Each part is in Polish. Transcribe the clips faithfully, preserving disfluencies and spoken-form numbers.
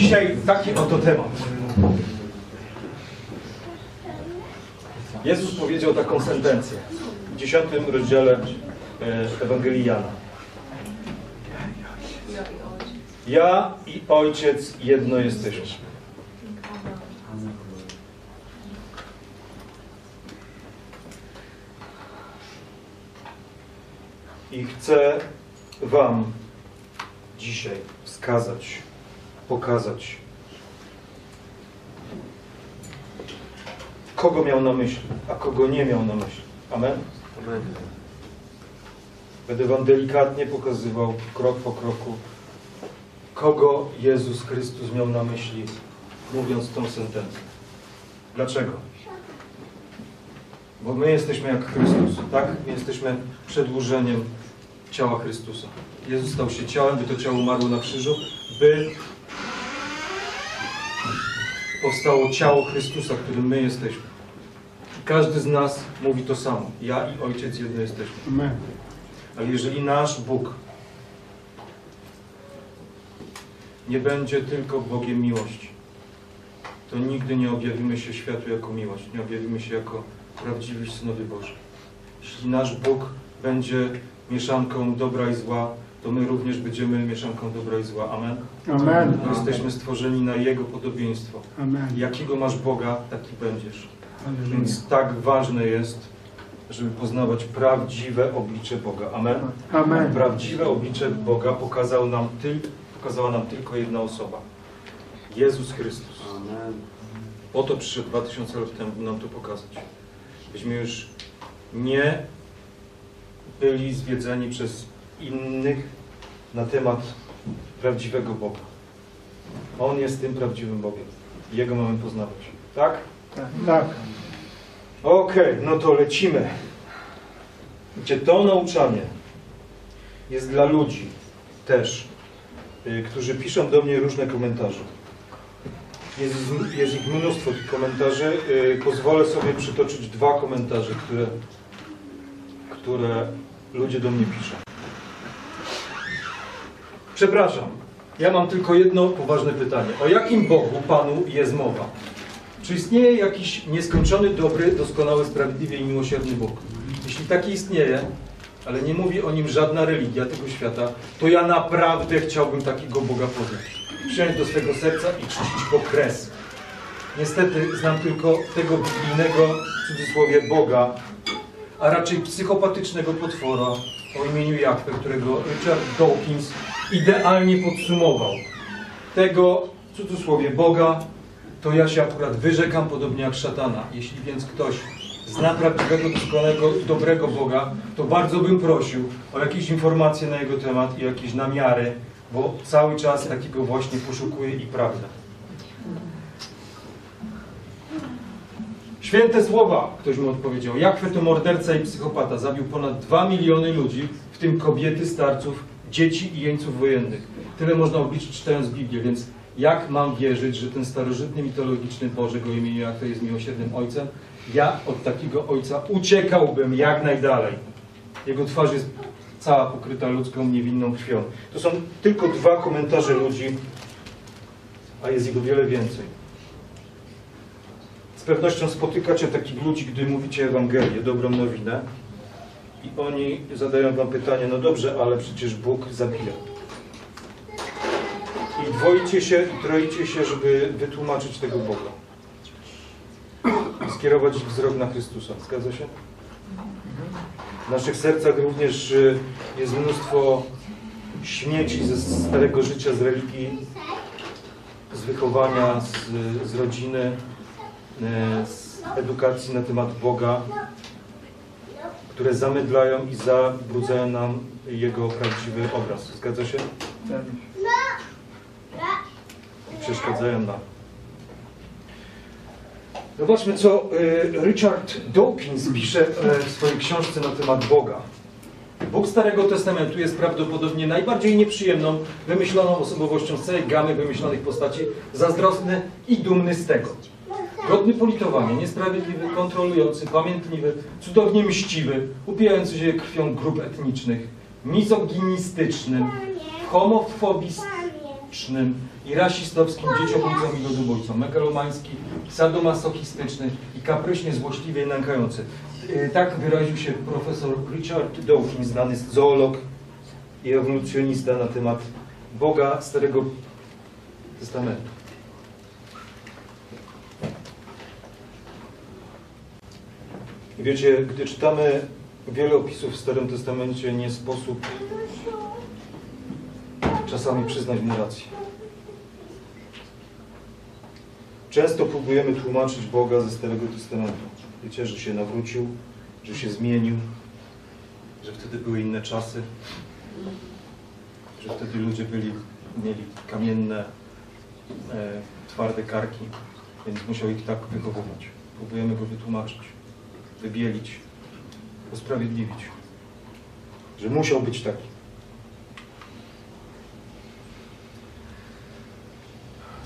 Dzisiaj taki oto temat. Jezus powiedział taką sentencję w dziesiątym rozdziale Ewangelii Jana. Ja i Ojciec jedno jesteśmy. I chcę wam dzisiaj wskazać, pokazać, kogo miał na myśli, a kogo nie miał na myśli. Amen? Amen. Będę wam delikatnie pokazywał, krok po kroku, kogo Jezus Chrystus miał na myśli, mówiąc tą sentencję. Dlaczego? Bo my jesteśmy jak Chrystus, tak? My jesteśmy przedłużeniem ciała Chrystusa. Jezus stał się ciałem, by to ciało umarło na krzyżu, by powstało ciało Chrystusa, którym my jesteśmy. Każdy z nas mówi to samo. Ja i Ojciec jedno jesteśmy. Amen. Ale jeżeli nasz Bóg nie będzie tylko Bogiem miłości, to nigdy nie objawimy się światu jako miłość. Nie objawimy się jako prawdziwi synowie Boży. Jeśli nasz Bóg będzie mieszanką dobra i zła, to my również będziemy mieszanką dobra i zła. Amen? Amen. Jesteśmy stworzeni na Jego podobieństwo. Amen. Jakiego masz Boga, taki będziesz. Amen. Więc tak ważne jest, żeby poznawać prawdziwe oblicze Boga. Amen? Amen. Prawdziwe oblicze Boga pokazał nam ty, pokazała nam tylko jedna osoba. Jezus Chrystus. Amen. Po to przyszedł dwa tysiące lat temu, by nam to pokazać. Byśmy już nie byli zwiedzeni przez innych na temat prawdziwego Boga. On jest tym prawdziwym Bogiem. Jego mamy poznawać. Tak? Tak. Tak. Okej, okay, no to lecimy. Gdzie to nauczanie jest dla ludzi też, yy, którzy piszą do mnie różne komentarze. Jest, jest ich mnóstwo tych komentarzy. Yy, pozwolę sobie przytoczyć dwa komentarze, które, które ludzie do mnie piszą. Przepraszam, ja mam tylko jedno poważne pytanie. O jakim Bogu, Panu jest mowa? Czy istnieje jakiś nieskończony, dobry, doskonały, sprawiedliwy i miłosierny Bóg? Jeśli taki istnieje, ale nie mówi o nim żadna religia tego świata, to ja naprawdę chciałbym takiego Boga poznać. Przyjąć do swego serca i czcić go kres. Niestety znam tylko tego biblijnego, w cudzysłowie, Boga, a raczej psychopatycznego potwora o imieniu Jahwe, którego Richard Dawkins idealnie podsumował. Tego, w cudzysłowie, Boga, to ja się akurat wyrzekam, podobnie jak szatana. Jeśli więc ktoś zna prawdziwego, doskonałego i dobrego Boga, to bardzo bym prosił o jakieś informacje na jego temat i jakieś namiary, bo cały czas takiego właśnie poszukuję i prawda. Święte słowa, ktoś mu odpowiedział. Jahwe to morderca i psychopata. Zabił ponad dwa miliony ludzi, w tym kobiety, starców, dzieci i jeńców wojennych. Tyle można obliczyć, czytając Biblię, więc jak mam wierzyć, że ten starożytny, mitologiczny Bożego imieniu Jahwe jest miłosiernym Ojcem? Ja od takiego Ojca uciekałbym jak najdalej. Jego twarz jest cała pokryta ludzką, niewinną krwią. To są tylko dwa komentarze ludzi, a jest ich o wiele więcej. Z pewnością spotykacie takich ludzi, gdy mówicie Ewangelię, dobrą nowinę, i oni zadają wam pytanie, no dobrze, ale przecież Bóg zabija. I dwoicie się, i troicie się, żeby wytłumaczyć tego Boga. Skierować ich wzrok na Chrystusa. Zgadza się? W naszych sercach również jest mnóstwo śmieci ze starego życia, z religii, z wychowania, z, z rodziny, z edukacji na temat Boga, które zamydlają i zabrudzają nam Jego prawdziwy obraz. Zgadza się? Tak. Przeszkadzają nam. Zobaczmy, co Richard Dawkins pisze w swojej książce na temat Boga. Bóg Starego Testamentu jest prawdopodobnie najbardziej nieprzyjemną, wymyśloną osobowością z całej gamy wymyślonych postaci, zazdrosny i dumny z tego. Godny politowania, niesprawiedliwy, kontrolujący, pamiętliwy, cudownie mściwy, upijający się krwią grup etnicznych, mizoginistycznym, homofobicznym, sznym i rasistowskim, dzieciobójcą i ludobójcą, megalomański, sadomasochistyczny i kapryśnie złośliwie nękający. Tak wyraził się profesor Richard Dawkins, znany zoolog i ewolucjonista, na temat Boga Starego Testamentu. Wiecie, gdy czytamy wiele opisów w Starym Testamencie, nie sposób czasami przyznać mu rację. Często próbujemy tłumaczyć Boga ze Starego Testamentu. Wiecie, że się nawrócił, że się zmienił, że wtedy były inne czasy, że wtedy ludzie byli, mieli kamienne, e, twarde karki, więc musiał ich tak wychowywać. Próbujemy go wytłumaczyć, wybielić, usprawiedliwić, że musiał być taki.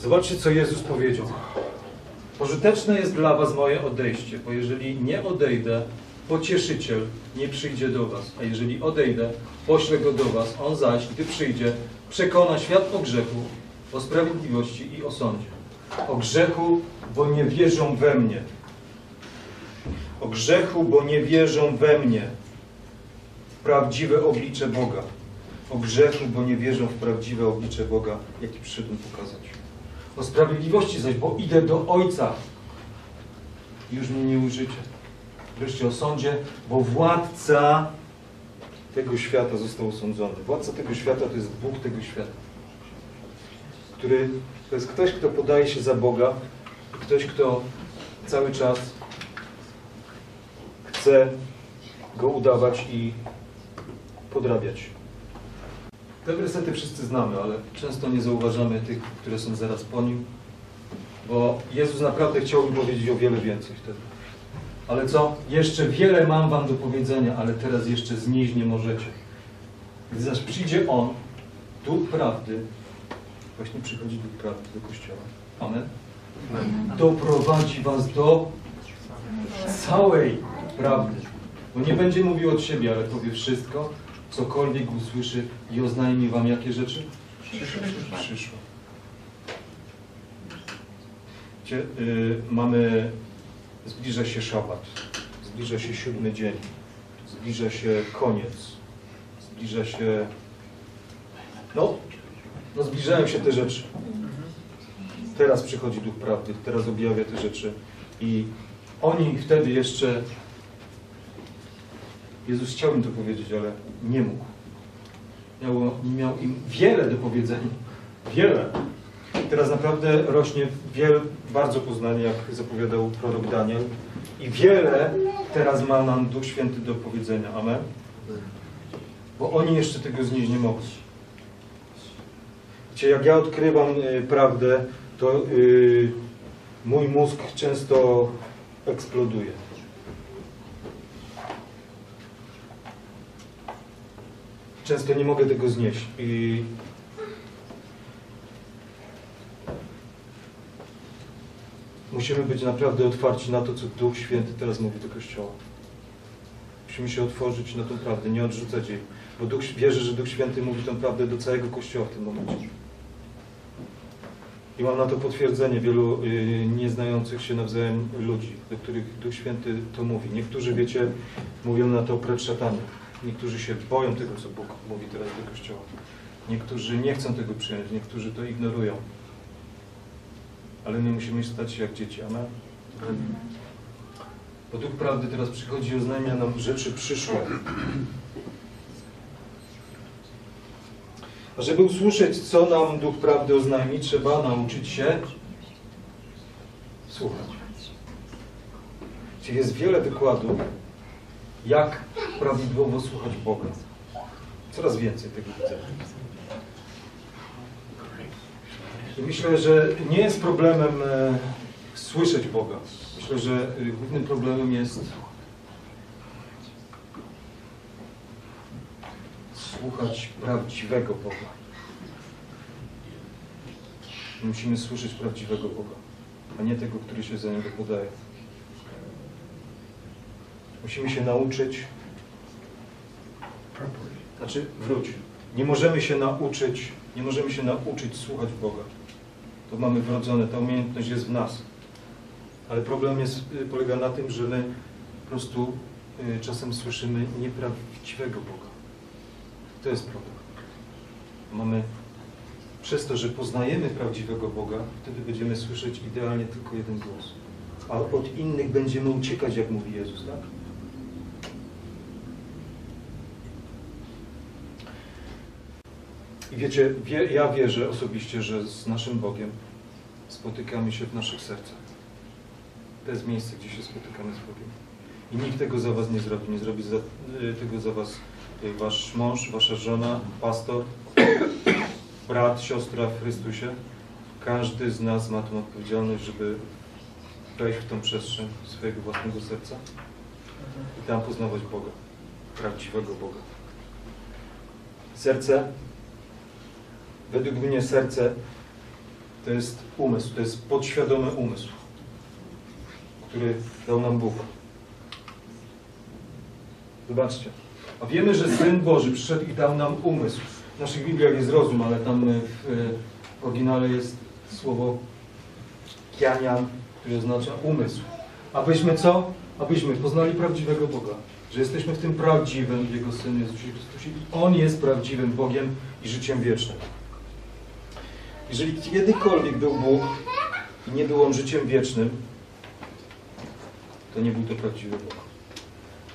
Zobaczcie, co Jezus powiedział. Pożyteczne jest dla was moje odejście, bo jeżeli nie odejdę, Pocieszyciel nie przyjdzie do was, a jeżeli odejdę, poślę go do was, on zaś, gdy przyjdzie, przekona świat o grzechu, o sprawiedliwości i o sądzie. O grzechu, bo nie wierzą we mnie. O grzechu, bo nie wierzą we mnie w prawdziwe oblicze Boga. O grzechu, bo nie wierzą w prawdziwe oblicze Boga, jaki przyszedł pokazać. O sprawiedliwości zaś, bo idę do Ojca, już mnie nie ujrzycie. Wreszcie o sądzie, bo władca tego świata został osądzony. Władca tego świata to jest Bóg tego świata, który to jest ktoś, kto podaje się za Boga, ktoś, kto cały czas chce go udawać i podrabiać. Te wersety wszyscy znamy, ale często nie zauważamy tych, które są zaraz po nim, bo Jezus naprawdę chciał im powiedzieć o wiele więcej wtedy. Ale co? Jeszcze wiele mam wam do powiedzenia, ale teraz jeszcze znieść nie możecie. Gdy zaś przyjdzie On, Duch Prawdy, właśnie przychodzi Duch Prawdy do Kościoła. Amen? Amen. Doprowadzi was do całej prawdy. Bo nie będzie mówił od siebie, ale powie wszystko, cokolwiek usłyszy i oznajmi wam jakie rzeczy? Przyszło. Przyszło. Cie, yy, mamy... Zbliża się szabat, zbliża się siódmy dzień, zbliża się koniec, zbliża się... No, no zbliżają się te rzeczy. Teraz przychodzi Duch Prawdy, teraz objawia te rzeczy i oni wtedy jeszcze... Jezus chciał im to powiedzieć, ale nie mógł. Miał, miał im wiele do powiedzenia, wiele. Teraz naprawdę rośnie wiele, bardzo poznanie, jak zapowiadał prorok Daniel. I wiele teraz ma nam Duch Święty do powiedzenia. Amen? Bo oni jeszcze tego znieść nie mogli. Wiecie, jak ja odkrywam y, prawdę, to y, mój mózg często eksploduje. Często nie mogę tego znieść. I musimy być naprawdę otwarci na to, co Duch Święty teraz mówi do Kościoła. Musimy się otworzyć na tą prawdę, nie odrzucać jej. Bo Duch, wierzę, że Duch Święty mówi tą prawdę do całego Kościoła w tym momencie. I mam na to potwierdzenie wielu yy, nieznających się nawzajem ludzi, do których Duch Święty to mówi. Niektórzy, wiecie, mówią na to precz szatanu. Niektórzy się boją tego, co Bóg mówi teraz do Kościoła. Niektórzy nie chcą tego przyjąć, niektórzy to ignorują. Ale my musimy stać się jak dzieci. Amen? Amen. Bo Duch Prawdy teraz przychodzi i oznajmia nam rzeczy przyszłe. A żeby usłyszeć, co nam Duch Prawdy oznajmi, trzeba nauczyć się słuchać. Czyli jest wiele wykładów, jak prawidłowo słuchać Boga. Coraz więcej tego widzę. Myślę, że nie jest problemem e, słyszeć Boga. Myślę, że e, głównym problemem jest słuchać prawdziwego Boga. Musimy słyszeć prawdziwego Boga, a nie tego, który się za niego podaje. Musimy się nauczyć. Znaczy, wróć. Nie możemy się nauczyć nie możemy się nauczyć słuchać Boga. To mamy wrodzone, ta umiejętność jest w nas. Ale problem jest, polega na tym, że my po prostu czasem słyszymy nieprawdziwego Boga. To jest problem. Mamy, przez to, że poznajemy prawdziwego Boga, wtedy będziemy słyszeć idealnie tylko jeden głos. A od innych będziemy uciekać, jak mówi Jezus, tak? I wiecie, wie, ja wierzę osobiście, że z naszym Bogiem spotykamy się w naszych sercach. To jest miejsce, gdzie się spotykamy z Bogiem. I nikt tego za was nie zrobi. Nie zrobi za, tego za was wasz mąż, wasza żona, pastor, brat, siostra w Chrystusie. Każdy z nas ma tą odpowiedzialność, żeby wejść w tą przestrzeń swojego własnego serca i tam poznawać Boga, prawdziwego Boga. Serce, według mnie serce to jest umysł, to jest podświadomy umysł, który dał nam Bóg. Zobaczcie. A wiemy, że Syn Boży przyszedł i dał nam umysł. W naszych Bibliach jest rozum, ale tam w oryginale jest słowo kianian, które oznacza umysł. Abyśmy co? Abyśmy poznali prawdziwego Boga. Że jesteśmy w tym prawdziwym, w Jego Synu Jezusie Chrystusie. I On jest prawdziwym Bogiem i życiem wiecznym. Jeżeli kiedykolwiek był Bóg i nie był On życiem wiecznym, to nie był to prawdziwy Bóg.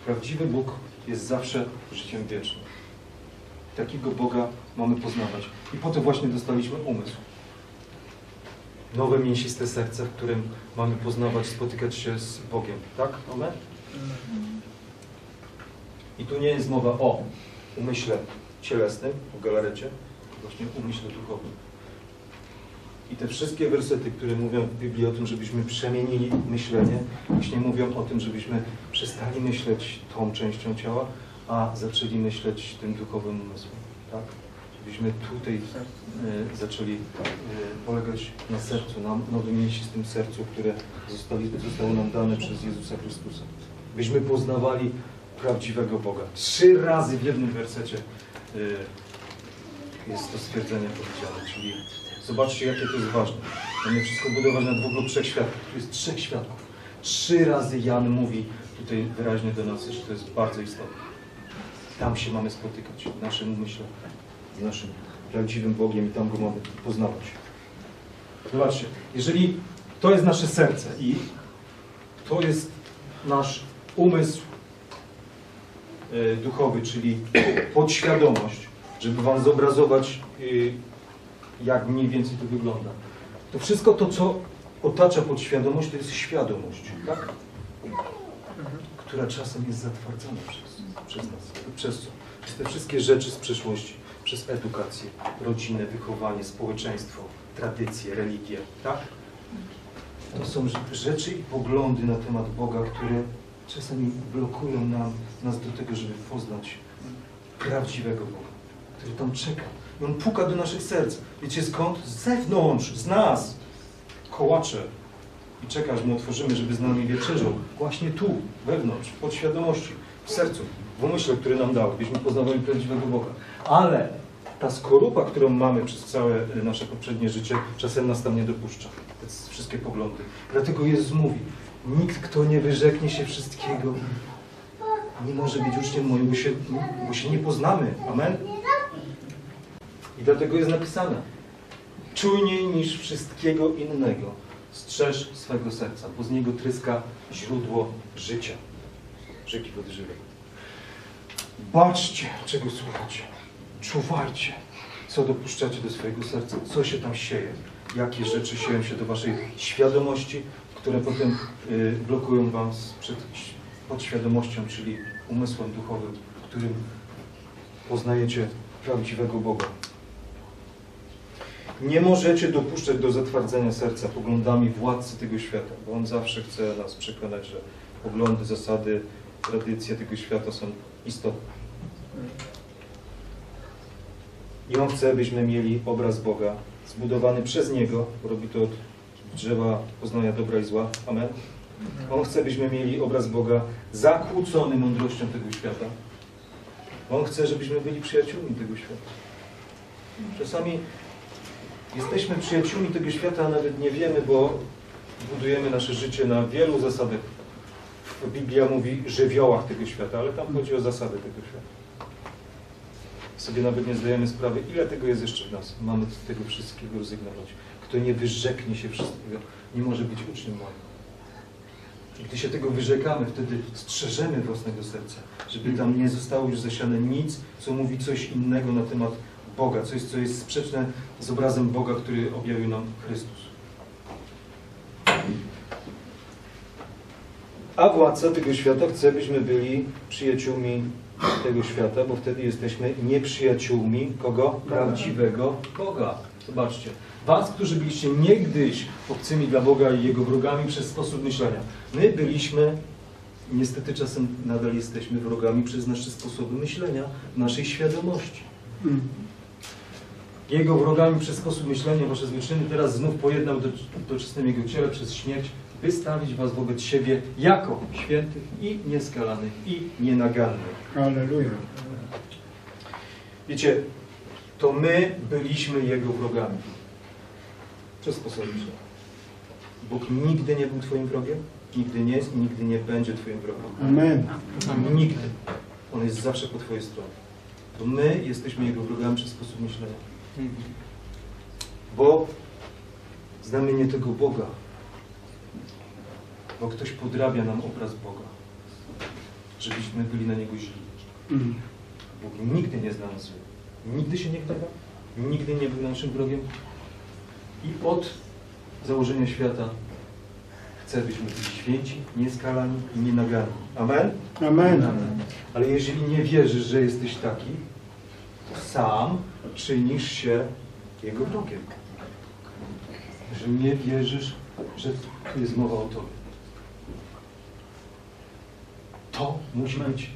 Prawdziwy Bóg jest zawsze życiem wiecznym. Takiego Boga mamy poznawać. I po to właśnie dostaliśmy umysł. Nowe, mięsiste serce, w którym mamy poznawać, spotykać się z Bogiem. Tak? Amen? I tu nie jest mowa o umyśle cielesnym, o galarecie, właśnie umyśle duchowym. I te wszystkie wersety, które mówią w Biblii o tym, żebyśmy przemienili myślenie, właśnie mówią o tym, żebyśmy przestali myśleć tą częścią ciała, a zaczęli myśleć tym duchowym umysłem. Tak? Żebyśmy tutaj y, zaczęli y, polegać na sercu, na nowym mięsistym sercu, które zostali, zostało nam dane przez Jezusa Chrystusa. Byśmy poznawali prawdziwego Boga. Trzy razy w jednym wersecie y, jest to stwierdzenie powiedziane, czyli zobaczcie, jakie to jest ważne. Mamy wszystko budować na dwóch lub trzech światach. Tu jest trzech światów. Trzy razy Jan mówi tutaj wyraźnie do nas, że to jest bardzo istotne. Tam się mamy spotykać, w naszym umyśle, z naszym prawdziwym Bogiem i tam Go mamy poznawać. Zobaczcie, jeżeli to jest nasze serce i to jest nasz umysł duchowy, czyli podświadomość, żeby wam zobrazować, jak mniej więcej to wygląda. To wszystko to, co otacza podświadomość, to jest świadomość, tak? Która czasem jest zatwardzana przez, przez nas. Przez co? Przez te wszystkie rzeczy z przeszłości. Przez edukację, rodzinę, wychowanie, społeczeństwo, tradycje, religię, tak? To są rzeczy i poglądy na temat Boga, które czasami blokują nam, nas do tego, żeby poznać prawdziwego Boga, który tam czeka. I On puka do naszych serc. Wiecie skąd? Z zewnątrz, z nas. Kołacze. I czeka, aż my otworzymy, żeby z nami wieczerzą. Właśnie tu, wewnątrz, w podświadomości, w sercu, w umyśle, który nam dał, byśmy poznawali prawdziwego Boga. Ale ta skorupa, którą mamy przez całe nasze poprzednie życie, czasem nas tam nie dopuszcza. Te wszystkie poglądy. Dlatego Jezus mówi, nikt, kto nie wyrzeknie się wszystkiego, nie może być uczniem moim, bo się, bo się nie poznamy. Amen? I dlatego jest napisane, czujniej niż wszystkiego innego strzeż swego serca, bo z niego tryska źródło życia. Rzeki wody żywej. Baczcie, czego słuchacie. Czuwajcie, co dopuszczacie do swojego serca, co się tam sieje, jakie rzeczy sieją się do waszej świadomości, które potem y, blokują wam przed podświadomością, czyli umysłem duchowym, w którym poznajecie prawdziwego Boga. Nie możecie dopuszczać do zatwardzenia serca poglądami władcy tego świata, bo on zawsze chce nas przekonać, że poglądy, zasady, tradycje tego świata są istotne. I on chce, byśmy mieli obraz Boga zbudowany przez Niego, bo robi to od drzewa poznania dobra i zła. Amen. On chce, byśmy mieli obraz Boga zakłócony mądrością tego świata. On chce, żebyśmy byli przyjaciółmi tego świata. Czasami jesteśmy przyjaciółmi tego świata, a nawet nie wiemy, bo budujemy nasze życie na wielu zasadach. Biblia mówi o żywiołach tego świata, ale tam chodzi o zasady tego świata. Sobie nawet nie zdajemy sprawy, ile tego jest jeszcze w nas. Mamy od tego wszystkiego rezygnować. Kto nie wyrzeknie się wszystkiego, nie może być uczniem moim. I gdy się tego wyrzekamy, wtedy strzeżemy własnego serca, żeby tam nie zostało już zasiane nic, co mówi coś innego na temat Boga, coś, co jest sprzeczne z obrazem Boga, który objawił nam Chrystus. A władca tego świata chce, byśmy byli przyjaciółmi tego świata, bo wtedy jesteśmy nieprzyjaciółmi kogo? Prawdziwego Boga. Zobaczcie. Was, którzy byliście niegdyś obcymi dla Boga i Jego wrogami przez sposób myślenia. My byliśmy, niestety czasem nadal jesteśmy wrogami przez nasze sposoby myślenia, naszej świadomości. Jego wrogami przez sposób myślenia, wasze złe czyny, teraz znów pojednał do, do czystym Jego ciele przez śmierć, wystawić was wobec siebie jako świętych i nieskalanych i nienagannych. Alleluja. Wiecie, to my byliśmy Jego wrogami. Przez sposoby myślenia. Bóg nigdy nie był twoim wrogiem, nigdy nie jest i nigdy nie będzie twoim wrogiem. Amen. Amen. Nigdy. On jest zawsze po twojej stronie. To my jesteśmy Jego wrogami przez sposób myślenia. Bo znamy nie tego Boga. Bo ktoś podrabia nam obraz Boga. Żebyśmy byli na Niego źli. Bóg nigdy nie zna nas. Nigdy się nie gniewa. Nigdy nie był naszym wrogiem. I od założenia świata chce, byśmy byli święci, nieskalani i nienaganni. Amen? Amen? Amen. Ale jeżeli nie wierzysz, że jesteś taki, to sam czynisz się Jego wrogiem. Że nie wierzysz, że tu jest mowa o Tobie. To musi być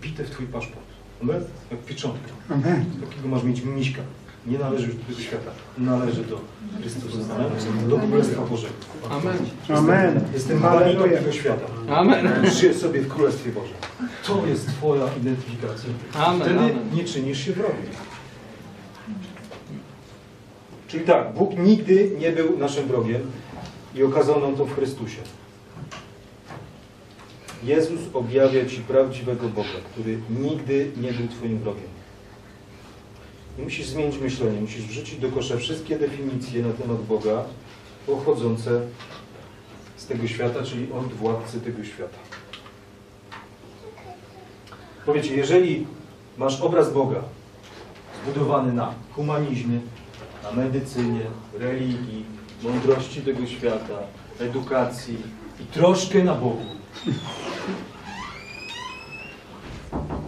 wbite w Twój paszport. Amen? Jak pieczątka. Amen. Takiego masz mieć miśka. Nie należy już do tego świata. Należy do Chrystusa. Do Królestwa Bożego. Amen. Amen. Jestem maleńką tego świata. Amen. Żyję sobie w Królestwie Bożym. To jest twoja identyfikacja. Amen. Wtedy Amen. Nie czynisz się wrogiem. Czyli tak, Bóg nigdy nie był naszym wrogiem i okazał nam to w Chrystusie. Jezus objawia ci prawdziwego Boga, który nigdy nie był twoim wrogiem. I musisz zmienić myślenie, musisz wrzucić do kosza wszystkie definicje na temat Boga pochodzące z tego świata, czyli od władcy tego świata. Powiecie, jeżeli masz obraz Boga zbudowany na humanizmie, na medycynie, religii, mądrości tego świata, edukacji i troszkę na Bogu,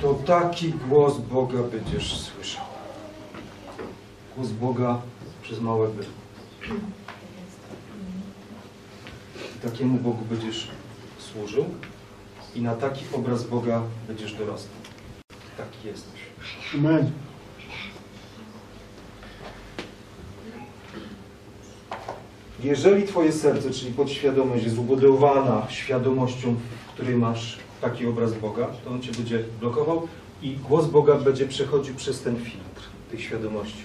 to taki głos Boga będziesz słyszał. Głos Boga przez małe by. Takiemu Bogu będziesz służył i na taki obraz Boga będziesz dorastał. Taki jesteś. Amen. Jeżeli twoje serce, czyli podświadomość, jest ubudowana świadomością, w której masz taki obraz Boga, to on cię będzie blokował i głos Boga będzie przechodził przez ten filtr tej świadomości.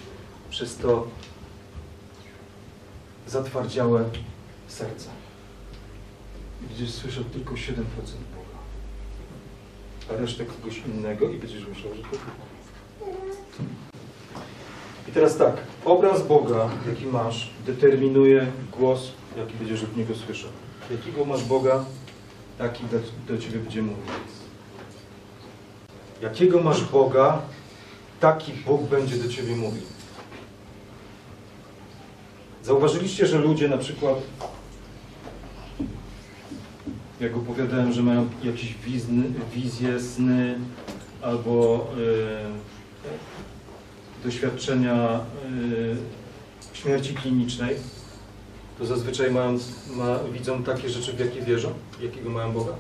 Przez to zatwardziałe serce. I będziesz słyszał tylko siedem procent Boga. A resztę kogoś innego i będziesz myślał, że to Bóg. I teraz tak. Obraz Boga, jaki masz, determinuje głos, jaki będziesz od Niego słyszał. Jakiego masz Boga, taki do, do Ciebie będzie mówił. Jakiego masz Boga, taki Bóg będzie do Ciebie mówił. Zauważyliście, że ludzie na przykład, jak opowiadałem, że mają jakieś wizny, wizje, sny albo y, doświadczenia y, śmierci klinicznej, to zazwyczaj mają, ma, widzą takie rzeczy, w jakie wierzą, jakiego mają Boga.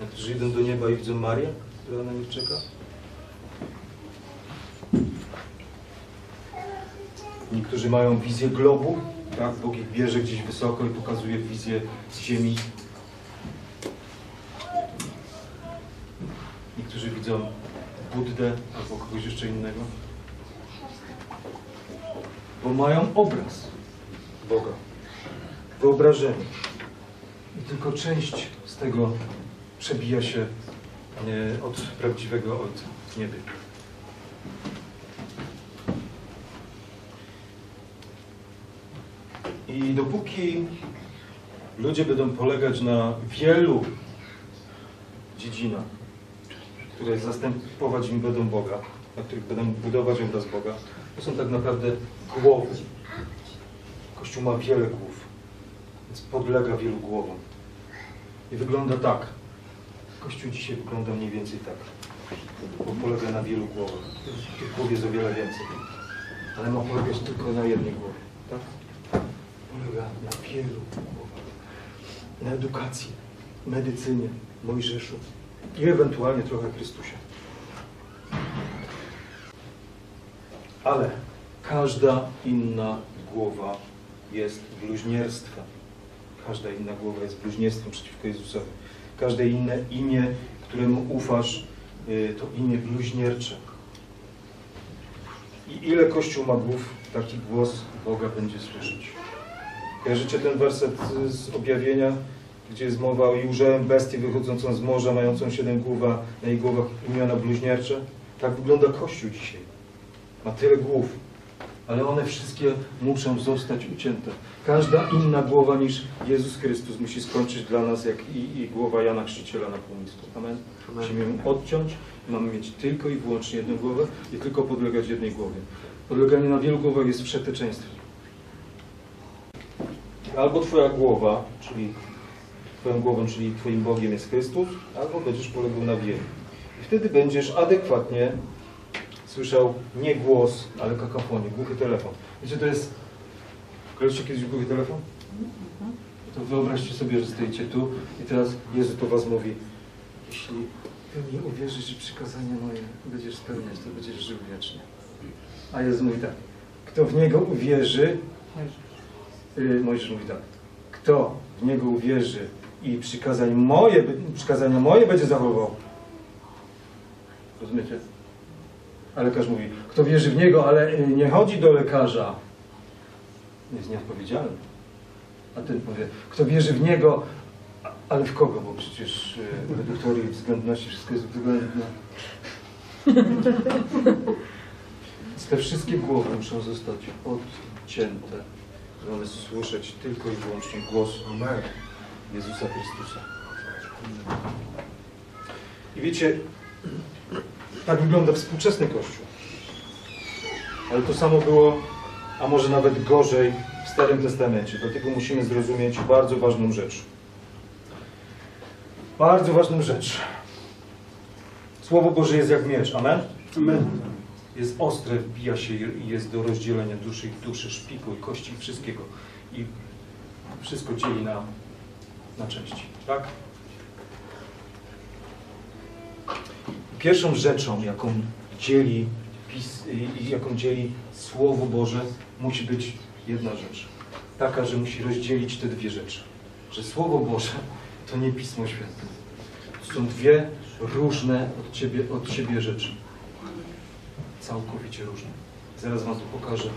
Niektórzy idą do nieba i widzą Marię, która na nich czeka. Niektórzy mają wizję globu, tak? Bóg ich bierze gdzieś wysoko i pokazuje wizję z ziemi. Niektórzy widzą Buddę albo kogoś jeszcze innego. bo mają obraz Boga, wyobrażenie. I tylko część z tego przebija się od prawdziwego, od nieba. I dopóki ludzie będą polegać na wielu dziedzinach, które zastępować im będą Boga, na których będą budować obraz Boga, to są tak naprawdę głowy. Kościół ma wiele głów, więc podlega wielu głowom. I wygląda tak. Kościół dzisiaj wygląda mniej więcej tak, bo polega na wielu głowach. Tych głów jest o wiele więcej, ale ma polegać tylko na jednej głowie, tak? Polega na wielu głowach. Na edukacji, medycynie, Mojżeszu i ewentualnie trochę Chrystusie. Ale każda inna głowa jest bluźnierstwem. Każda inna głowa jest bluźnierstwem przeciwko Jezusowi. Każde inne imię, któremu ufasz, to imię bluźniercze. I ile Kościół ma głów, taki głos Boga będzie słyszeć. Kojarzycie ten werset z Objawienia, gdzie jest mowa o Jurzełem, bestię wychodzącą z morza, mającą siedem głów, na jej głowach imiona bluźniercze? Tak wygląda Kościół dzisiaj. Ma tyle głów, ale one wszystkie muszą zostać ucięte. Każda inna głowa niż Jezus Chrystus musi skończyć dla nas, jak i, i głowa Jana Chrzciciela na półmisku. Amen? Amen. Musimy ją odciąć, mamy mieć tylko i wyłącznie jedną głowę i tylko podlegać jednej głowie. Podleganie na wielu głowach jest wszeteczeństwem. Albo twoja głowa, czyli twoją głową, czyli twoim Bogiem jest Chrystus, albo będziesz polegał na wielu. I wtedy będziesz adekwatnie słyszał nie głos, ale kakafonię, głuchy telefon. Wiecie, to jest... Kojarzycie kiedyś głuchy telefon? To wyobraźcie sobie, że stoicie tu i teraz Jezus do was mówi: jeśli ty mi uwierzysz i przykazania moje będziesz spełniać, to będziesz żył wiecznie. A Jezus mówi tak: kto w Niego uwierzy... Yy, Mojżesz mówi tak: kto w Niego uwierzy i przykazań moje, przykazania moje będzie zachował. Rozumiecie? A lekarz mówi: kto wierzy w Niego, ale nie chodzi do lekarza, jest nieodpowiedzialny. A ten powie: kto wierzy w Niego, ale w kogo? Bo przecież w reduktorii względności wszystko jest względne. Więc te wszystkie głowy muszą zostać odcięte. Mamy słyszeć tylko i wyłącznie głos Jezusa Chrystusa. I wiecie, tak wygląda współczesny Kościół. Ale to samo było, a może nawet gorzej, w Starym Testamencie. Dlatego musimy zrozumieć bardzo ważną rzecz. Bardzo ważną rzecz. Słowo Boże jest jak miecz. Amen? Amen. Jest ostre, wbija się i jest do rozdzielenia duszy i duszy, szpiku i kości i wszystkiego. I wszystko dzieli na, na części. Tak? Pierwszą rzeczą, jaką dzieli, jaką dzieli Słowo Boże, musi być jedna rzecz. Taka, że musi rozdzielić te dwie rzeczy. Że Słowo Boże to nie Pismo Święte. To są dwie różne od ciebie, od siebie rzeczy. Całkowicie różne. Zaraz wam to pokażę,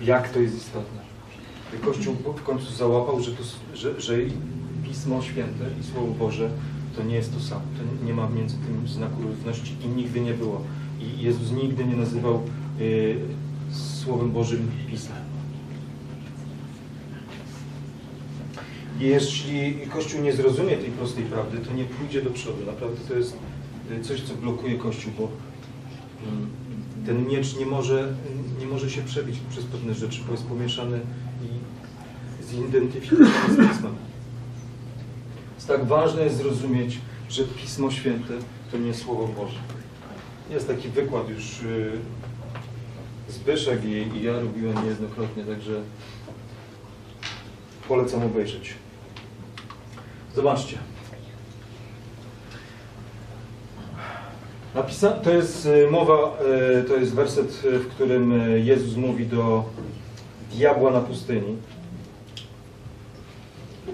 jak to jest istotne. Kościół w końcu załapał, że, to, że, że Pismo Święte i Słowo Boże to nie jest to samo. To nie ma między tym znaku równości i nigdy nie było. I Jezus nigdy nie nazywał y, Słowem Bożym Pismem. Jeśli Kościół nie zrozumie tej prostej prawdy, to nie pójdzie do przodu. Naprawdę to jest coś, co blokuje Kościół, bo ten miecz nie może, nie może się przebić przez pewne rzeczy, bo jest pomieszany i zidentyfikowany z Pismem. Więc tak ważne jest zrozumieć, że Pismo Święte to nie Słowo Boże. Jest taki wykład już yy, Zbyszek i, i ja robiłem niejednokrotnie, także polecam obejrzeć. Zobaczcie. Napisa to jest mowa, to jest werset, w którym Jezus mówi do diabła na pustyni.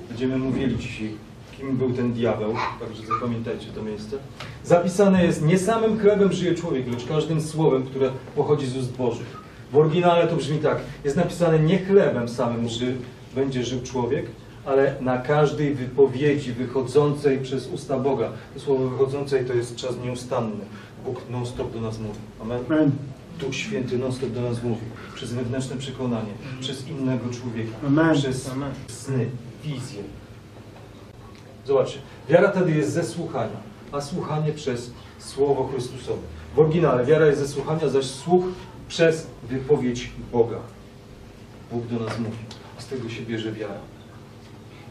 Będziemy mówili dzisiaj, kim był ten diabeł, także zapamiętajcie to miejsce. Zapisane jest: nie samym chlebem żyje człowiek, lecz każdym słowem, które pochodzi z ust Bożych. W oryginale to brzmi tak. Jest napisane, nie chlebem samym ży, będzie żył człowiek, ale na każdej wypowiedzi wychodzącej przez usta Boga. To słowo wychodzącej to jest czas nieustanny. Bóg non-stop do nas mówi. Amen. Amen. Duch Święty non-stop do nas mówi. Przez wewnętrzne przekonanie, Amen. Przez innego człowieka, Amen. Przez Amen. Sny, wizje. Zobaczcie, wiara wtedy jest ze słuchania, a słuchanie przez Słowo Chrystusowe. W oryginale wiara jest ze słuchania, zaś słuch przez wypowiedź Boga. Bóg do nas mówi. Z tego się bierze wiara.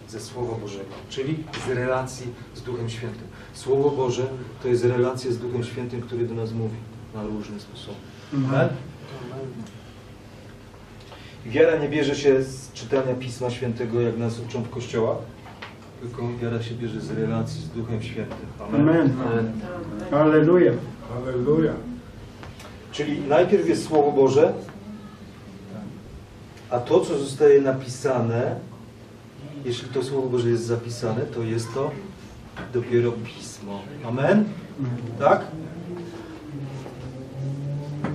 Ze Słowa Bożego, czyli z relacji z Duchem Świętym. Słowo Boże to jest relacja z Duchem Świętym, który do nas mówi na różne sposoby. Amen. Wiara nie bierze się z czytania Pisma Świętego, jak nas uczą w kościołach, tylko wiara się bierze z relacji z Duchem Świętym. Amen. Amen. Amen. Alleluja. Alleluja. Czyli najpierw jest Słowo Boże, a to, co zostaje napisane, jeśli to Słowo Boże jest zapisane, to jest to dopiero Pismo. Amen? Tak?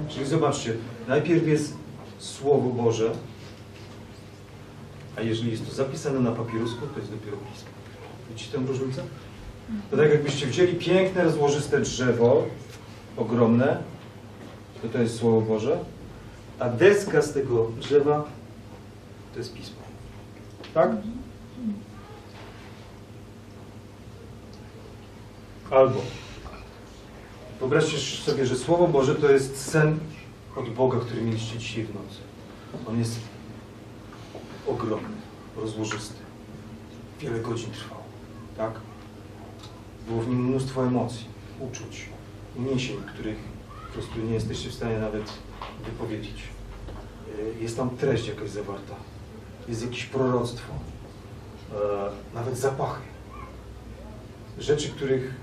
Czyli zobaczcie, najpierw jest Słowo Boże, a jeżeli jest to zapisane na papierusku, to jest dopiero Pismo. Widzicie tę różnicę? To tak jakbyście wzięli piękne, rozłożyste drzewo, ogromne, to to jest Słowo Boże, a deska z tego drzewa to jest Pismo. Tak? Albo wyobraźcie sobie, że Słowo Boże to jest sen od Boga, który mieliście dzisiaj w nocy. On jest ogromny, rozłożysty. Wiele godzin trwał. Tak? Było w nim mnóstwo emocji, uczuć, uniesień, których po prostu nie jesteście w stanie nawet wypowiedzieć. Jest tam treść jakaś zawarta. Jest jakieś proroctwo, e, nawet zapachy. Rzeczy, których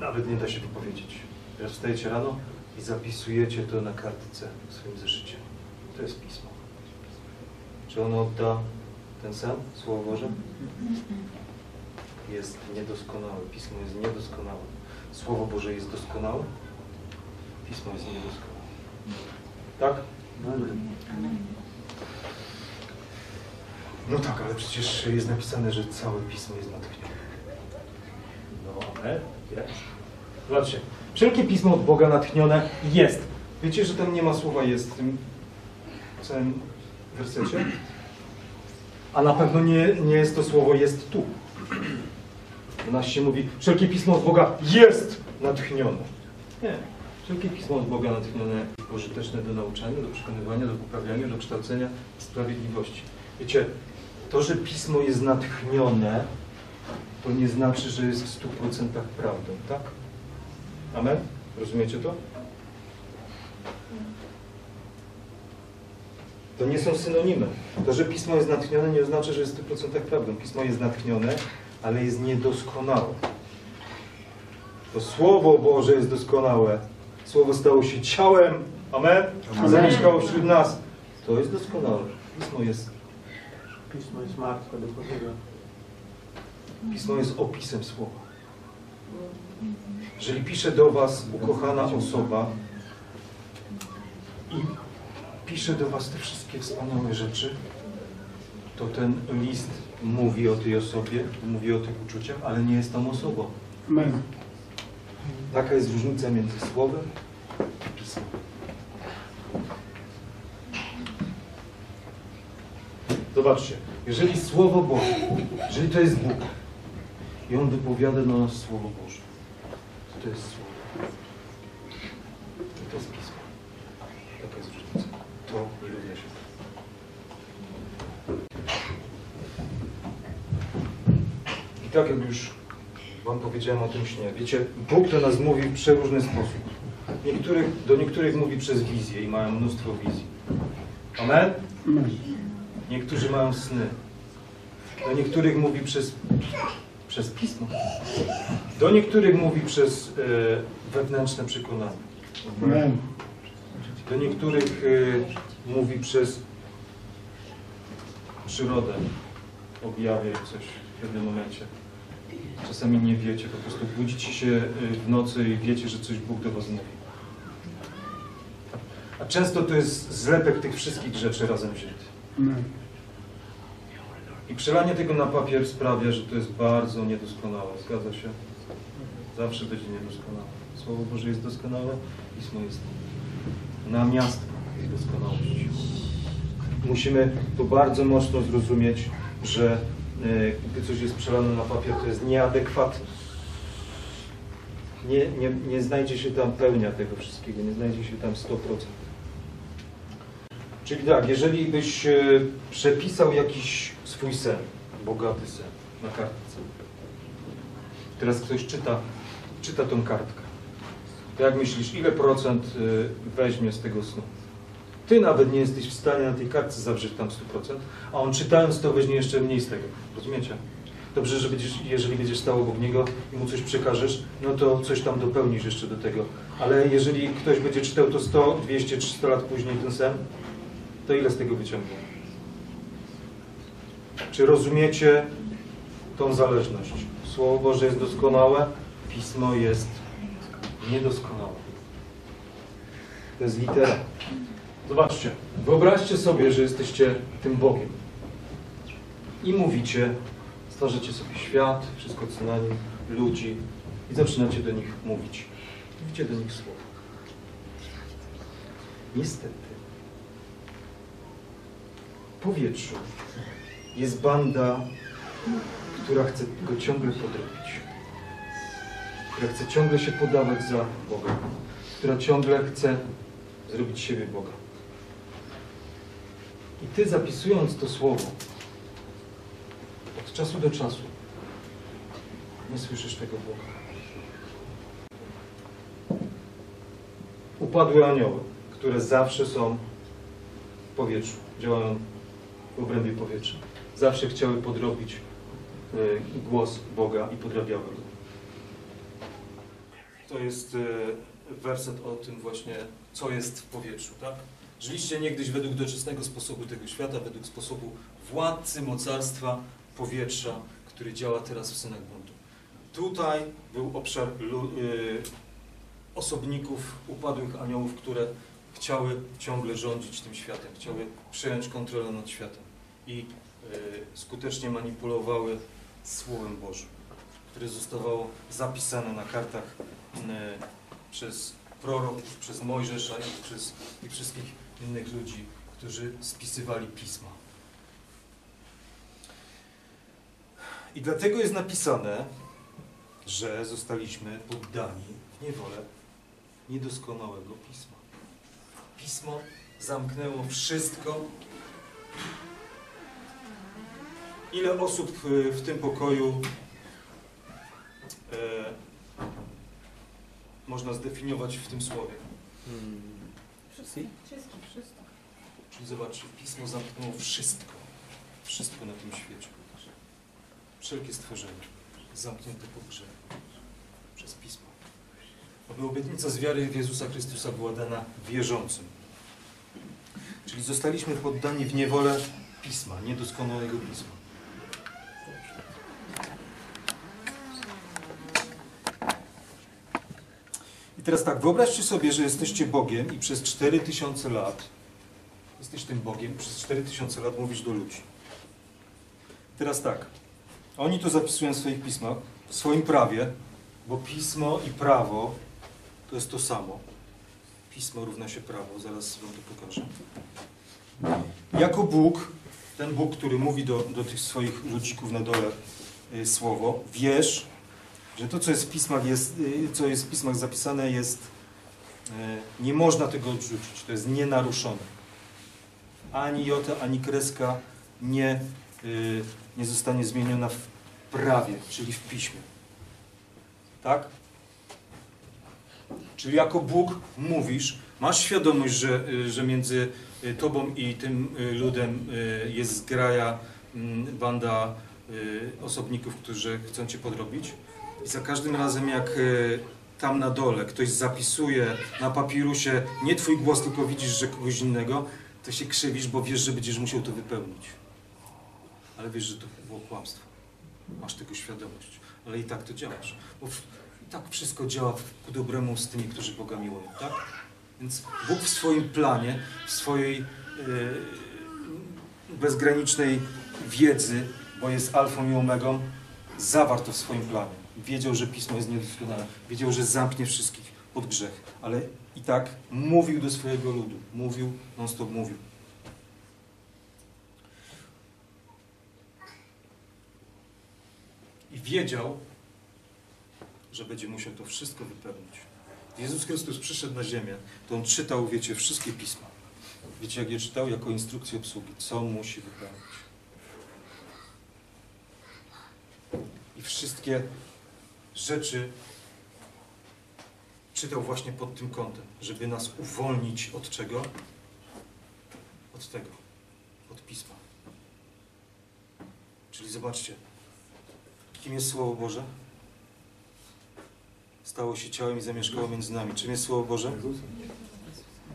nawet nie da się wypowiedzieć. Że wstajecie rano i zapisujecie to na kartce w swoim zeszycie. To jest Pismo. Czy ono odda ten sam, Słowo Boże? Jest niedoskonałe. Pismo jest niedoskonałe. Słowo Boże jest doskonałe. Pismo jest niedoskonałe. Tak? Amen. No tak, ale przecież jest napisane, że całe Pismo jest natchnione. No, ale jest. Zobaczcie, wszelkie Pismo od Boga natchnione jest. Wiecie, że tam nie ma słowa jest w tym całym wersecie? A na pewno nie, nie jest to słowo jest tu. U nas się mówi, wszelkie Pismo od Boga jest natchnione. Nie. Wszelkie Pismo od Boga natchnione jest pożyteczne do nauczania, do przekonywania, do poprawiania, do kształcenia sprawiedliwości. Wiecie, to, że Pismo jest natchnione, to nie znaczy, że jest w stu procentach prawdą, tak? Amen? Rozumiecie to? To nie są synonimy. To, że Pismo jest natchnione, nie oznacza, że jest w stu procentach prawdą. Pismo jest natchnione, ale jest niedoskonałe. To Słowo Boże jest doskonałe. Słowo stało się ciałem, amen? Amen. Zamieszkało wśród nas. To jest doskonałe. Pismo jest Pismo jest martwe do Bożego. Pismo jest opisem Słowa. Jeżeli pisze do was ukochana osoba i pisze do was te wszystkie wspaniałe rzeczy, to ten list mówi o tej osobie, mówi o tych uczuciach, ale nie jest tam osobą. Amen. Taka jest różnica między Słowem i Pismem. Zobaczcie, jeżeli Słowo Boże, jeżeli to jest Bóg i On wypowiada na nas Słowo Boże, to to jest Słowo. I to jest Pismo. Taka jest różnica. To nie równa się. I tak jak już wam powiedziałem o tym śnie. Wiecie, Bóg do nas mówi w przeróżny sposób. Niektórych, do niektórych mówi przez wizję i mają mnóstwo wizji. Amen? Niektórzy mają sny. Do niektórych mówi przez, przez Pismo. Do niektórych mówi przez e, wewnętrzne przekonanie. Amen. Do niektórych e, mówi przez przyrodę. Objawię coś w pewnym momencie. Czasami nie wiecie, po prostu budzicie się w nocy i wiecie, że coś Bóg do was mówi. A często to jest zlepek tych wszystkich rzeczy razem wziętych. I przelanie tego na papier sprawia, że to jest bardzo niedoskonałe. Zgadza się? Zawsze będzie niedoskonałe. Słowo Boże jest doskonałe, Pismo jest namiastką tej doskonałości. Musimy to bardzo mocno zrozumieć, że yy, gdy coś jest przelane na papier, to jest nieadekwatne. Nie, nie, nie znajdzie się tam pełnia tego wszystkiego, nie znajdzie się tam sto procent. Czyli tak, jeżeli byś yy, przepisał jakiś swój sen, bogaty sen, na kartce. Teraz ktoś czyta, czyta tą kartkę. To jak myślisz, ile procent yy, weźmie z tego snu? Ty nawet nie jesteś w stanie na tej kartce zawrzeć tam sto procent, a on czytając to weźmie jeszcze mniej z tego. Rozumiecie? Dobrze, że będziesz, jeżeli będziesz stał obok niego i mu coś przekażesz, no to coś tam dopełnisz jeszcze do tego. Ale jeżeli ktoś będzie czytał to sto, dwieście, trzysta lat później ten sen, to ile z tego wyciągnie? Czy rozumiecie tą zależność? Słowo Boże jest doskonałe, Pismo jest niedoskonałe. To jest litera. Zobaczcie, wyobraźcie sobie, że jesteście tym Bogiem i mówicie, stwarzacie sobie świat, wszystko co na nim, ludzi i zaczynacie do nich mówić. Mówicie do nich słowa. Niestety w powietrzu jest banda, która chce go ciągle podrobić, która chce ciągle się podawać za Boga, która ciągle chce zrobić siebie Boga. I ty, zapisując to słowo, od czasu do czasu nie słyszysz tego Boga. Upadłe anioły, które zawsze są w powietrzu, działają w obrębie powietrza, zawsze chciały podrobić y, głos Boga i podrabiały go. To jest y, werset o tym właśnie, co jest w powietrzu, tak? Żyliście niegdyś według doczesnego sposobu tego świata, według sposobu władcy mocarstwa powietrza, który działa teraz w synach buntu. Tutaj był obszar yy, osobników, upadłych aniołów, które chciały ciągle rządzić tym światem, chciały przejąć kontrolę nad światem i yy, skutecznie manipulowały Słowem Bożym, które zostało zapisane na kartach yy, przez proroków, przez Mojżesza i przez i wszystkich innych ludzi, którzy spisywali Pisma. I dlatego jest napisane, że zostaliśmy poddani w niewolę niedoskonałego Pisma. Pismo zamknęło wszystko. Ile osób w tym pokoju e, można zdefiniować w tym słowie? Hmm. Wszystko. Wszystko. Wszystko. Czyli zobaczcie, Pismo zamknęło wszystko. Wszystko na tym świecie. Wszelkie stworzenie zamknięte po grze przez Pismo. Aby obietnica z wiary w Jezusa Chrystusa była dana wierzącym. Czyli zostaliśmy poddani w niewolę Pisma, niedoskonałego Pisma. I teraz tak, wyobraźcie sobie, że jesteście Bogiem i przez cztery tysiące lat jesteś tym Bogiem, przez cztery tysiące lat mówisz do ludzi. Teraz tak, oni to zapisują w swoich pismach, w swoim prawie, bo pismo i prawo to jest to samo. Pismo równa się prawo, zaraz wam to pokażę. Jako Bóg, ten Bóg, który mówi do, do tych swoich ludzików na dole y, słowo, wiesz, że to, co jest w pismach, jest, y, co jest w pismach zapisane, jest, y, nie można tego odrzucić, to jest nienaruszone. Ani jota, ani kreska nie, y, nie zostanie zmieniona w prawie, czyli w piśmie. Tak? Czyli jako Bóg mówisz, masz świadomość, że, że między tobą i tym ludem jest zgraja, banda osobników, którzy chcą cię podrobić. I za każdym razem, jak tam na dole ktoś zapisuje na papirusie nie twój głos, tylko widzisz, że kogoś innego, to się krzywisz, bo wiesz, że będziesz musiał to wypełnić. Ale wiesz, że to było kłamstwo. Masz tego świadomość. Ale i tak to działasz. Bo w, i tak wszystko działa ku dobremu z tymi, którzy Boga miłują, tak? Więc Bóg w swoim planie, w swojej yy, bezgranicznej wiedzy, bo jest alfą i omegą, zawarł to w swoim planie. Wiedział, że Pismo jest niedoskonałe. Wiedział, że zamknie wszystkich pod grzech. Ale i tak mówił do swojego ludu. Mówił, non stop mówił. I wiedział, że będzie musiał to wszystko wypełnić. Jezus Chrystus przyszedł na ziemię, to On czytał, wiecie, wszystkie Pisma. Wiecie, jak je czytał? Jako instrukcję obsługi. Co musi wypełnić. I wszystkie rzeczy czytał właśnie pod tym kątem, żeby nas uwolnić od czego? Od tego. Od Pisma. Czyli zobaczcie, kim jest Słowo Boże? Stało się ciałem i zamieszkało między nami. Czym jest Słowo Boże?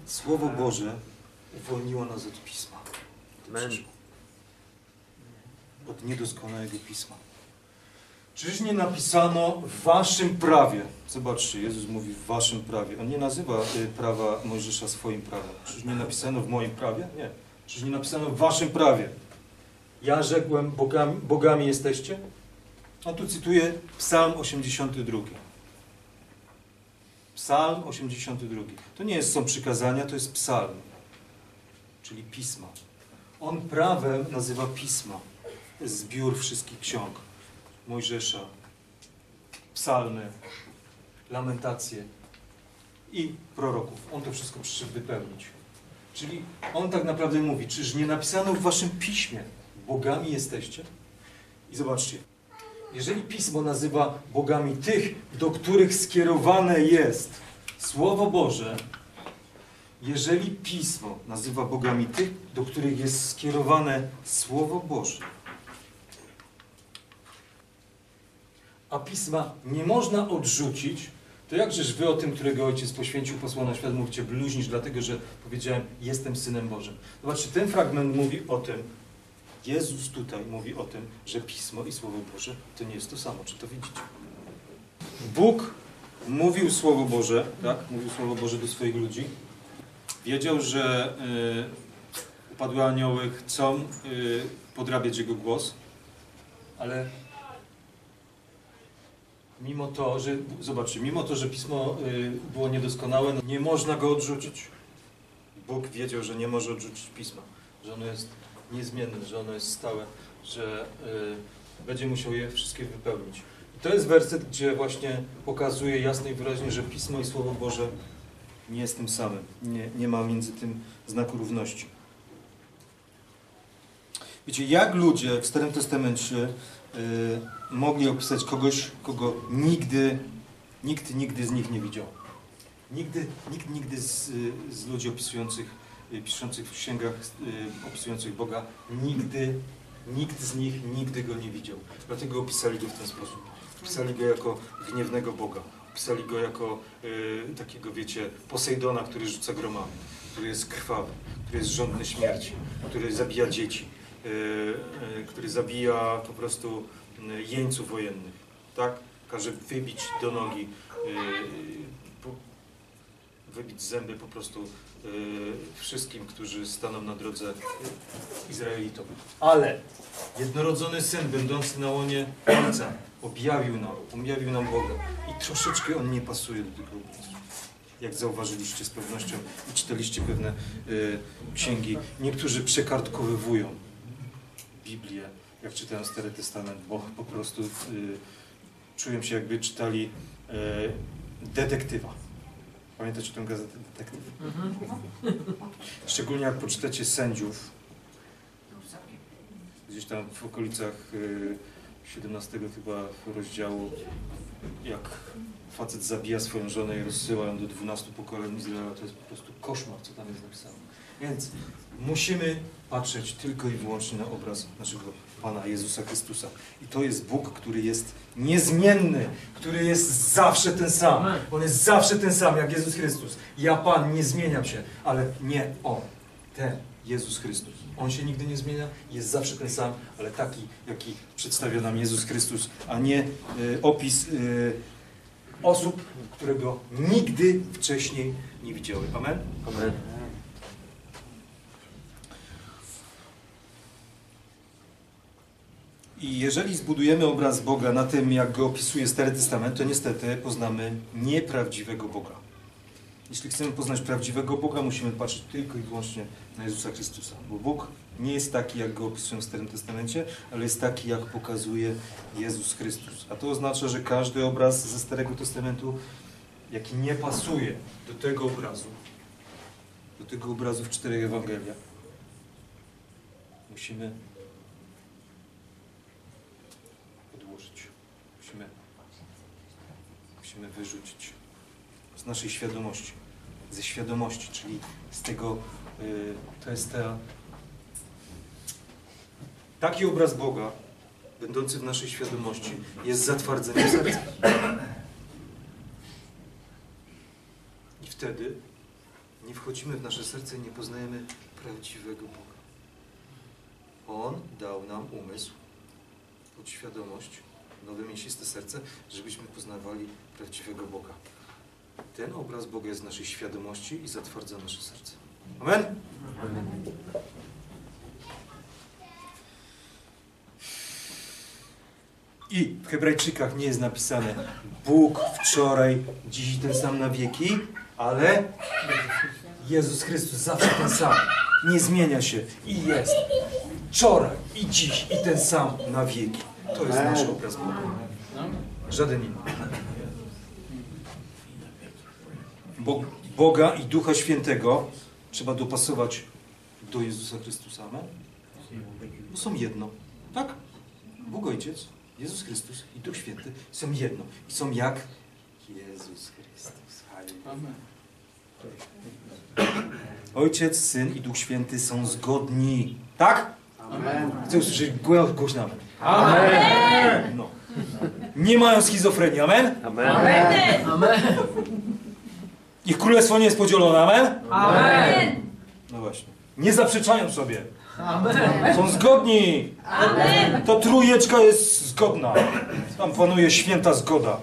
Słowo Boże uwolniło nas od Pisma. Od niedoskonałego Pisma. Czyż nie napisano w waszym prawie? Zobaczcie, Jezus mówi w waszym prawie. On nie nazywa prawa Mojżesza swoim prawem. Czyż nie napisano w moim prawie? Nie. Czyż nie napisano w waszym prawie? Ja rzekłem, bogami, bogami jesteście? A tu cytuję Psalm osiemdziesiąty drugi. Psalm osiemdziesiąty drugi. To nie są przykazania, to jest psalm. Czyli pisma. On prawem nazywa pisma. Zbiór wszystkich ksiąg. Mojżesza, psalmy, lamentacje i proroków. On to wszystko przyszedł wypełnić. Czyli on tak naprawdę mówi, czyż nie napisano w waszym piśmie, bogami jesteście? I zobaczcie, jeżeli Pismo nazywa bogami tych, do których skierowane jest Słowo Boże, jeżeli Pismo nazywa bogami tych, do których jest skierowane Słowo Boże, a Pisma nie można odrzucić, to jakżeż wy o tym, którego Ojciec poświęcił, posłał na świat, mówicie bluźnisz, dlatego że powiedziałem, jestem Synem Bożym. Zobaczcie, ten fragment mówi o tym, Jezus tutaj mówi o tym, że Pismo i Słowo Boże to nie jest to samo. Czy to widzicie? Bóg mówił Słowo Boże, tak? Mówił Słowo Boże do swoich ludzi. Wiedział, że yy, upadłe anioły chcą yy, podrabiać Jego głos, ale mimo to, że, zobaczcie, mimo to, że Pismo było niedoskonałe, nie można go odrzucić. Bóg wiedział, że nie może odrzucić Pisma, że ono jest niezmienne, że ono jest stałe, że y, będzie musiał je wszystkie wypełnić. I to jest werset, gdzie właśnie pokazuje jasno i wyraźnie, że Pismo i Słowo Boże nie jest tym samym. Nie, nie ma między tym znaku równości. Wiecie, jak ludzie w Starym Testamencie Yy, mogli opisać kogoś, kogo nigdy, nikt nigdy z nich nie widział. Nigdy, nikt nigdy z, z ludzi opisujących, piszących w księgach, yy, opisujących Boga, nigdy, nikt z nich nigdy go nie widział. Dlatego opisali go w ten sposób. Opisali go jako gniewnego Boga. Opisali go jako yy, takiego, wiecie, Posejdona, który rzuca gromami, który jest krwawy, który jest żądny śmierci, który zabija dzieci. Który zabija po prostu jeńców wojennych, tak? Każe wybić do nogi, wybić zęby po prostu wszystkim, którzy staną na drodze Izraelitom. Ale jednorodzony Syn, będący na łonie Ojca, objawił nam, objawił nam Boga. I troszeczkę On nie pasuje do tych ludzi. Jak zauważyliście z pewnością i czytaliście pewne księgi, niektórzy przekartkowywują Biblię, jak czytałem Stary Testament, bo po prostu y, czułem się, jakby czytali y, detektywa. Pamiętacie tę gazetę Detektyw? Szczególnie jak poczytacie Sędziów, gdzieś tam w okolicach y, siedemnastego chyba rozdziału, jak facet zabija swoją żonę i rozsyła ją do dwunastu pokoleń Izraela, to jest po prostu koszmar, co tam jest napisane. Więc musimy patrzeć tylko i wyłącznie na obraz naszego Pana Jezusa Chrystusa. I to jest Bóg, który jest niezmienny, który jest zawsze ten sam. On jest zawsze ten sam, jak Jezus Chrystus. Ja, Pan, nie zmieniam się, ale nie On. Ten Jezus Chrystus. On się nigdy nie zmienia, jest zawsze ten sam, ale taki, jaki przedstawia nam Jezus Chrystus, a nie y, opis y, osób, które go nigdy wcześniej nie widziały. Amen? Amen. I jeżeli zbudujemy obraz Boga na tym, jak go opisuje Stary Testament, to niestety poznamy nieprawdziwego Boga. Jeśli chcemy poznać prawdziwego Boga, musimy patrzeć tylko i wyłącznie na Jezusa Chrystusa. Bo Bóg nie jest taki, jak go opisują w Starym Testamencie, ale jest taki, jak pokazuje Jezus Chrystus. A to oznacza, że każdy obraz ze Starego Testamentu, jaki nie pasuje do tego obrazu, do tego obrazu w czterech Ewangeliach, musimy odłożyć. Musimy, musimy wyrzucić z naszej świadomości, ze świadomości, czyli z tego, yy, to jest ta, taki obraz Boga, będący w naszej świadomości, jest zatwardzeniem serca. I wtedy nie wchodzimy w nasze serce i nie poznajemy prawdziwego Boga. On dał nam umysł, podświadomość, nowe mięsiste serce, żebyśmy poznawali prawdziwego Boga. Ten obraz Boga jest w naszej świadomości i zatwardza nasze serce. Amen? Amen. I w Hebrajczykach nie jest napisane Bóg wczoraj, dziś ten sam na wieki, ale Jezus Chrystus zawsze ten sam. Nie zmienia się i jest. Wczoraj i dziś i ten sam na wieki. To jest nasz obraz Boga. Żaden inny. Bo Boga i Ducha Świętego trzeba dopasować do Jezusa Chrystusa. Amen? Bo są jedno. Tak? Bóg Ojciec, Jezus Chrystus i Duch Święty są jedno. I są jak Jezus Chrystus. Amen. Ojciec, Syn i Duch Święty są zgodni. Tak? Amen. Chcę usłyszeć głośno. Amen. Amen. No. Nie mają schizofrenii. Amen? Amen. Amen. Amen. Ich królestwo nie jest podzielone. Amen? Amen. No właśnie. Nie zaprzeczają sobie. Amen. Są zgodni. Amen. To trójeczka jest zgodna. Tam panuje święta zgoda.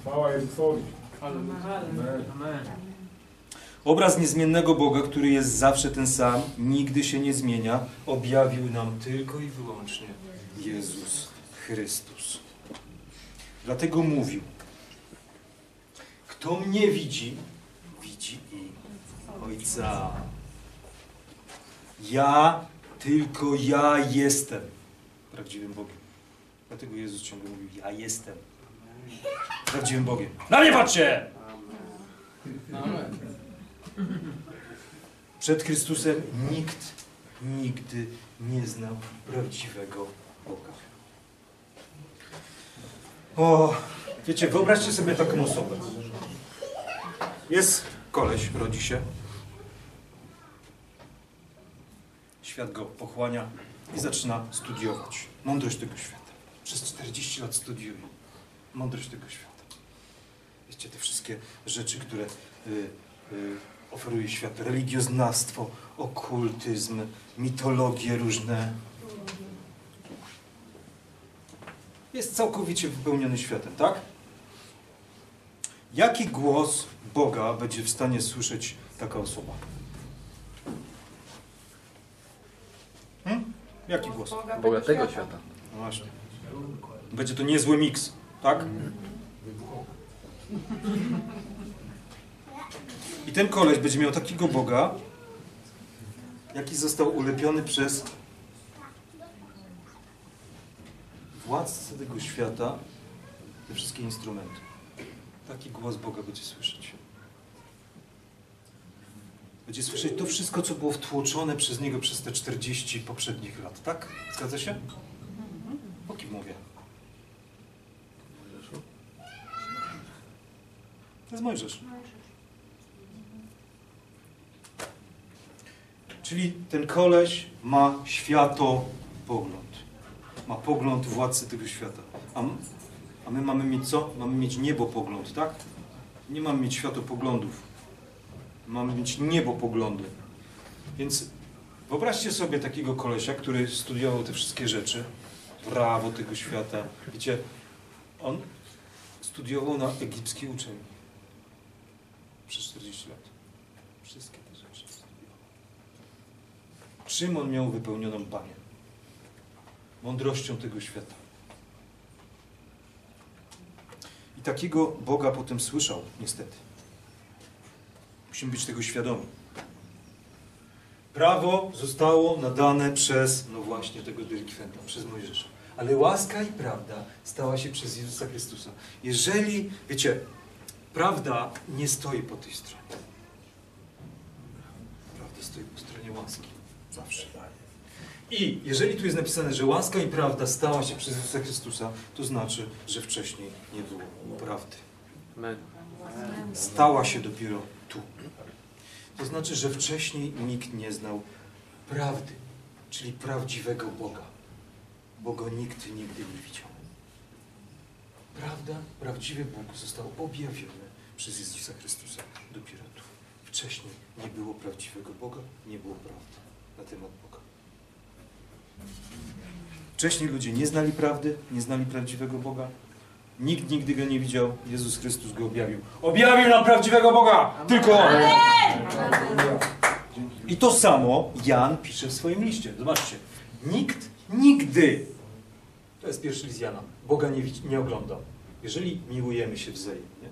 Chwała Jezusowi. Amen. Amen. Obraz niezmiennego Boga, który jest zawsze ten sam, nigdy się nie zmienia, objawił nam tylko i wyłącznie Jezus Chrystus. Dlatego mówił: kto mnie widzi, widzi i Ojca. Ja, tylko ja jestem prawdziwym Bogiem. Dlatego Jezus ciągle mówił: ja jestem prawdziwym Bogiem. Na mnie patrzcie! Amen. Przed Chrystusem nikt nigdy nie znał prawdziwego Boga. O, wiecie, wyobraźcie sobie taką osobę. Jest koleś, rodzi się. Świat go pochłania i zaczyna studiować. Mądrość tego świata. Przez czterdzieści lat studiuje mądrość tego świata. Wiecie, te wszystkie rzeczy, które y, y, oferuje świat. Religioznawstwo, okultyzm, mitologie różne. Jest całkowicie wypełniony światem, tak? Jaki głos Boga będzie w stanie słyszeć taka osoba? Hmm? Jaki głos? Boga tego świata. No właśnie. Będzie to niezły miks, tak? I ten koleś będzie miał takiego Boga, jaki został ulepiony przez władcę tego świata, te wszystkie instrumenty. Taki głos Boga będzie słyszeć. Będzie słyszeć to wszystko, co było wtłoczone przez niego przez te czterdzieści poprzednich lat. Tak? Zgadza się? O kim mówię? To jest Mojżesz. Czyli ten koleś ma światopogląd. Ma pogląd władcy tego świata. A A my mamy mieć co? Mamy mieć niebopogląd, tak? Nie mamy mieć światopoglądów. Mamy mieć niebopoglądy. Więc wyobraźcie sobie takiego kolesia, który studiował te wszystkie rzeczy. Prawo tego świata. Wiecie, on studiował na egipskiej uczelni przez czterdzieści lat. Wszystkie te rzeczy studiował. Czym on miał wypełnioną pamięć? Mądrością tego świata. I takiego Boga potem słyszał, niestety. Musimy być tego świadomi. Prawo zostało nadane przez, no właśnie, tego delikwenta, przez Mojżesza. Ale łaska i prawda stała się przez Jezusa Chrystusa. Jeżeli, wiecie, prawda nie stoi po tej stronie. Prawda stoi po stronie łaski. Zawsze. I jeżeli tu jest napisane, że łaska i prawda stała się przez Jezusa Chrystusa, to znaczy, że wcześniej nie było prawdy. Stała się dopiero tu. To znaczy, że wcześniej nikt nie znał prawdy, czyli prawdziwego Boga. Bo go nikt nigdy nie widział. Prawda, prawdziwy Bóg został objawiony przez Jezusa Chrystusa dopiero tu. Wcześniej nie było prawdziwego Boga, nie było prawdy na temat Boga. Wcześniej ludzie nie znali prawdy, nie znali prawdziwego Boga. Nikt nigdy go nie widział. Jezus Chrystus go objawił. Objawił nam prawdziwego Boga! Tylko On! I to samo Jan pisze w swoim liście. Zobaczcie. Nikt nigdy, to jest pierwszy list Jana, Boga nie, nie oglądał. Jeżeli miłujemy się wzajemnie,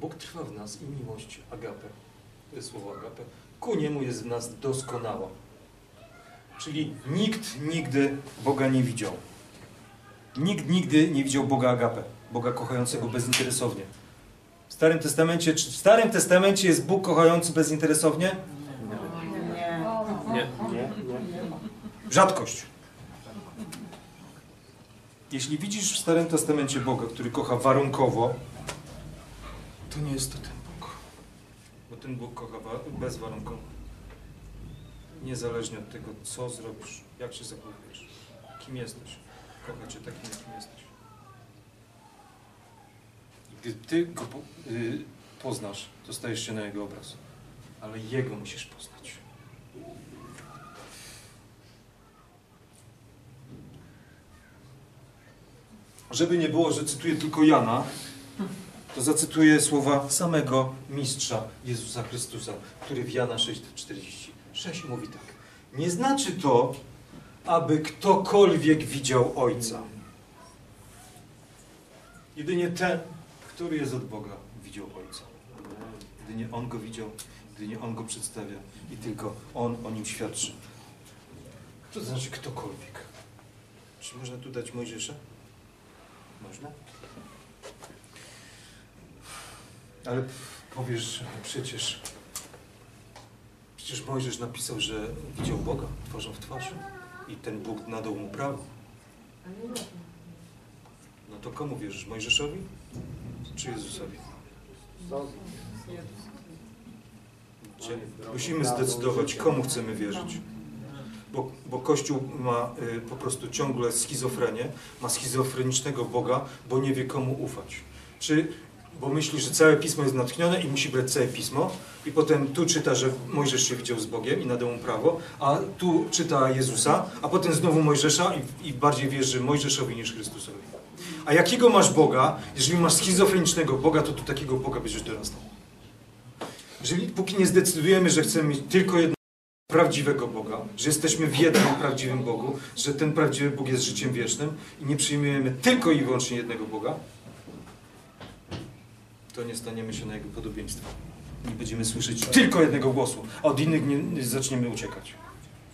Bóg trwa w nas i miłość agape, to jest słowo agape, ku niemu jest w nas doskonała. Czyli nikt nigdy Boga nie widział. Nikt nigdy nie widział Boga agape, Boga kochającego bezinteresownie. W Starym Testamencie, czy w Starym Testamencie jest Bóg kochający bezinteresownie? Nie. Nie. Rzadkość. Jeśli widzisz w Starym Testamencie Boga, który kocha warunkowo, to nie jest to ten Bóg. Bo ten Bóg kocha bezwarunkowo. Niezależnie od tego, co zrobisz, jak się zachowujesz, kim jesteś. Kocha Cię takim, jakim jesteś. I gdy Ty go poznasz, to stajesz się na Jego obraz. Ale Jego musisz poznać. Żeby nie było, że cytuję tylko Jana, to zacytuję słowa samego mistrza Jezusa Chrystusa, który w Jana sześć czterdzieści sześć mówi tak. Nie znaczy to, aby ktokolwiek widział Ojca. Jedynie ten, który jest od Boga, widział Ojca. Jedynie On go widział, jedynie On go przedstawia i tylko On o nim świadczy. Co to znaczy ktokolwiek? Czy można tu dać Mojżesza? Można? Ale powiesz, przecież przecież Mojżesz napisał, że widział Boga twarzą w twarz i ten Bóg nadał mu prawo. No to komu wierzysz? Mojżeszowi czy Jezusowi? Gdzie? Musimy zdecydować, komu chcemy wierzyć. Bo, bo Kościół ma y, po prostu ciągle schizofrenię, ma schizofrenicznego Boga, bo nie wie, komu ufać. Czy, bo myśli, że całe Pismo jest natchnione i musi brać całe Pismo i potem tu czyta, że Mojżesz się widział z Bogiem i nadał mu prawo, a tu czyta Jezusa, a potem znowu Mojżesza i, i bardziej wierzy Mojżeszowi niż Chrystusowi. A jakiego masz Boga? Jeżeli masz schizofrenicznego Boga, to tu takiego Boga będziesz dorastał. Jeżeli póki nie zdecydujemy, że chcemy mieć tylko jedno prawdziwego Boga, że jesteśmy w jednym prawdziwym Bogu, że ten prawdziwy Bóg jest życiem wiecznym i nie przyjmujemy tylko i wyłącznie jednego Boga, to nie staniemy się na Jego podobieństwo. Nie będziemy słyszeć tylko jednego głosu, a od innych nie, nie zaczniemy uciekać.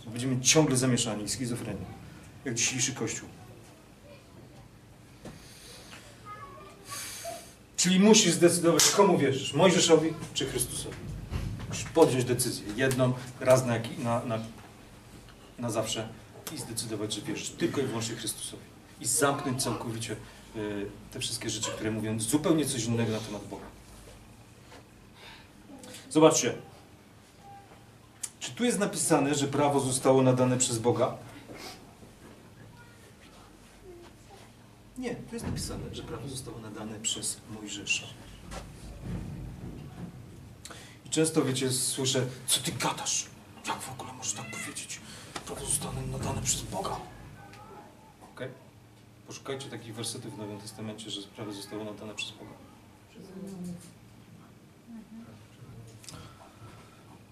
Będziemy ciągle zamieszani, schizofrenią, jak dzisiejszy Kościół. Czyli musisz zdecydować, komu wierzysz, Mojżeszowi czy Chrystusowi. Musisz podjąć decyzję, jedną, raz na, na, na, na zawsze i zdecydować, że wierzysz tylko i wyłącznie Chrystusowi. I zamknąć całkowicie y, te wszystkie rzeczy, które mówią zupełnie coś innego na temat Boga. Zobaczcie. Czy tu jest napisane, że prawo zostało nadane przez Boga? Nie, tu jest napisane, że prawo zostało nadane przez Mojżesza. Często, wiecie, słyszę, co ty gadasz? Jak w ogóle możesz tak powiedzieć? Prawo zostało nadane przez Boga. Okej? Okay. Poszukajcie takich wersetów w Nowym Testamencie, że sprawy zostały nadane przez Boga.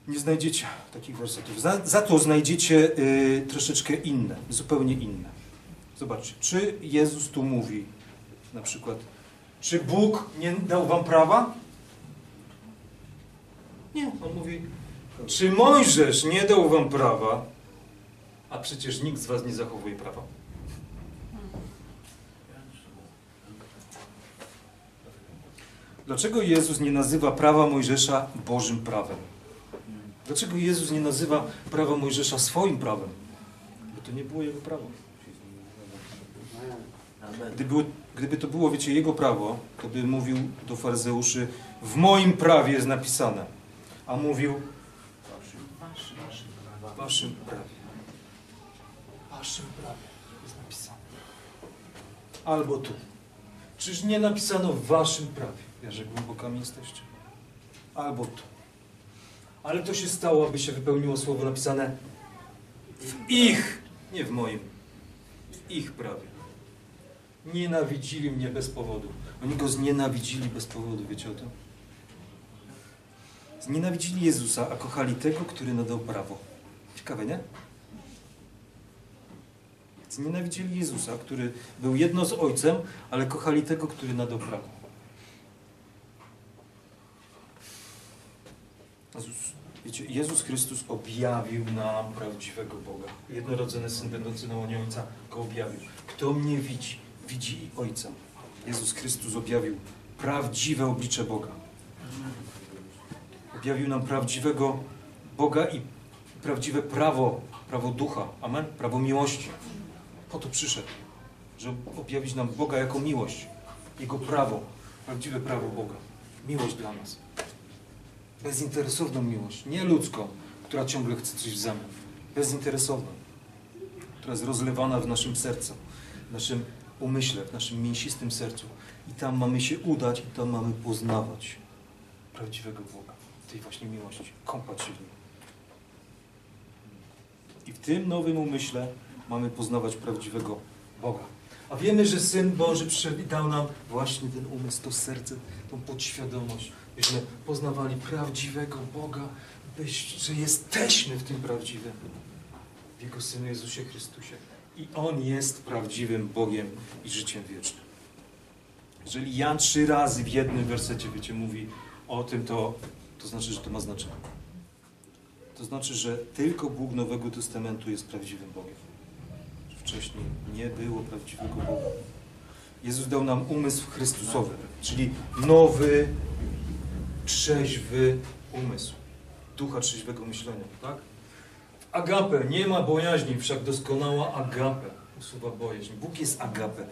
Nie znajdziecie takich wersetów. Za, za to znajdziecie y, troszeczkę inne, zupełnie inne. Zobaczcie, czy Jezus tu mówi, na przykład, czy Bóg nie dał wam prawa? Nie, on mówi, czy Mojżesz nie dał wam prawa, a przecież nikt z was nie zachowuje prawa. Dlaczego Jezus nie nazywa prawa Mojżesza Bożym prawem? Dlaczego Jezus nie nazywa prawa Mojżesza swoim prawem? Bo to nie było jego prawo. Gdyby, gdyby to było, wiecie, jego prawo, to by mówił do faryzeuszy, w moim prawie jest napisane. A mówił, w waszym prawie. W waszym prawie jest napisane. Albo tu. Czyż nie napisano w waszym prawie? Wierzę, głębokami jesteście. Albo tu. Ale to się stało, aby się wypełniło słowo napisane w ich, nie w moim, w ich prawie. Nienawidzili mnie bez powodu. Oni go znienawidzili bez powodu, wiecie o tym? Znienawidzili Jezusa, a kochali tego, który nadał prawo. Ciekawe, nie? Znienawidzili Jezusa, który był jedno z Ojcem, ale kochali tego, który nadał prawo. Jezus, wiecie, Jezus Chrystus objawił nam prawdziwego Boga. Jednorodzony Syn, będący na łonie Ojca, go objawił. Kto mnie widzi, widzi i Ojca. Jezus Chrystus objawił prawdziwe oblicze Boga. Objawił nam prawdziwego Boga i prawdziwe prawo, prawo ducha, amen, prawo miłości. Po to przyszedł, żeby objawić nam Boga jako miłość, Jego prawo, prawdziwe prawo Boga, miłość dla nas. Bezinteresowną miłość, nie ludzką, która ciągle chce coś w zamian. Bezinteresowną, która jest rozlewana w naszym sercu, w naszym umyśle, w naszym mięsistym sercu. I tam mamy się udać, i tam mamy poznawać prawdziwego Boga, tej właśnie miłości, kąpać się w nim. I w tym nowym umyśle mamy poznawać prawdziwego Boga. A wiemy, że Syn Boży przyszedł i dał nam właśnie ten umysł, to serce, tą podświadomość. Byśmy poznawali prawdziwego Boga, byś, że jesteśmy w tym prawdziwym, w Jego Synu Jezusie Chrystusie. I On jest prawdziwym Bogiem i życiem wiecznym. Jeżeli Jan trzy razy w jednym wersecie, wiecie, mówi o tym, to, to znaczy, że to ma znaczenie. To znaczy, że tylko Bóg Nowego Testamentu jest prawdziwym Bogiem. Wcześniej nie było prawdziwego Boga. Jezus dał nam umysł Chrystusowy, czyli nowy, trzeźwy umysł. Ducha trzeźwego myślenia, tak? W agape nie ma bojaźni, wszak doskonała agape usuwa bojaźń. Bóg jest agape.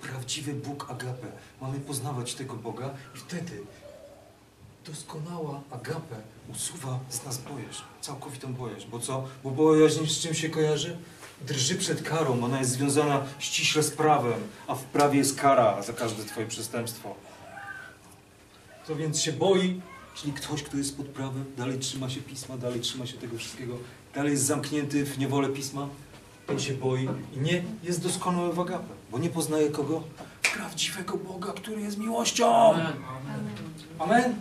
Prawdziwy Bóg agape. Mamy poznawać tego Boga i wtedy doskonała agape usuwa z nas bojaźń. Całkowitą bojaźń. Bo co? Bo bojaźń z czym się kojarzy? Drży przed karą. Ona jest związana ściśle z prawem. A w prawie jest kara za każde twoje przestępstwo. Kto więc się boi, czyli ktoś, kto jest pod prawem, dalej trzyma się Pisma, dalej trzyma się tego wszystkiego, dalej jest zamknięty w niewolę Pisma, ten się boi i nie jest doskonały w agape, bo nie poznaje kogo? Prawdziwego Boga, który jest miłością! Amen. Amen.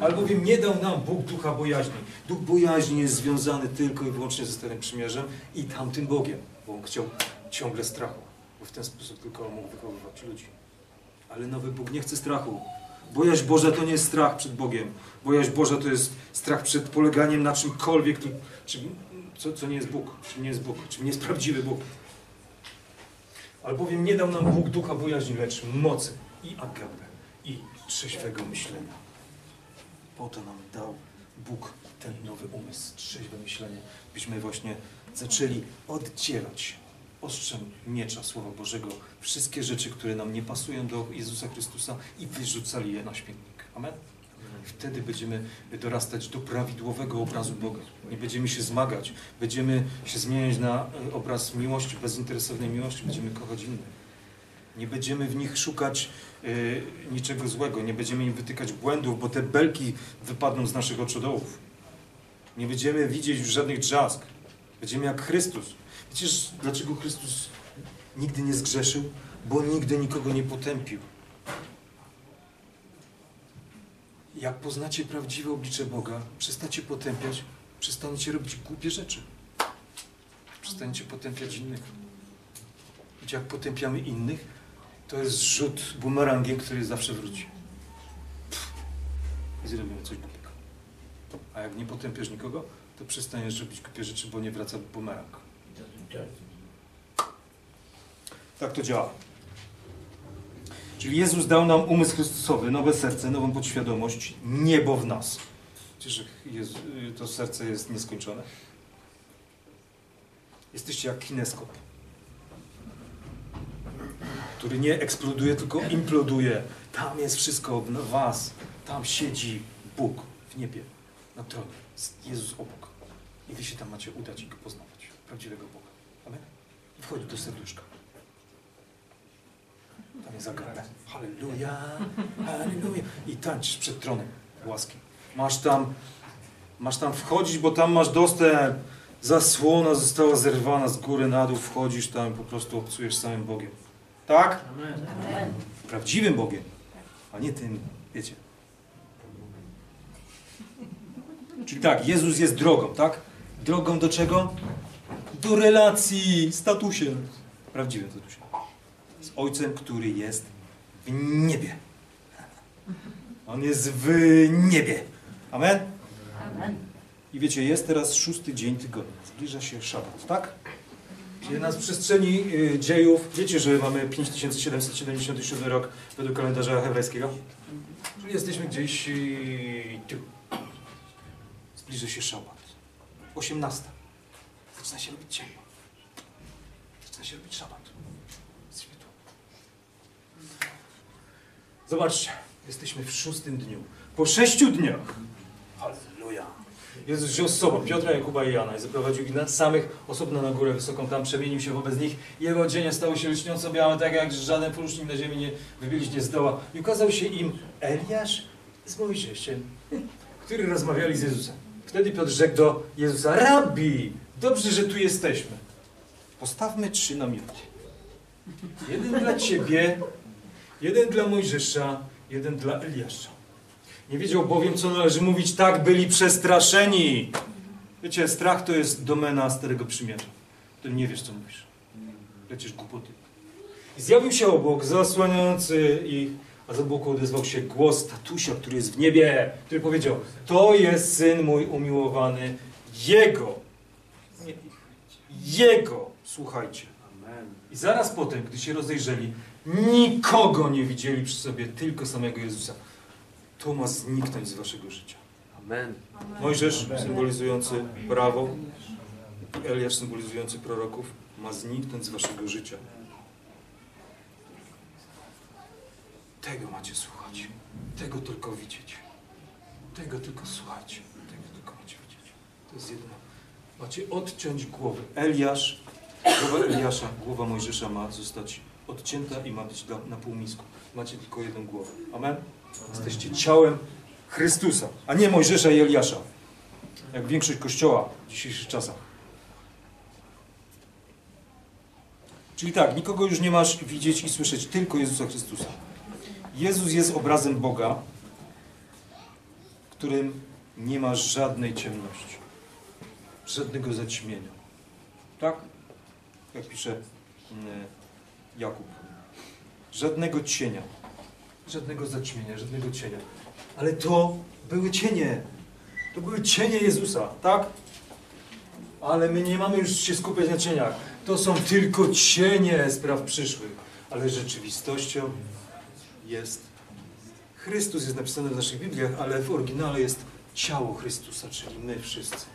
Albowiem nie dał nam Bóg ducha bojaźni. Duch bojaźni jest związany tylko i wyłącznie ze Starym Przymierzem i tamtym Bogiem, bo on chciał ciągle strachu, bo w ten sposób tylko on mógł wychowywać ludzi. Ale nowy Bóg nie chce strachu. Bojaźń Boża to nie jest strach przed Bogiem. Bojaźń Boża to jest strach przed poleganiem na czymkolwiek, czym, co, co nie jest Bóg, czym nie jest Bóg, czym nie jest prawdziwy Bóg. Albowiem nie dał nam Bóg ducha bojaźni, lecz mocy i agape, i trzeźwego myślenia. Po to nam dał Bóg ten nowy umysł, trzeźwe myślenie, byśmy właśnie zaczęli oddzierać ostrzem miecza Słowa Bożego wszystkie rzeczy, które nam nie pasują do Jezusa Chrystusa i wyrzucali je na śmietnik. Amen? Wtedy będziemy dorastać do prawidłowego obrazu Boga. Nie będziemy się zmagać. Będziemy się zmieniać na obraz miłości, bezinteresownej miłości. Będziemy kochać innych. Nie będziemy w nich szukać yy, niczego złego. Nie będziemy im wytykać błędów, bo te belki wypadną z naszych oczodołów. Nie będziemy widzieć już żadnych drzazg. Będziemy jak Chrystus. Przecież dlaczego Chrystus nigdy nie zgrzeszył? bo nigdy nikogo nie potępił. Jak poznacie prawdziwe oblicze Boga, przestacie potępiać, przestaniecie robić głupie rzeczy. Przestaniecie potępiać innych. Jak potępiamy innych, to jest rzut bumerangiem, który zawsze wróci. Pff, i zrobimy coś głupiego. A jak nie potępiasz nikogo, to przestaniesz robić głupie rzeczy, bo nie wraca bumerang. Tak to działa. Czyli Jezus dał nam umysł Chrystusowy, nowe serce, nową podświadomość, niebo w nas. Przecież to serce jest nieskończone. Jesteście jak kineskop, który nie eksploduje, tylko imploduje. Tam jest wszystko w was. Tam siedzi Bóg w niebie, na tronie. Jezus obok. I wy się tam macie udać i go poznawać. Prawdziwego Boga. Amen? I wchodzi do serduszka. Tam jest zagadka. Halleluja, halleluja. I tańczysz przed tronem łaski. Masz tam, masz tam wchodzić, bo tam masz dostęp. Zasłona została zerwana z góry na dół. Wchodzisz tam i po prostu obcujesz samym Bogiem. Tak? Amen. Amen. Prawdziwym Bogiem, a nie tym, wiecie. Czyli tak, Jezus jest drogą, tak? Drogą do czego? Do relacji, statusie. Prawdziwym statusie. Z Ojcem, który jest w niebie. On jest w niebie. Amen? Amen. I wiecie, jest teraz szósty dzień tygodnia. Zbliża się szabat, tak? Czyli na przestrzeni dziejów, wiecie, że mamy pięć tysięcy siedemset siedemdziesiąty siódmy rok według kalendarza hebrajskiego? Czyli jesteśmy gdzieś tu. Zbliża się szabat. osiemnasta. Zaczyna się robić ciemno. Zaczyna się robić szabat. Jesteśmy tu. Zobaczcie, jesteśmy w szóstym dniu. Po sześciu dniach. Halleluja. Jezus wziął z sobą Piotra, Jakuba i Jana i zaprowadził ich na samych osobno na górę wysoką. Tam przemienił się wobec nich. Jego odzienie stało się lśniąco białe, tak jak żaden porusznik na ziemi nie wybielić nie zdoła. I ukazał się im Eliasz z Mojżeszem, który rozmawiali z Jezusem. Wtedy Piotr rzekł do Jezusa: Rabbi, dobrze, że tu jesteśmy. Postawmy trzy namioty. Jeden dla Ciebie, jeden dla Mojżesza, jeden dla Eliasza. Nie wiedział bowiem, co należy mówić, tak byli przestraszeni. Wiecie, strach to jest domena Starego Przymierza. Ty nie wiesz, co mówisz. Lecisz głupoty. I zjawił się obłok zasłaniający ich, a z obłoku odezwał się głos statusia, który jest w niebie, który powiedział: to jest Syn mój umiłowany, Jego. Nie, Jego. Słuchajcie. Amen. I zaraz potem, gdy się rozejrzeli, nikogo nie widzieli przy sobie, tylko samego Jezusa. To ma zniknąć z waszego życia. Amen. Mojżesz, symbolizujący prawo, i Eliasz, symbolizujący proroków, ma zniknąć z waszego życia. Tego macie słuchać. Tego tylko widzieć. Tego tylko słuchać. Tego tylko macie widzieć. To jest jedno. Macie odciąć głowę. Eliasz, głowa Eliasza, głowa Mojżesza ma zostać odcięta i ma być na półmisku. Macie tylko jedną głowę. Amen? Jesteście ciałem Chrystusa, a nie Mojżesza i Eliasza, jak większość Kościoła w dzisiejszych czasach. Czyli tak, nikogo już nie masz widzieć i słyszeć, tylko Jezusa Chrystusa. Jezus jest obrazem Boga, w którym nie ma żadnej ciemności, żadnego zaćmienia. Tak? Jak pisze Jakub. Żadnego cienia. Żadnego zaćmienia, żadnego cienia. Ale to były cienie. To były cienie Jezusa, tak? Ale my nie mamy już się skupiać na cieniach. To są tylko cienie spraw przyszłych. Ale rzeczywistością jest Chrystus, jest napisane w naszych Bibliach, ale w oryginale jest ciało Chrystusa, czyli my wszyscy.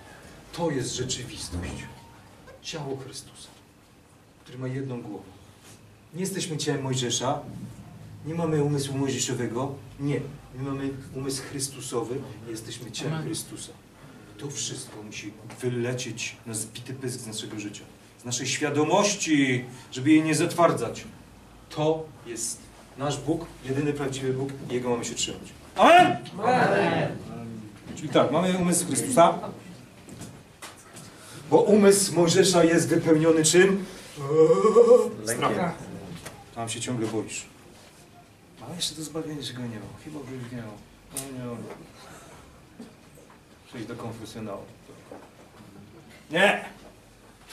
To jest rzeczywistość. Ciało Chrystusa, który ma jedną głowę. Nie jesteśmy ciałem Mojżesza, nie mamy umysłu mojżeszowego, nie. My mamy umysł Chrystusowy, jesteśmy ciałem Chrystusa. To wszystko musi wylecieć na zbity pysk z naszego życia, z naszej świadomości, żeby jej nie zatwardzać. To jest nasz Bóg, jedyny prawdziwy Bóg i Jego mamy się trzymać. Amen! Amen! Czyli tak, mamy umysł Chrystusa, bo umysł Mojżesza jest wypełniony czym? Strachem. Tam się ciągle boisz. Ale jeszcze do zbawienia się go nie ma. Chyba by już nie miał. No nie, no. Przyjdź do konfesjonału. Nie!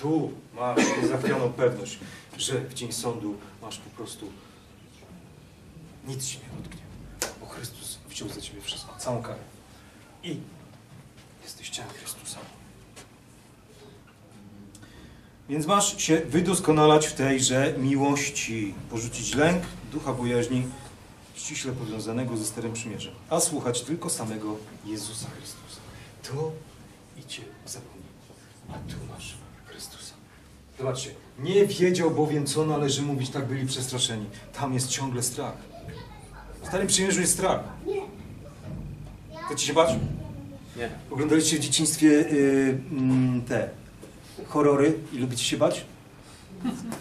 Tu masz niezachwianą pewność, że w dzień sądu masz po prostu nic ci nie dotknie. Bo Chrystus wziął za ciebie wszystko, całą karę. I jesteś ciałem Chrystusa. Więc masz się wydoskonalać w tejże miłości, porzucić lęk, ducha bojaźni, ściśle powiązanego ze Starym Przymierzem, a słuchać tylko samego Jezusa Chrystusa. To i Cię zapomni, a tu masz Chrystusa. Zobaczcie, nie wiedział bowiem, co należy mówić, tak byli przestraszeni. Tam jest ciągle strach. W Starym Przymierzu jest strach. Chcecie się bać? Nie. Oglądaliście w dzieciństwie yy, te horrory i lubicie się bać?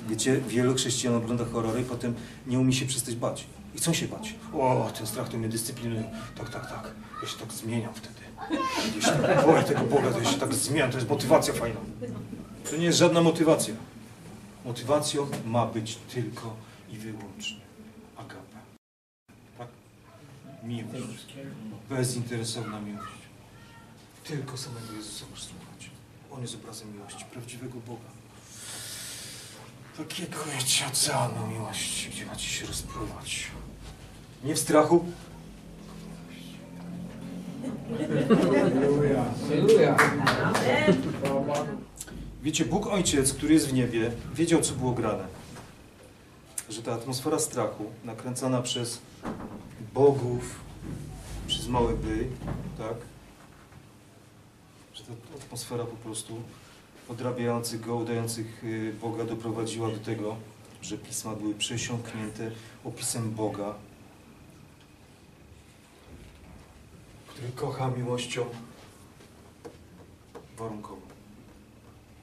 Wiecie, wielu chrześcijan ogląda horrory i potem nie umie się przestać bać. I chcą się bać. O, ten strach to mnie dyscyplinuje. Tak, tak, tak. Ja się tak zmieniam wtedy. Jeśli tak boję tego Boga, to ja się tak zmieniam. To jest motywacja fajna. To nie jest żadna motywacja. Motywacją ma być tylko i wyłącznie agape. Tak? Miłość. Bezinteresowna miłość. Tylko samego Jezusa możesz słuchać. On jest obrazem miłości, prawdziwego Boga. Takiego wiecie oceanu miłości, gdzie macie się rozpływać. Nie w strachu? Wiecie, Bóg Ojciec, który jest w niebie, wiedział, co było grane. Że ta atmosfera strachu, nakręcana przez bogów, przez małe by, tak? Że ta atmosfera po prostu odrabiających go, udających Boga, doprowadziła do tego, że pisma były przesiąknięte opisem Boga, który kocha miłością warunkową.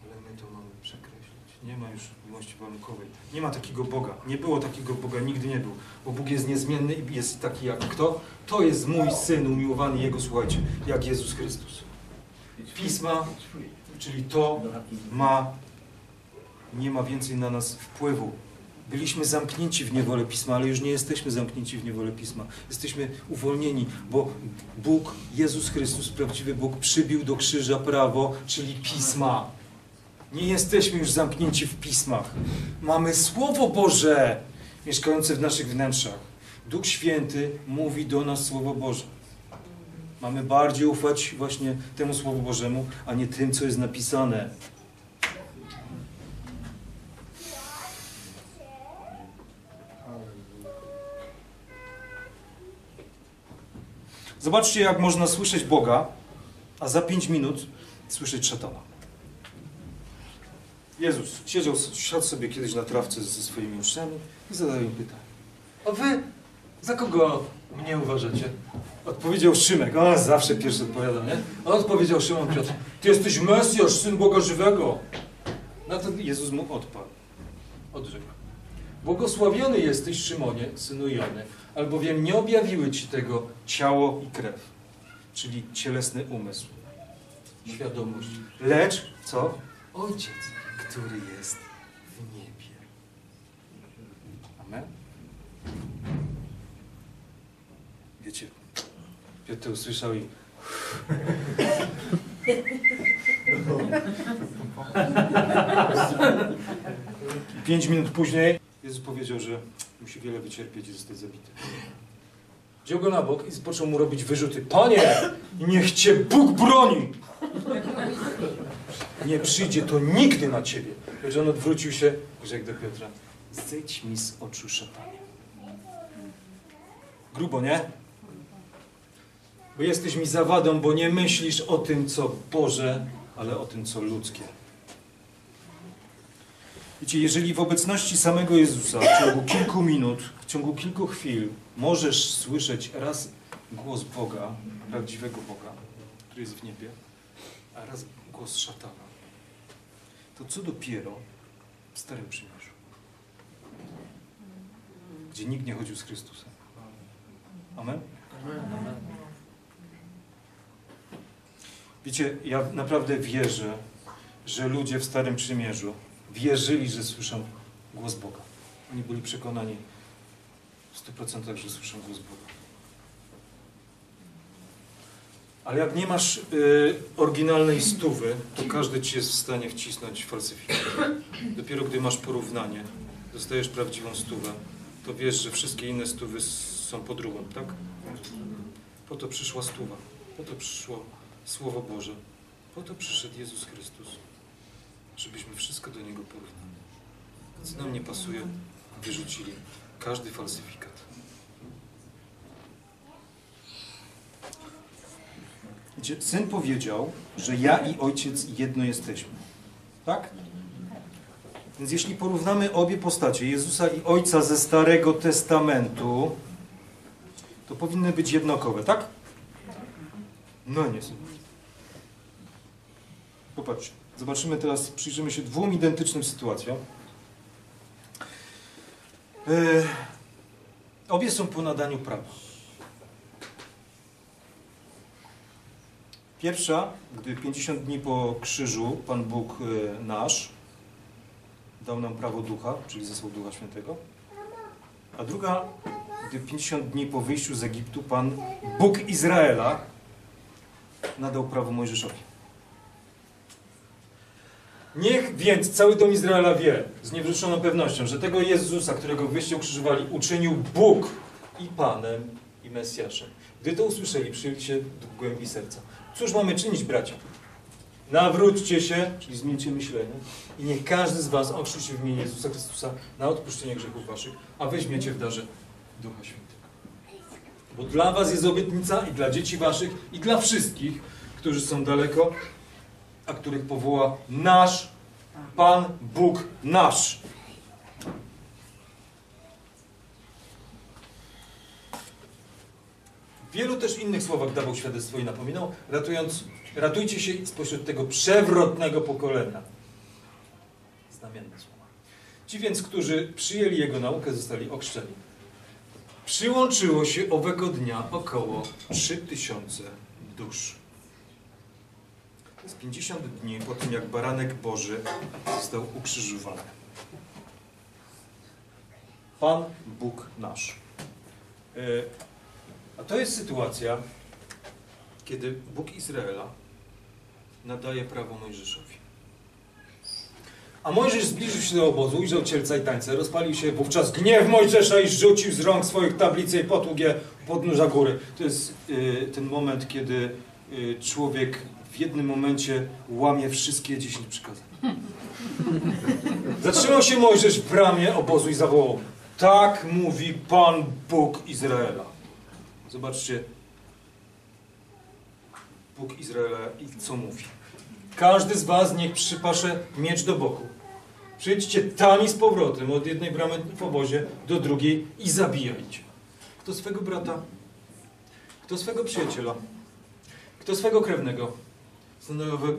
Ale my to mamy przekreślić. Nie ma już miłości warunkowej. Nie ma takiego Boga. Nie było takiego Boga, nigdy nie był. Bo Bóg jest niezmienny i jest taki jak kto? To jest mój Syn umiłowany Jego, słuchajcie, jak Jezus Chrystus. Pisma... Czyli to ma, nie ma więcej na nas wpływu. Byliśmy zamknięci w niewolę Pisma, ale już nie jesteśmy zamknięci w niewolę Pisma. Jesteśmy uwolnieni, bo Bóg, Jezus Chrystus, prawdziwy Bóg, przybił do krzyża prawo, czyli Pisma. Nie jesteśmy już zamknięci w Pismach. Mamy Słowo Boże mieszkające w naszych wnętrzach. Duch Święty mówi do nas Słowo Boże. Mamy bardziej ufać właśnie temu Słowu Bożemu, a nie tym, co jest napisane. Zobaczcie, jak można słyszeć Boga, a za pięć minut słyszeć szatana. Jezus siedział, siadł sobie kiedyś na trawce ze swoimi uczniami i zadał im pytanie. A wy za kogo mnie uważacie? Odpowiedział Szymek. O, zawsze pierwszy odpowiadam, nie? A odpowiedział Szymon Piotr. Ty jesteś Mesjasz, Syn Boga Żywego. Na to Jezus mu odparł. Odrzekł. Błogosławiony jesteś, Szymonie, synu Jony, albowiem nie objawiły ci tego ciało i krew, czyli cielesny umysł, świadomość. Lecz, co? Ojciec, który jest w niebie. Amen? Wiecie, Piotr usłyszał i... Pięć minut później Jezus powiedział, że musi wiele wycierpieć i zostać zabity. Wziął go na bok i zaczął mu robić wyrzuty. Panie, niech Cię Bóg broni! Nie przyjdzie to nigdy na Ciebie. Lecz on odwrócił się, rzekł do Piotra. Zejdź mi z oczu, szatanie. Grubo, nie? Bo jesteś mi zawadą, bo nie myślisz o tym, co Boże, ale o tym, co ludzkie. Wiecie, jeżeli w obecności samego Jezusa w ciągu kilku minut, w ciągu kilku chwil możesz słyszeć raz głos Boga, prawdziwego Boga, który jest w niebie, a raz głos szatana, to co dopiero w Starym Przymierzu, gdzie nikt nie chodził z Chrystusem. Amen? Amen. Wiecie, ja naprawdę wierzę, że ludzie w Starym Przymierzu wierzyli, że słyszą głos Boga. Oni byli przekonani w stu procentach, że słyszą głos Boga. Ale jak nie masz y, oryginalnej stówy, to każdy ci jest w stanie wcisnąć falsyfikat. Dopiero gdy masz porównanie, dostajesz prawdziwą stówę, to wiesz, że wszystkie inne stówy są podróbą, tak? Po to przyszła stówa, po to przyszło Słowo Boże, po to przyszedł Jezus Chrystus, żebyśmy wszystko do Niego porównali. Co nam nie pasuje, wyrzucili każdy falsyfikat. Syn powiedział, że ja i Ojciec jedno jesteśmy. Tak? Więc jeśli porównamy obie postacie, Jezusa i Ojca ze Starego Testamentu, to powinny być jednakowe, tak? No nie są. Popatrzcie. Zobaczymy teraz, przyjrzymy się dwóm identycznym sytuacjom. Yy, obie są po nadaniu prawa. Pierwsza, gdy pięćdziesiąt dni po krzyżu Pan Bóg nasz dał nam prawo ducha, czyli zesłał Ducha Świętego. A druga, gdy pięćdziesiąt dni po wyjściu z Egiptu Pan Bóg Izraela nadał prawo Mojżeszowi. Niech więc cały dom Izraela wie z niewzruszoną pewnością, że tego Jezusa, którego wyście ukrzyżowali, uczynił Bóg i Panem, i Mesjaszem. Gdy to usłyszeli, przyjęli się do głębi serca. Cóż mamy czynić, bracia? Nawróćcie się, czyli zmieńcie myślenie, i niech każdy z was okrzyczy w imieniu Jezusa Chrystusa na odpuszczenie grzechów waszych, a weźmiecie w darze Ducha Świętego. Bo dla was jest obietnica i dla dzieci waszych, i dla wszystkich, którzy są daleko, a których powoła nasz Pan Bóg nasz. W wielu też innych słowach dawał świadectwo i napominał, ratując, ratujcie się spośród tego przewrotnego pokolenia. Znamienne słowa. Ci więc, którzy przyjęli jego naukę, zostali ochrzczeni. Przyłączyło się owego dnia około trzy tysiące dusz. To jest pięćdziesiąt dni po tym, jak Baranek Boży został ukrzyżowany. Pan Bóg nasz. Yy, A to jest sytuacja, kiedy Bóg Izraela nadaje prawo Mojżeszowi. A Mojżesz zbliżył się do obozu, ujrzał cielca i tańce, rozpalił się wówczas gniew Mojżesza i rzucił z rąk swoich tablicę i potłukł je u podnóża góry. To jest y, ten moment, kiedy y, człowiek w jednym momencie łamie wszystkie dziesięć przykazań. Zatrzymał się Mojżesz w bramie obozu i zawołał: tak mówi Pan Bóg Izraela. Zobaczcie, Bóg Izraela i co mówi. Każdy z was niech przypasze miecz do boku. Przyjdźcie tam i z powrotem, od jednej bramy w obozie do drugiej i zabijajcie. Kto swego brata, kto swego przyjaciela, kto swego krewnego,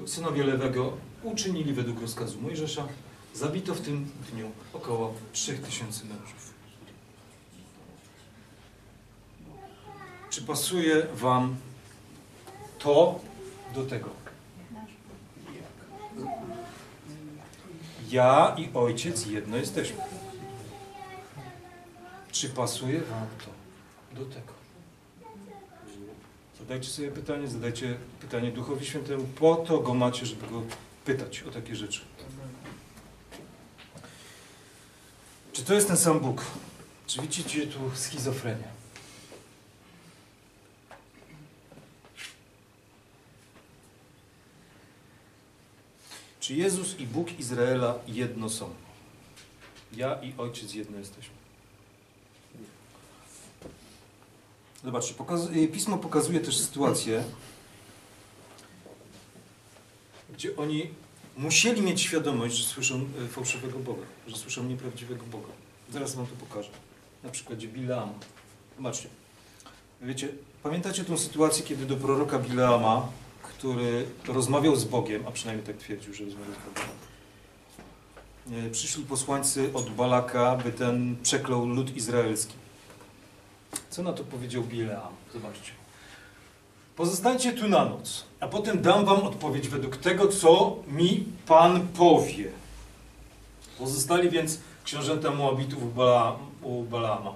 synowie lewego uczynili według rozkazu Mojżesza, zabito w tym dniu około trzech tysięcy mężów. Czy pasuje wam to do tego? Ja i Ojciec jedno jesteśmy. Czy pasuje wam to do tego? Zadajcie sobie pytanie, zadajcie pytanie Duchowi Świętemu. Po to go macie, żeby go pytać o takie rzeczy. Czy to jest ten sam Bóg? Czy widzicie tu schizofrenię? Czy Jezus i Bóg Izraela jedno są? Ja i Ojciec jedno jesteśmy. Zobaczcie, pokazuje, Pismo pokazuje też sytuację, gdzie oni musieli mieć świadomość, że słyszą fałszywego Boga, że słyszą nieprawdziwego Boga. Zaraz wam to pokażę. Na przykładzie Bileama. Zobaczcie. Wiecie, pamiętacie tę sytuację, kiedy do proroka Bileama, który rozmawiał z Bogiem, a przynajmniej tak twierdził, że rozmawiał z Bogiem, przyszli posłańcy od Balaka, by ten przeklął lud izraelski. Co na to powiedział Bileam? Zobaczcie. Pozostańcie tu na noc, a potem dam wam odpowiedź według tego, co mi Pan powie. Pozostali więc książęta Moabitów u, Bala, u Balaama.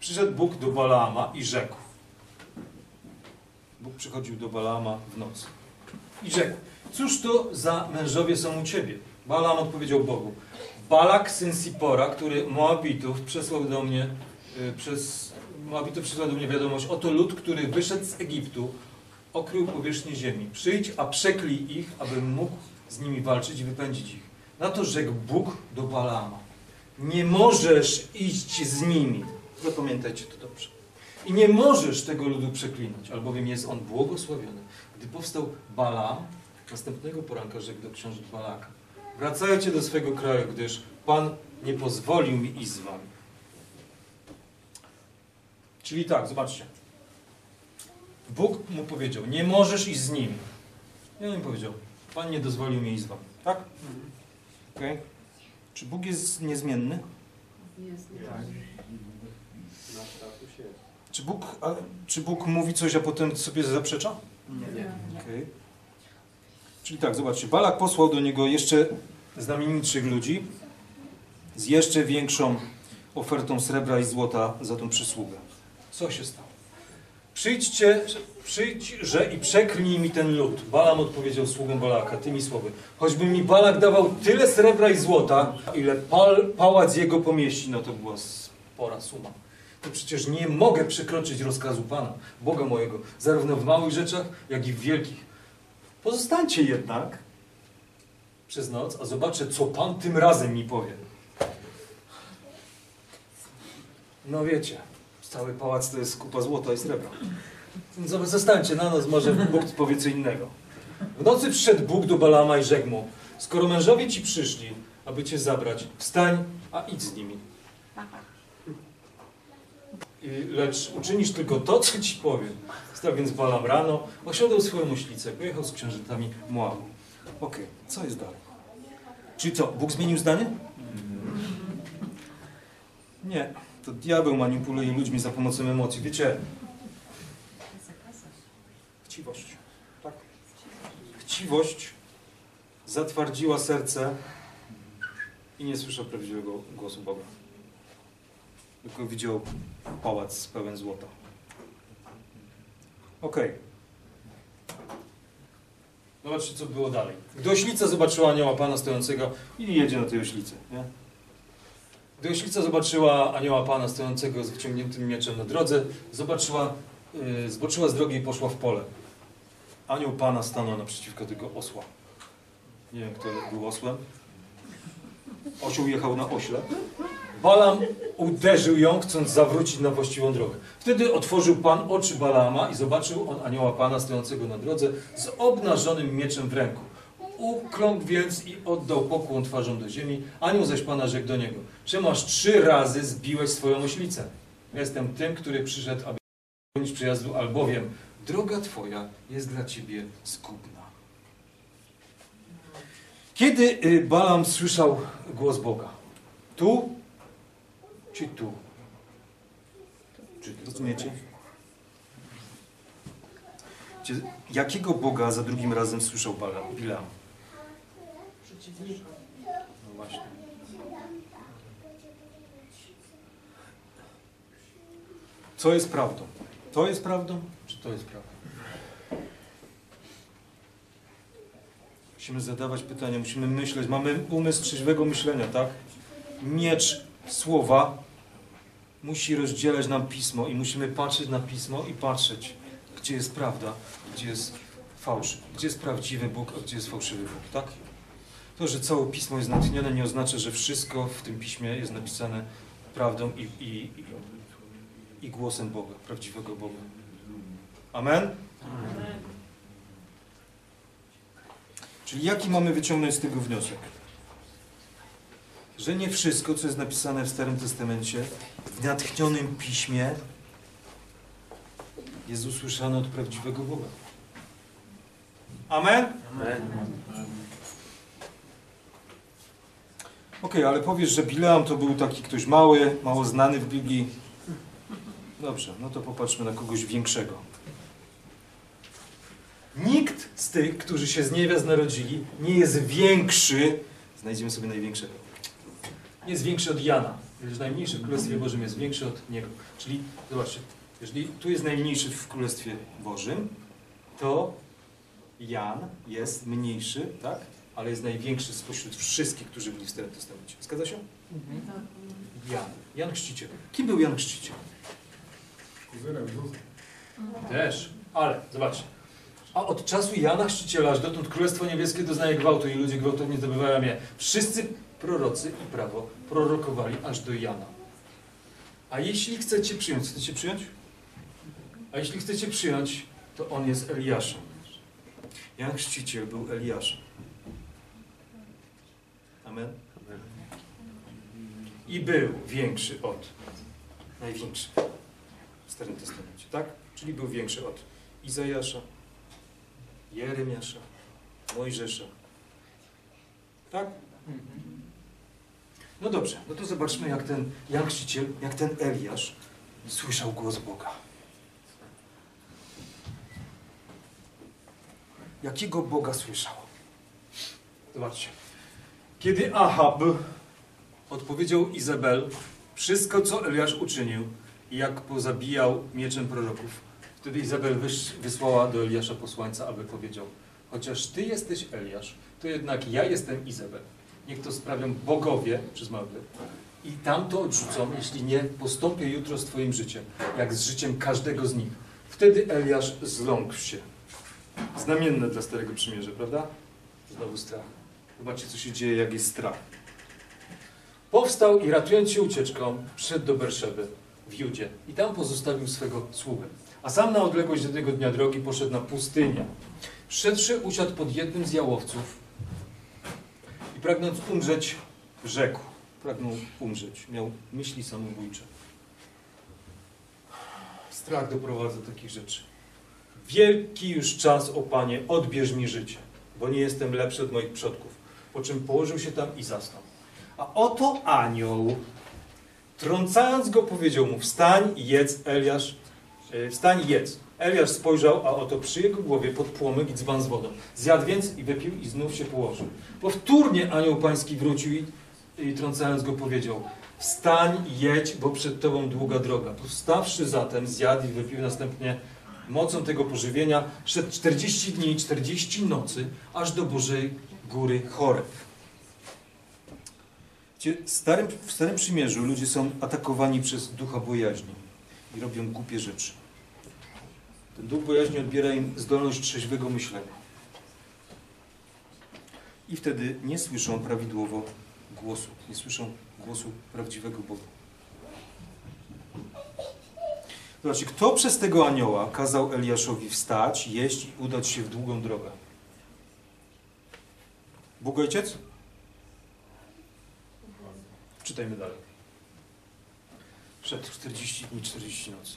Przyszedł Bóg do Balaama i rzekł. Bóg przychodził do Balaama w nocy. I rzekł, cóż to za mężowie są u ciebie? Balaam odpowiedział Bogu. Balak, syn Sipora, który Moabitów przesłał do mnie, yy, przez Moabitów przysłał do mnie wiadomość, oto lud, który wyszedł z Egiptu, okrył powierzchnię ziemi. Przyjdź, a przeklij ich, abym mógł z nimi walczyć i wypędzić ich. Na to rzekł Bóg do Balaama. Nie możesz iść z nimi. Zapamiętajcie to dobrze. I nie możesz tego ludu przeklinać, albowiem jest on błogosławiony. Gdy powstał Balaam, następnego poranka rzekł do książąt Balaka. Wracajcie do swego kraju, gdyż Pan nie pozwolił mi iść z wami. Czyli tak, zobaczcie. Bóg mu powiedział, nie możesz iść z nim. Ja mu powiedział, Pan nie dozwolił mi iść z wami. Tak? Okay. Czy Bóg jest niezmienny? Jest. Tak. Czy Bóg, a, czy Bóg mówi coś, a potem sobie zaprzecza? Nie. Nie. Okay. Czyli tak, zobaczcie, Balak posłał do niego jeszcze znamienitszych ludzi z jeszcze większą ofertą srebra i złota za tą przysługę. Co się stało? Przyjdźcie, przyjdźże i przeklnij mi ten lud. Balaam odpowiedział sługom Balaka tymi słowy. Choćby mi Balak dawał tyle srebra i złota, ile pal, pałac jego pomieści, no to była spora suma. To przecież nie mogę przekroczyć rozkazu Pana, Boga mojego, zarówno w małych rzeczach, jak i w wielkich. Pozostańcie jednak przez noc, a zobaczę, co Pan tym razem mi powie. No wiecie, cały pałac to jest kupa złota i srebra. Więc zostańcie na noc, może Bóg powie co innego. W nocy przyszedł Bóg do Balaama i rzekł mu, skoro mężowie ci przyszli, aby cię zabrać, wstań, a idź z nimi. I lecz uczynisz tylko to, co ci powiem. Stał więc Balaam rano, osiadał swoją muślicę, pojechał z księżytami Moabu. Okej, okay, co jest dalej? Czyli co, Bóg zmienił zdanie? Nie, to diabeł manipuluje ludźmi za pomocą emocji. Wiecie, chciwość, tak? Chciwość zatwardziła serce i nie słyszał prawdziwego głosu Boga. Tylko widział pałac pełen złota. Okej. Okay. Zobaczcie, co było dalej. Gdy oślica zobaczyła anioła Pana stojącego i jedzie na tej oślicy, nie? Gdy oślica zobaczyła anioła Pana stojącego z wyciągniętym mieczem na drodze, zobaczyła, yy, zboczyła z drogi i poszła w pole. Anioł Pana stanął naprzeciwko tego osła. Nie wiem, kto był osłem. Osioł jechał na ośle. Balaam uderzył ją, chcąc zawrócić na właściwą drogę. Wtedy otworzył Pan oczy Balaama i zobaczył on anioła Pana stojącego na drodze z obnażonym mieczem w ręku. Ukląkł więc i oddał pokłon twarzą do ziemi. Anioł zaś Pana rzekł do niego. Czemu aż trzy razy zbiłeś swoją oślicę? Jestem tym, który przyszedł, aby bronić przejazdu, albowiem droga twoja jest dla ciebie zgubna. Kiedy Balaam słyszał głos Boga? Tu? Czy tu? Czy tu? Rozumiecie? Jakiego Boga za drugim razem słyszał Bileam? Przeciwnika. No właśnie. Co jest prawdą? To jest prawdą? Czy to jest prawdą? Musimy zadawać pytania, musimy myśleć. Mamy umysł trzeźwego myślenia, tak? Miecz słowa musi rozdzielać nam pismo i musimy patrzeć na pismo i patrzeć, gdzie jest prawda, gdzie jest fałsz, gdzie jest prawdziwy Bóg, a gdzie jest fałszywy Bóg, tak? To, że całe pismo jest natchnione, nie oznacza, że wszystko w tym piśmie jest napisane prawdą i, i, i, i głosem Boga, prawdziwego Boga. Amen? Amen. Czyli jaki mamy wyciągnąć z tego wniosek? Że nie wszystko, co jest napisane w Starym Testamencie, w natchnionym Piśmie, jest usłyszane od prawdziwego Boga. Amen? Amen. Okej, okay, ale powiesz, że Bileam to był taki ktoś mały, mało znany w Biblii. Dobrze, no to popatrzmy na kogoś większego. Nikt z tych, którzy się z niewiast narodzili, nie jest większy. Znajdziemy sobie największego. jest większy od Jana. Jeżeli najmniejszy w Królestwie Bożym jest większy od niego. Czyli zobaczcie, jeżeli tu jest najmniejszy w Królestwie Bożym, to Jan jest mniejszy, tak? Ale jest największy spośród wszystkich, którzy byli w Starym Testamencie. Zgadza się? Jan. Jan Chrzciciel. Kim był Jan Chrzciciel? Też. Ale, zobaczcie. A od czasu Jana Chrzciciela aż dotąd Królestwo Niebieskie doznaje gwałtu i ludzie gwałtownie zdobywają je. Wszyscy prorocy i prawo prorokowali aż do Jana. A jeśli chcecie przyjąć, chcecie przyjąć? A jeśli chcecie przyjąć, to on jest Eliaszem. Jan Chrzciciel był Eliaszem. Amen? I był większy od największy w Starym Testamencie, tak? Czyli był większy od Izajasza, Jeremiasza, Mojżesza. Tak? No dobrze, no to zobaczmy, jak ten Jan Chrzciciel, jak ten Eliasz słyszał głos Boga. Jakiego Boga słyszał? Zobaczcie. Kiedy Ahab odpowiedział Izabel wszystko, co Eliasz uczynił i jak pozabijał mieczem proroków, wtedy Izabel wysłała do Eliasza posłańca, aby powiedział: chociaż ty jesteś Eliasz, to jednak ja jestem Izabel. Niech to sprawią bogowie, przez małe i tamto odrzucą, jeśli nie postąpię jutro z twoim życiem, jak z życiem każdego z nich. Wtedy Eliasz zląkł się. Znamienne dla Starego Przymierza, prawda? Znowu strach. Zobaczcie, co się dzieje, jak jest strach. Powstał i ratując się ucieczką, przyszedł do Berszeby w Judzie i tam pozostawił swego sługę. A sam na odległość jednego dnia drogi poszedł na pustynię. Przyszedłszy usiadł pod jednym z jałowców i pragnąc umrzeć, rzekł. Pragnął umrzeć. Miał myśli samobójcze. Strach doprowadza do takich rzeczy. Wielki już czas, o Panie, odbierz mi życie, bo nie jestem lepszy od moich przodków. Po czym położył się tam i zasnął. A oto anioł, trącając go, powiedział mu: wstań i jedz, Eliasz. Wstań i jedz. Eliasz spojrzał, a oto przy jego głowie podpłomyk i dzban z wodą. Zjadł więc i wypił i znów się położył. Powtórnie anioł pański wrócił i, i trącając go powiedział: wstań i jedź, bo przed tobą długa droga. Powstawszy zatem, zjadł i wypił. Następnie mocą tego pożywienia szedł czterdzieści dni i czterdzieści nocy, aż do Bożej Góry Choreb. W Starym, w Starym Przymierzu ludzie są atakowani przez ducha bojaźni i robią głupie rzeczy. Ten duch bojaźni odbiera im zdolność trzeźwego myślenia. I wtedy nie słyszą prawidłowo głosu. Nie słyszą głosu prawdziwego Boga. Zobaczcie, kto przez tego anioła kazał Eliaszowi wstać, jeść i udać się w długą drogę? Bóg Ojciec? Czytajmy dalej. Szedł czterdzieści dni, czterdzieści nocy.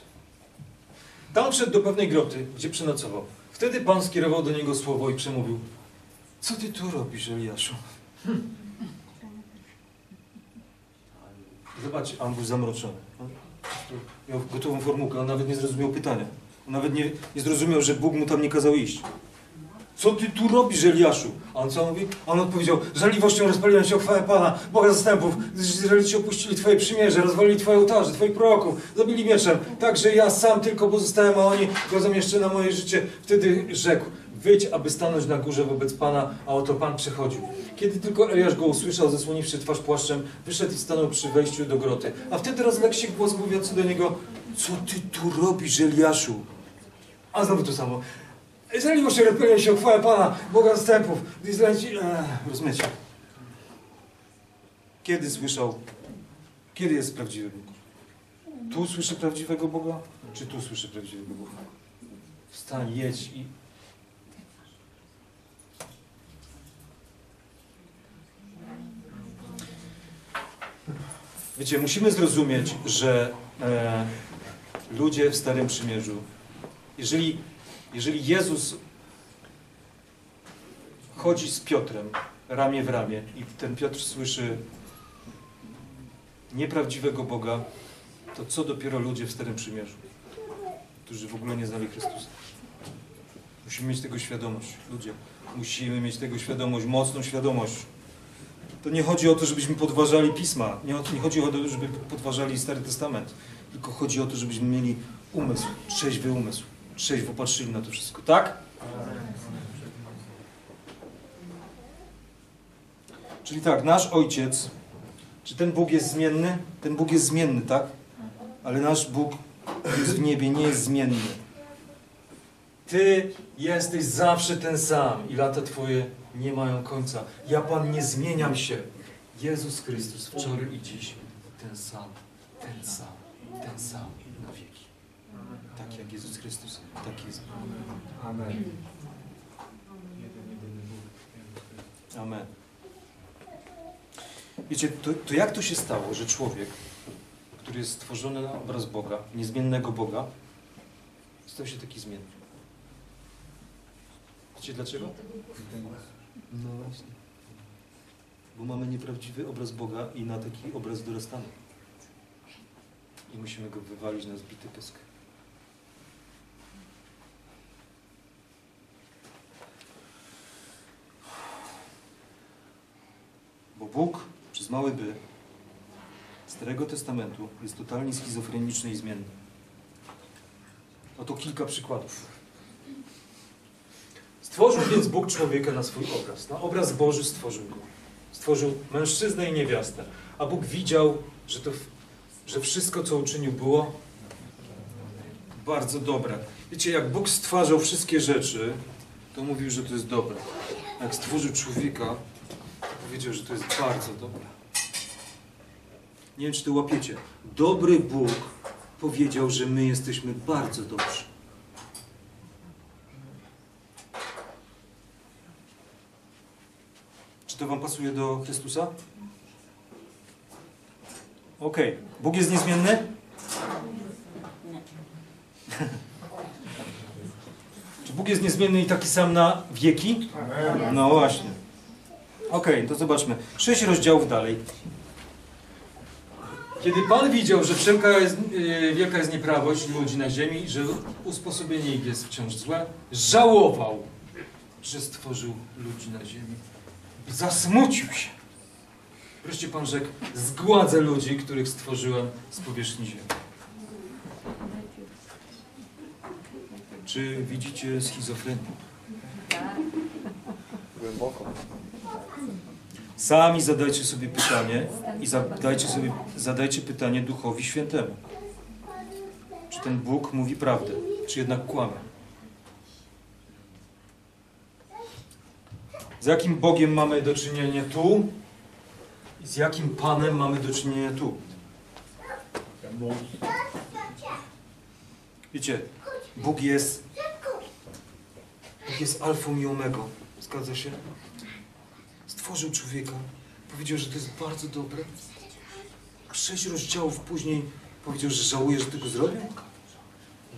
Tam wszedł do pewnej groty, gdzie przenocował. Wtedy Pan skierował do niego słowo i przemówił: co ty tu robisz, Eliaszu? Hm. Zobaczcie, on był zamroczony. Miał gotową formułkę, on nawet nie zrozumiał pytania. On nawet nie, nie zrozumiał, że Bóg mu tam nie kazał iść. Co ty tu robisz, Eliaszu? A on co mówi? A on odpowiedział: żarliwością rozpaliłem się o chwałę Pana, Boga zastępów. Izraelici opuścili twoje przymierze, rozwalili twoje ołtarze, twoich proroków, zabili mieczem. Także ja sam tylko pozostałem, a oni godzą jeszcze na moje życie. Wtedy rzekł: wyjdź, aby stanąć na górze wobec Pana, a oto Pan przechodził. Kiedy tylko Eliasz go usłyszał, zasłoniwszy twarz płaszczem, wyszedł i stanął przy wejściu do groty. A wtedy rozległ się głos mówiący do niego: co ty tu robisz, Eliaszu? A znowu to samo. Izraelici się rozpędzili się o chwałę Pana, Boga zastępów. Izraelici... Eee, rozumiecie? Kiedy słyszał? Kiedy jest prawdziwy Bóg? Tu słyszy prawdziwego Boga? Czy tu słyszy prawdziwego Boga? Wstań, jedź i... Wiecie, musimy zrozumieć, że e, ludzie w Starym Przymierzu, jeżeli... Jeżeli Jezus chodzi z Piotrem ramię w ramię i ten Piotr słyszy nieprawdziwego Boga, to co dopiero ludzie w Starym Przymierzu, którzy w ogóle nie znali Chrystusa. Musimy mieć tego świadomość, ludzie. Musimy mieć tego świadomość, mocną świadomość, To nie chodzi o to, żebyśmy podważali Pisma, nie, nie chodzi o to, żebyśmy podważali Stary Testament, tylko chodzi o to, żebyśmy mieli umysł, trzeźwy umysł, trzeźwo patrzyli na to wszystko, tak? Czyli tak, nasz Ojciec, czy ten Bóg jest zmienny? Ten Bóg jest zmienny, tak? Ale nasz Bóg jest w niebie, nie jest zmienny. Ty jesteś zawsze ten sam i lata twoje nie mają końca. Ja, Pan, nie zmieniam się. Jezus Chrystus wczoraj i dziś ten sam, ten sam, ten sam na wieki. Tak jak Jezus Chrystus, tak jest Bóg. Amen. Amen. Wiecie, to, to jak to się stało, że człowiek, który jest stworzony na obraz Boga, niezmiennego Boga, stał się taki zmienny? Wiecie dlaczego? No właśnie. Bo mamy nieprawdziwy obraz Boga i na taki obraz dorastamy. I musimy go wywalić na zbity pysk. Bo Bóg przez mały by Starego Testamentu jest totalnie schizofreniczny i zmienny. Oto kilka przykładów. Stworzył więc Bóg człowieka na swój obraz. Na obraz Boży stworzył go. Stworzył mężczyznę i niewiastę. A Bóg widział, że, to, że wszystko, co uczynił, było bardzo dobre. Wiecie, jak Bóg stwarzał wszystkie rzeczy, to mówił, że to jest dobre. Jak stworzył człowieka, to powiedział, że to jest bardzo dobre. Nie wiem, czy to łapiecie. Dobry Bóg powiedział, że my jesteśmy bardzo dobrzy. To wam pasuje do Chrystusa? Okej. Okay. Bóg jest niezmienny? Nie. Czy Bóg jest niezmienny i taki sam na wieki? No właśnie. Okej, okay, to zobaczmy. Sześć rozdziałów dalej. Kiedy Pan widział, że wszelka jest, yy, wielka jest nieprawość ludzi na ziemi, że usposobienie ich jest wciąż złe, żałował, że stworzył ludzi na ziemi. Zasmucił się. Wreszcie Pan rzekł, zgładzę ludzi, których stworzyłem z powierzchni ziemi. Czy widzicie schizofrenię? Głęboko. Sami zadajcie sobie pytanie i zadajcie sobie, zadajcie pytanie Duchowi Świętemu. Czy ten Bóg mówi prawdę? Czy jednak kłamie? Z jakim Bogiem mamy do czynienia tu i z jakim Panem mamy do czynienia tu? Wiecie, Bóg jest Bóg jest alfą i omegą. Zgadza się? Stworzył człowieka. Powiedział, że to jest bardzo dobre. Sześć rozdziałów później powiedział, że żałuje, że tego zrobił.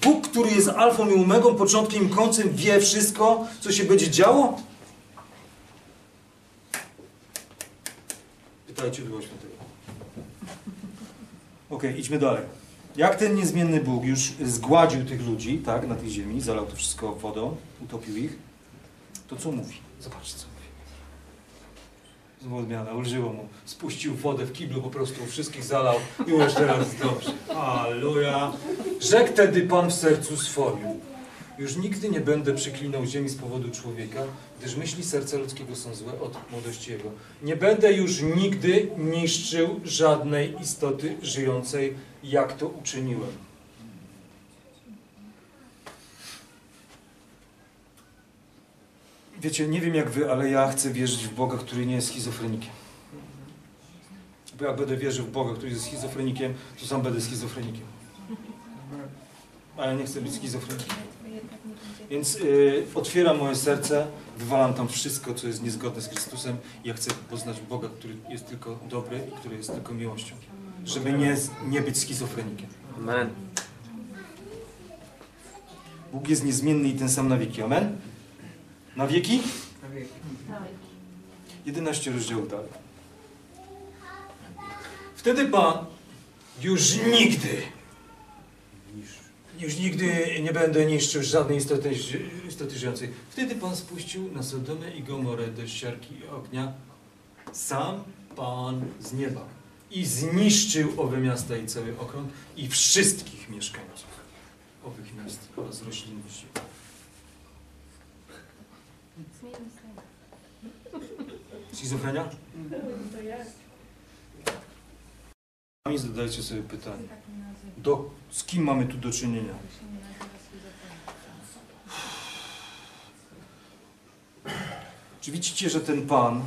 Bóg, który jest alfą i omegą, początkiem i końcem, wie wszystko, co się będzie działo. Pytajcie Ducha Świętego. Okej, okay, idźmy dalej. Jak ten niezmienny Bóg już zgładził tych ludzi, tak, na tej ziemi, zalał to wszystko wodą, utopił ich, to co mówi? Zobaczcie, co mówi. Znowu odmiana, ulżyło mu. Spuścił wodę w kiblu, po prostu wszystkich zalał i już teraz dobrze. Halleluja. Rzekł tedy Pan w sercu swoim. Już nigdy nie będę przeklinał ziemi z powodu człowieka, gdyż myśli serca ludzkiego są złe od młodości jego. Nie będę już nigdy niszczył żadnej istoty żyjącej, jak to uczyniłem. Wiecie, nie wiem jak wy, ale ja chcę wierzyć w Boga, który nie jest schizofrenikiem. Bo jak będę wierzył w Boga, który jest schizofrenikiem, to sam będę schizofrenikiem. A ja nie chcę być schizofrenikiem. Więc yy, otwieram moje serce, wywalam tam wszystko, co jest niezgodne z Chrystusem. Ja chcę poznać Boga, który jest tylko dobry i który jest tylko miłością. Żeby nie, nie być schizofrenikiem. Amen. Bóg jest niezmienny i ten sam na wieki. Amen? Na wieki? Na wieki. jedenaście rozdziałów dalej. Wtedy Pan już nigdy... Już nigdy nie będę niszczył żadnej istoty, istoty żyjącej. Wtedy Pan spuścił na Sodomę i Gomorę deszcz siarki i ognia, sam Pan z nieba i zniszczył owe miasta i cały okrąg i wszystkich mieszkańców owych miast oraz roślinności. Schizofrenia? To jest. Sami zadajcie sobie pytanie. Do, z kim mamy tu do czynienia? Czy widzicie, że ten Pan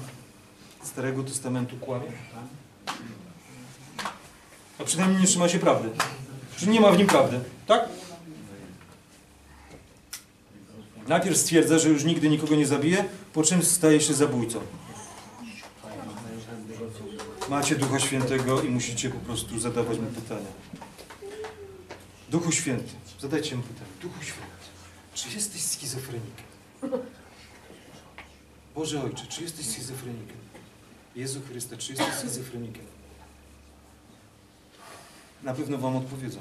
Starego Testamentu kłamie? A przynajmniej nie trzyma się prawdy. Czy nie ma w nim prawdy? Tak? Najpierw stwierdza, że już nigdy nikogo nie zabije, po czym staje się zabójcą. Macie Ducha Świętego i musicie po prostu zadawać mu pytania. Duchu Święty, zadajcie mu pytanie. Duchu Święty, czy jesteś schizofrenikiem? Boże Ojcze, czy jesteś schizofrenikiem? Jezu Chryste, czy jesteś schizofrenikiem? Na pewno wam odpowiedzą.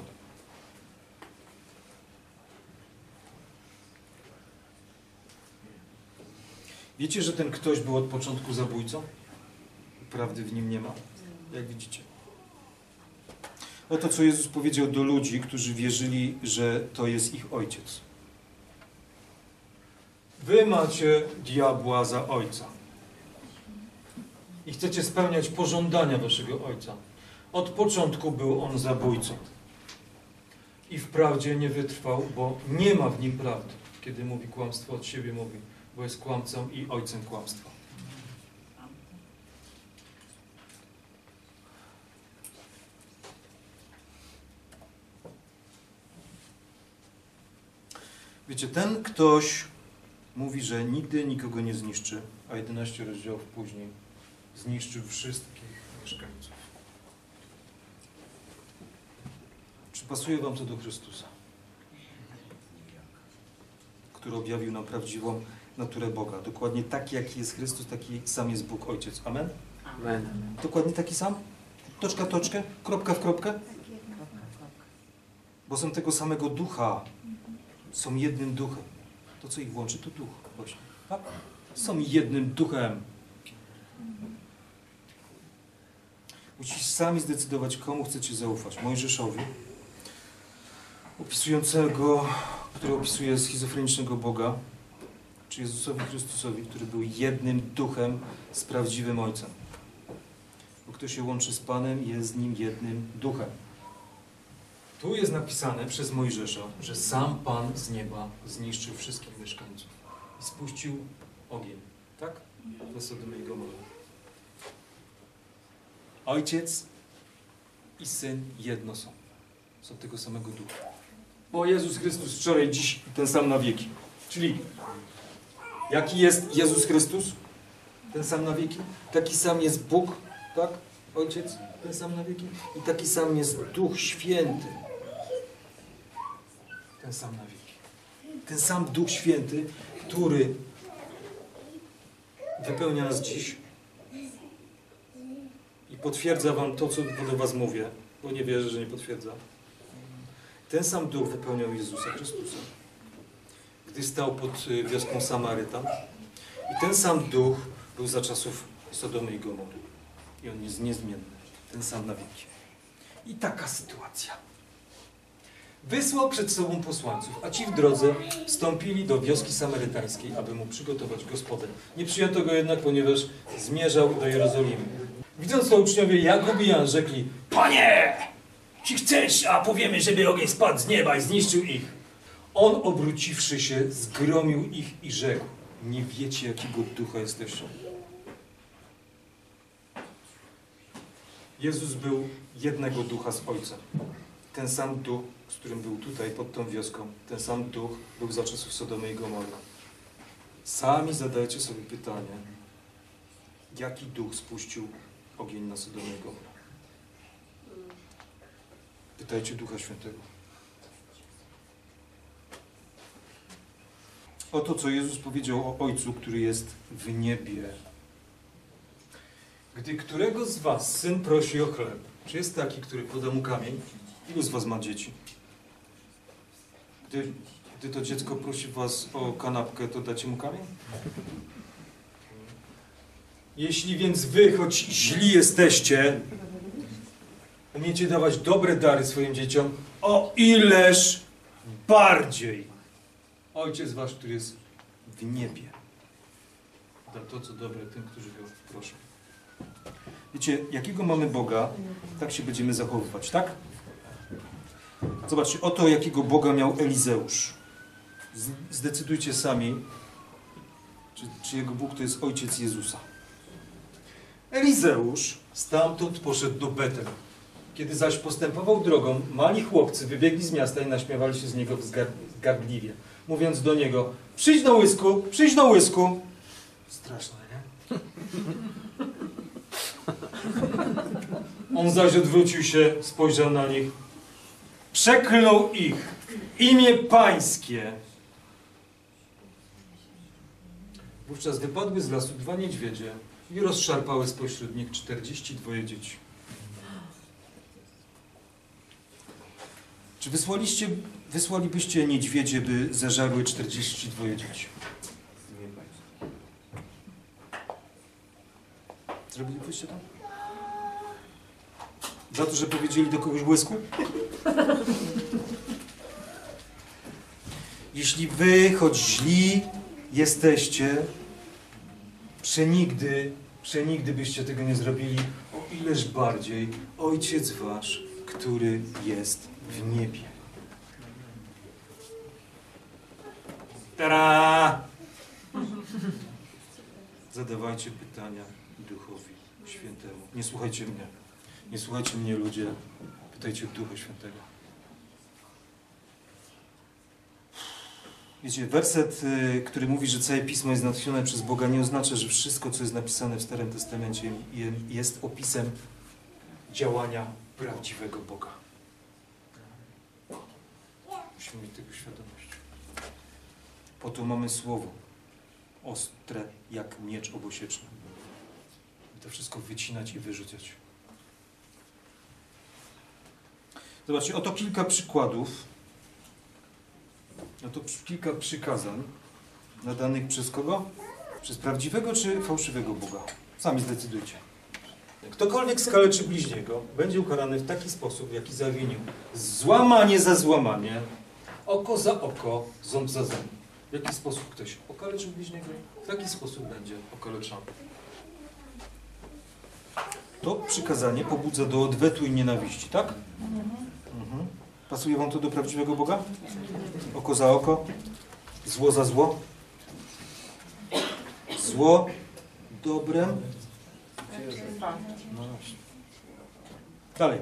Wiecie, że ten ktoś był od początku zabójcą? Prawdy w nim nie ma, jak widzicie. Oto, co Jezus powiedział do ludzi, którzy wierzyli, że to jest ich ojciec. Wy macie diabła za ojca i chcecie spełniać pożądania waszego ojca. Od początku był on zabójcą i wprawdzie nie wytrwał, bo nie ma w nim prawdy. Kiedy mówi kłamstwo, od siebie mówi, bo jest kłamcą i ojcem kłamstwa. Wiecie, ten ktoś mówi, że nigdy nikogo nie zniszczy, a jedenaście rozdziałów później zniszczył wszystkich mieszkańców. Czy pasuje wam to do Chrystusa, który objawił nam prawdziwą naturę Boga? Dokładnie taki, jaki jest Chrystus, taki sam jest Bóg Ojciec. Amen? Amen. Dokładnie taki sam? Toczka w toczkę? Kropka w kropkę? Bo są tego samego ducha. Są jednym duchem. To, co ich łączy, to duch. Właśnie. Tak? Są jednym duchem. Musicie sami zdecydować, komu chcecie zaufać. Mojżeszowi, opisującego, który opisuje schizofrenicznego Boga, czy Jezusowi Chrystusowi, który był jednym duchem z prawdziwym Ojcem. Bo kto się łączy z Panem, jest z Nim jednym duchem. Tu jest napisane przez Mojżesza, że sam Pan z nieba zniszczył wszystkich mieszkańców i spuścił ogień, tak? Do Sodomy i Gomory. Ojciec i Syn jedno są. Są tego samego ducha. Bo Jezus Chrystus wczoraj, dziś ten sam na wieki. Czyli jaki jest Jezus Chrystus? Ten sam na wieki. Taki sam jest Bóg, tak? Ojciec, ten sam na wieki. I taki sam jest Duch Święty. Ten sam na wieki. Ten sam Duch Święty, który wypełnia nas dziś i potwierdza wam to, co do was mówię, bo nie wierzę, że nie potwierdza. Ten sam Duch wypełniał Jezusa Chrystusa, gdy stał pod wioską Samarytan. I ten sam Duch był za czasów Sodomy i Gomory. I on jest niezmienny. Ten sam na wieki. I taka sytuacja. Wysłał przed sobą posłańców, a ci w drodze wstąpili do wioski samarytańskiej, aby mu przygotować gospodę. Nie przyjęto go jednak, ponieważ zmierzał do Jerozolimy. Widząc to uczniowie Jakub i Jan rzekli: Panie, czy chcesz, a powiemy, żeby ogień spadł z nieba i zniszczył ich? On obróciwszy się, zgromił ich i rzekł: Nie wiecie, jakiego ducha jesteście. Jezus był jednego ducha z Ojcem. Ten sam duch, z którym był tutaj, pod tą wioską, ten sam duch był za czasów Sodomy i Gomory. Sami zadajcie sobie pytanie, jaki duch spuścił ogień na Sodomę i Gomorę. Pytajcie Ducha Świętego. Oto, co Jezus powiedział o Ojcu, który jest w niebie. Gdy którego z was syn prosi o chleb, czy jest taki, który poda mu kamień? Ilu z was ma dzieci? Gdy, gdy to dziecko prosi was o kanapkę, to dacie mu kamień? Jeśli więc wy, choć źli jesteście, umiecie dawać dobre dary swoim dzieciom, o ileż bardziej Ojciec wasz, który jest w niebie, da to, co dobre tym, którzy go proszą. Wiecie, jakiego mamy Boga, tak się będziemy zachowywać, tak? Zobaczcie, oto jakiego Boga miał Elizeusz. Zdecydujcie sami, czy, czy jego Bóg to jest Ojciec Jezusa. Elizeusz stamtąd poszedł do Betel. Kiedy zaś postępował drogą, mali chłopcy wybiegli z miasta i naśmiewali się z niego zgardliwie, mówiąc do niego: przyjdź do łysku, przyjdź do łysku. Straszne, nie? On zaś odwrócił się, spojrzał na nich, przeklął ich imię pańskie. Wówczas wypadły z lasu dwa niedźwiedzie i rozszarpały spośród nich czterdzieści dwa dzieci. Czy wysłaliście, wysłalibyście niedźwiedzie, by zażarły czterdzieści dwa dzieci? Zrobilibyście to? Za to, że powiedzieli do kogoś błysku? Jeśli wy, choć źli jesteście, przenigdy, przenigdy byście tego nie zrobili, o ileż bardziej Ojciec wasz, który jest w niebie. Ta-da! Zadawajcie pytania Duchowi Świętemu. Nie słuchajcie mnie. Nie słuchajcie mnie, ludzie. Pytajcie Ducha Świętego. Wiecie, werset, który mówi, że całe Pismo jest natchnione przez Boga, nie oznacza, że wszystko, co jest napisane w Starym Testamencie, jest opisem działania prawdziwego Boga. Musimy mieć tego świadomość. Po to mamy słowo ostre jak miecz obosieczny. I to wszystko wycinać i wyrzucać. Zobaczcie, oto kilka przykładów. Oto kilka przykazań nadanych przez kogo? Przez prawdziwego czy fałszywego Boga? Sami zdecydujcie. Ktokolwiek skaleczy bliźniego, będzie ukarany w taki sposób, jaki zawinił. Złamanie za złamanie, oko za oko, ząb za ząb. W jaki sposób ktoś okaleczy bliźniego, w taki sposób będzie okaleczony. To przykazanie pobudza do odwetu i nienawiści, tak? Mhm. Pasuje wam to do prawdziwego Boga? Oko za oko, zło za zło. Zło dobrem. No właśnie. Dalej.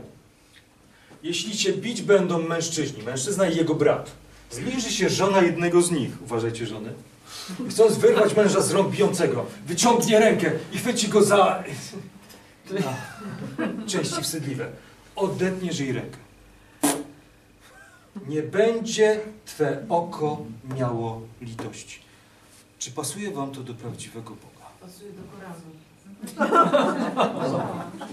Jeśli cię bić będą mężczyźni, mężczyzna i jego brat, zbliży się żona jednego z nich, uważajcie żony, chcąc wyrwać męża z rąk bijącego, wyciągnie rękę i chwyci go za... części wstydliwe. Odetniesz jej rękę. Nie będzie twe oko miało litości. Czy pasuje wam to do prawdziwego Boga? Pasuje do Koranu.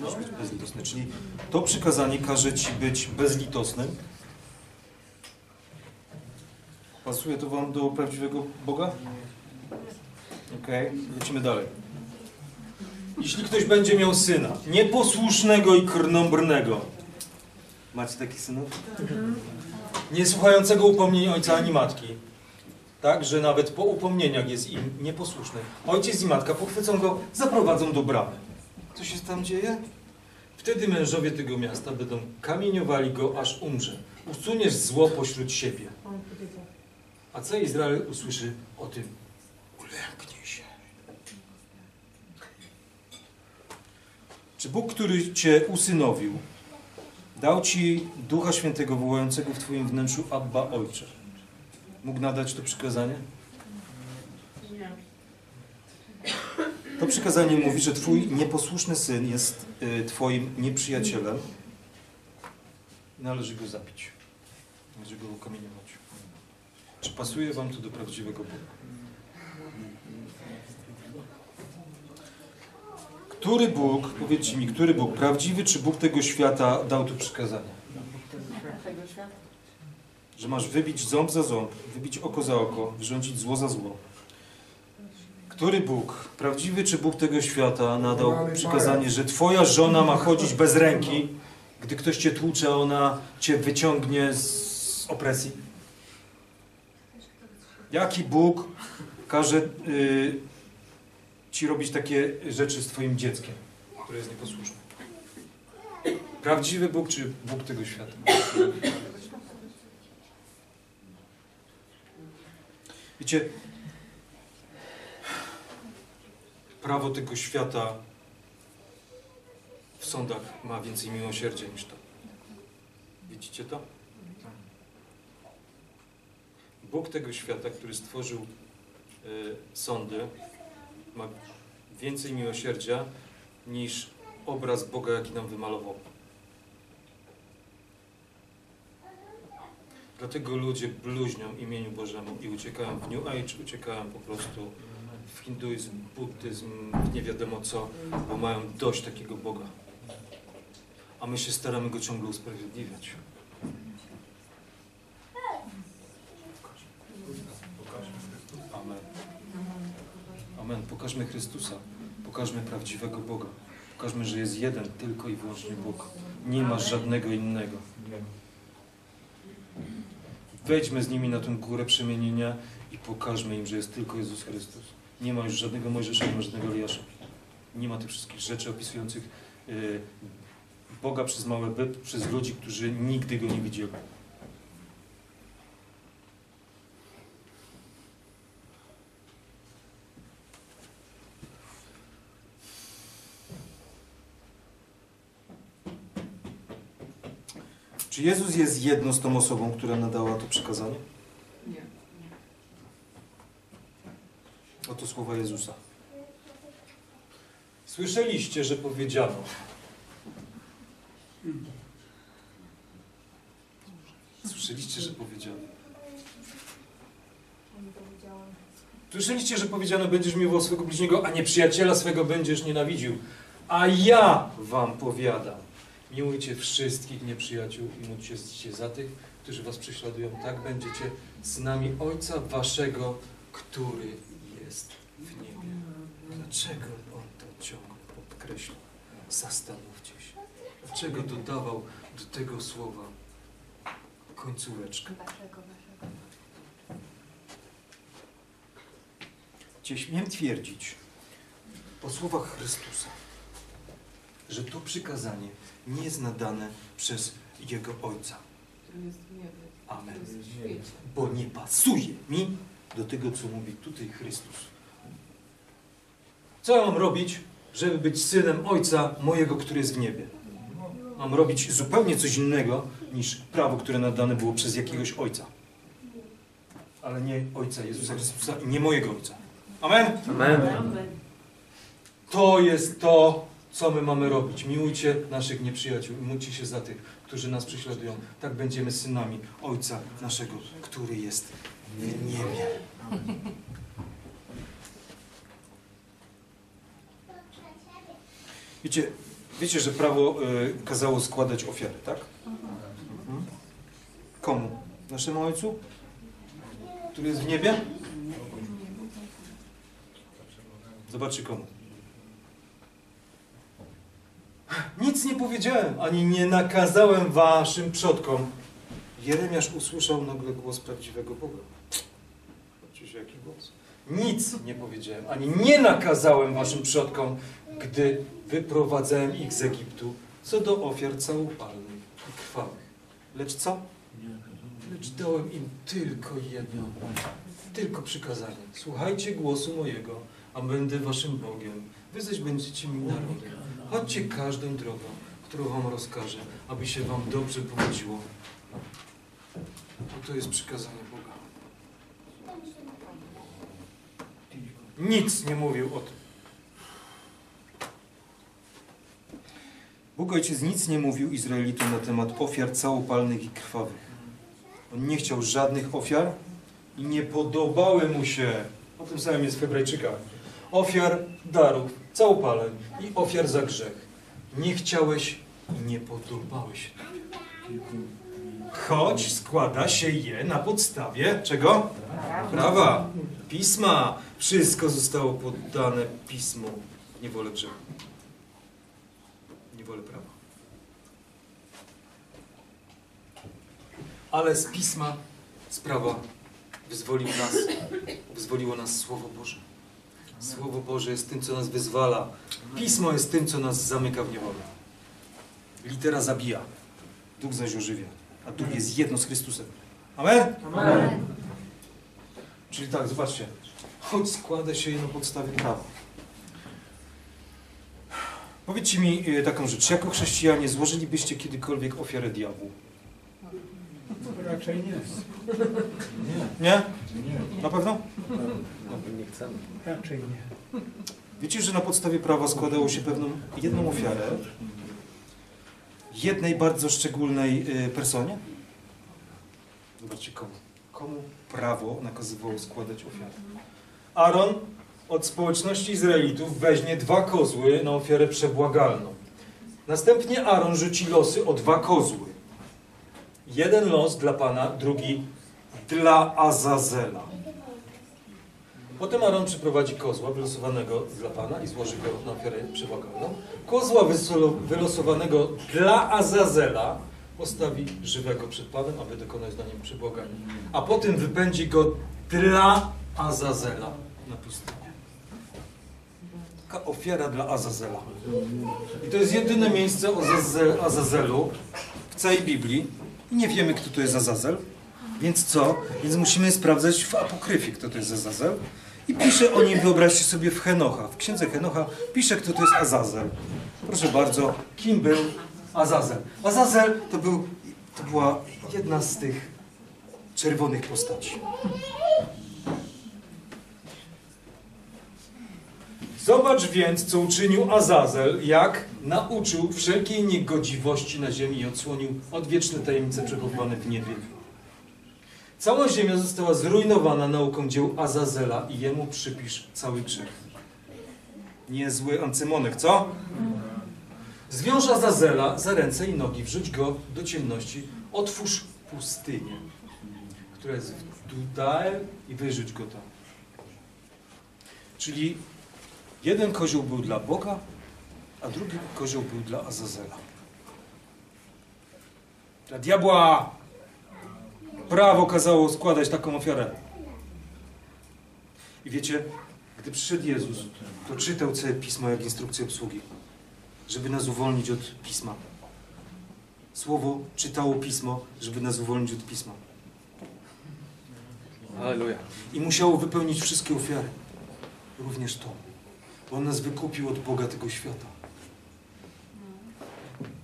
Musisz być bezlitosny, czyli to przykazanie każe ci być bezlitosnym. Pasuje to wam do prawdziwego Boga? Okej, okay. Lecimy dalej. Jeśli ktoś będzie miał syna nieposłusznego i krnąbrnego. Macie takich synów? Nie słuchającego upomnień ojca ani matki. Tak, że nawet po upomnieniach jest im nieposłuszny. Ojciec i matka pochwycą go, zaprowadzą do bramy. Co się tam dzieje? Wtedy mężowie tego miasta będą kamieniowali go, aż umrze. Usuniesz zło pośród siebie. A cały Izrael usłyszy o tym. Ulęknij się. Czy Bóg, który cię usynowił, dał ci Ducha Świętego wołającego w twoim wnętrzu Abba, Ojcze? Mógł nadać to przykazanie? Nie. To przykazanie mówi, że twój nieposłuszny syn jest y, twoim nieprzyjacielem. Należy go zabić. Należy go ukamienować. Czy pasuje wam to do prawdziwego Boga? Który Bóg, powiedzcie mi, który Bóg, prawdziwy czy Bóg tego świata dał to przykazanie? Tego świata? Że masz wybić ząb za ząb, wybić oko za oko, wyrządzić zło za zło. Który Bóg, prawdziwy czy Bóg tego świata, nadał przykazanie, że twoja żona ma chodzić bez ręki, gdy ktoś cię tłucze, ona cię wyciągnie z opresji? Jaki Bóg każe y, ci robić takie rzeczy z twoim dzieckiem, które jest nieposłuszne? Prawdziwy Bóg czy Bóg tego świata? Wiecie, prawo tego świata w sądach ma więcej miłosierdzia niż to. Widzicie to? Bóg tego świata, który stworzył y, sądy, ma więcej miłosierdzia niż obraz Boga, jaki nam wymalował. Dlatego ludzie bluźnią imieniu Bożemu i uciekają w New Age, uciekają po prostu w hinduizm, buddyzm, nie wiadomo co, bo mają dość takiego Boga. A my się staramy Go ciągle usprawiedliwiać. Amen. Amen. Pokażmy Chrystusa. Pokażmy prawdziwego Boga. Pokażmy, że jest jeden, tylko i wyłącznie Bóg. Nie ma żadnego innego. Wejdźmy z nimi na tę górę przemienienia i pokażmy im, że jest tylko Jezus Chrystus. Nie ma już żadnego Mojżesza, nie ma żadnego Eliasza. Nie ma tych wszystkich rzeczy opisujących yy, Boga przez małe by, przez ludzi, którzy nigdy Go nie widzieli. Czy Jezus jest jedną z tą osobą, która nadała to przykazanie? Nie. Oto słowa Jezusa. Słyszeliście, że powiedziano. Słyszeliście, że powiedziano. Słyszeliście, że powiedziano, będziesz miłował swego bliźniego, a nieprzyjaciela swego będziesz nienawidził. A ja wam powiadam. Miłujcie wszystkich nieprzyjaciół i módlcie się za tych, którzy was prześladują. Tak będziecie synami Ojca Waszego, który jest w niebie. Dlaczego On to ciągle podkreśla? Zastanówcie się. Dlaczego dodawał do tego słowa końcóweczkę? Czy śmiem twierdzić po słowach Chrystusa, że to przykazanie nie jest nadane przez Jego Ojca. Amen. Bo nie pasuje mi do tego, co mówi tutaj Chrystus. Co ja mam robić, żeby być synem Ojca mojego, który jest w niebie? Mam robić zupełnie coś innego niż prawo, które nadane było przez jakiegoś Ojca. Ale nie Ojca Jezusa Chrystusa i nie mojego Ojca. Amen? Amen. To jest to, co my mamy robić? Miłujcie naszych nieprzyjaciół i módlcie się za tych, którzy nas prześladują. Tak będziemy synami Ojca naszego, który jest w niebie. Wiecie, wiecie, że prawo y, kazało składać ofiary, tak? Mhm. Komu? Naszemu Ojcu? Który jest w niebie? Zobaczcie komu. Nic nie powiedziałem, ani nie nakazałem waszym przodkom. Jeremiasz usłyszał nagle głos prawdziwego Boga. Patrzcie, jaki głos. Nic nie powiedziałem, ani nie nakazałem waszym przodkom, gdy wyprowadzałem ich z Egiptu, co do ofiar całopalnych i krwawych. Lecz co? Lecz dałem im tylko jedno, tylko przykazanie. Słuchajcie głosu mojego, a będę waszym Bogiem. Wy zaś będziecie mi narodem. Chodźcie każdą drogą, którą wam rozkażę, aby się wam dobrze powodziło. Bo to jest przykazanie Boga. Nic nie mówił o tym. Bóg Ojciec nic nie mówił Izraelitom na temat ofiar całopalnych i krwawych. On nie chciał żadnych ofiar i nie podobały mu się, o tym samym jest w Hebrajczykach, ofiar darów, całopaleń i ofiar za grzech. Nie chciałeś i nie podobałeś. choć składa się je na podstawie czego? Prawa, pisma. Wszystko zostało poddane pismu. Nie wolę grzechu. Nie wolę prawa. Ale z pisma, z prawa wyzwolił nas, wyzwoliło nas Słowo Boże. Słowo Boże jest tym, co nas wyzwala. Pismo jest tym, co nas zamyka w niewolę. Litera zabija, duch zaś ożywia. A duch jest jedno z Chrystusem. Amen? Amen. Czyli tak, zobaczcie. Choć składa się je na podstawie prawa. Powiedzcie mi taką rzecz. Jako chrześcijanie złożylibyście kiedykolwiek ofiarę diabłu? Raczej nie. Nie? Nie. Na pewno? Nie chcemy. Raczej nie. Wiecie, że na podstawie prawa składało się pewną jedną ofiarę jednej bardzo szczególnej personie? Zobaczcie, komu. Komu prawo nakazywało składać ofiarę? Aaron od społeczności Izraelitów weźmie dwa kozły na ofiarę przebłagalną. Następnie Aaron rzuci losy o dwa kozły. Jeden los dla Pana, drugi dla Azazela. Potem Aaron przyprowadzi kozła wylosowanego dla Pana i złoży go na ofiarę przebłagalną. Kozła wylosowanego dla Azazela postawi żywego przed Panem, aby dokonać na nim przebłagania. A potem wypędzi go dla Azazela na pustynię. Taka ofiara dla Azazela. I to jest jedyne miejsce o Azazelu w całej Biblii. I nie wiemy, kto to jest Azazel, więc co? Więc musimy sprawdzać w apokryfie, kto to jest Azazel. I pisze o nim, wyobraźcie sobie, w Henocha. W księdze Henocha pisze, kto to jest Azazel. Proszę bardzo, kim był Azazel? Azazel to, był, to była jedna z tych czerwonych postaci. Zobacz więc, co uczynił Azazel, jak nauczył wszelkiej niegodziwości na ziemi i odsłonił odwieczne tajemnice przechowywane w niebie. Cała ziemia została zrujnowana nauką dzieł Azazela i jemu przypisz cały grzech. Niezły ancymonek, co? Zwiąż Azazela za ręce i nogi, wrzuć go do ciemności, otwórz pustynię, która jest w Dudael, i wyrzuć go tam. Czyli jeden kozioł był dla Boga, a drugi kozioł był dla Azazela. Dla diabła prawo kazało składać taką ofiarę. I wiecie, gdy przyszedł Jezus, to czytał całe Pismo jak instrukcję obsługi, żeby nas uwolnić od Pisma. Słowo czytało Pismo, żeby nas uwolnić od Pisma. Alleluja. I musiało wypełnić wszystkie ofiary, również to. Bo On nas wykupił od Boga tego świata.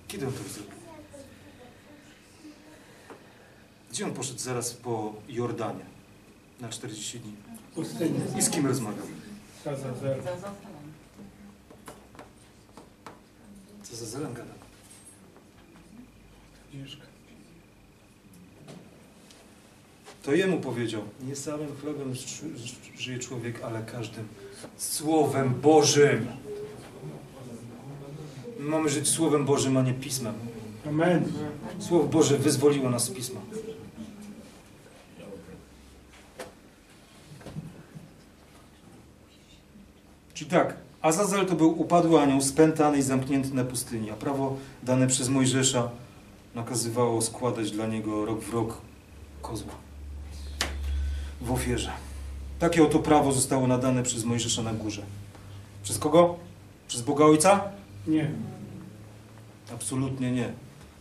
Kiedy On to zrobił? Gdzie On poszedł zaraz po Jordanie? Na czterdzieści dni. I z kim rozmawiał? Z Azazelem. Z Azazelem gadał. To Jemu powiedział, nie samym chlebem żyje człowiek, ale każdym Słowem Bożym. My mamy żyć Słowem Bożym, a nie Pismem. Amen. Słowo Boże wyzwoliło nas z Pisma. Czyli tak, Azazel to był upadły anioł, spętany i zamknięty na pustyni, a prawo dane przez Mojżesza nakazywało składać dla niego rok w rok kozła w ofierze. Takie oto prawo zostało nadane przez Mojżesza na górze. Przez kogo? Przez Boga Ojca? Nie. Absolutnie nie.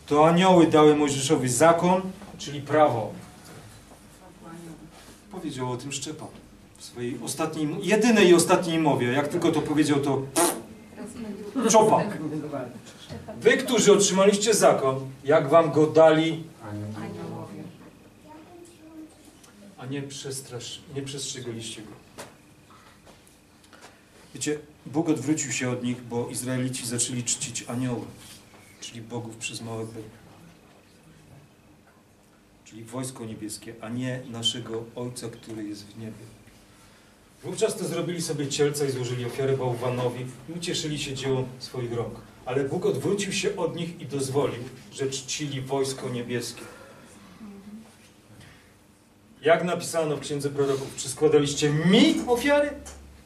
To anioły dały Mojżeszowi zakon, czyli prawo. Powiedział o tym Szczepan w swojej ostatniej, jedynej i ostatniej mowie. Jak tylko to powiedział, to czopak. Wy, którzy otrzymaliście zakon, jak wam go dali? A nie, nie przestrzegaliście go. Wiecie, Bóg odwrócił się od nich, bo Izraelici zaczęli czcić aniołów, czyli bogów przez małe b. Czyli wojsko niebieskie, a nie naszego Ojca, który jest w niebie. Wówczas to zrobili sobie cielca i złożyli ofiarę bałwanowi i ucieszyli się dziełom swoich rąk. Ale Bóg odwrócił się od nich i dozwolił, że czcili wojsko niebieskie. Jak napisano w Księdze Proroków, czy składaliście mi ofiary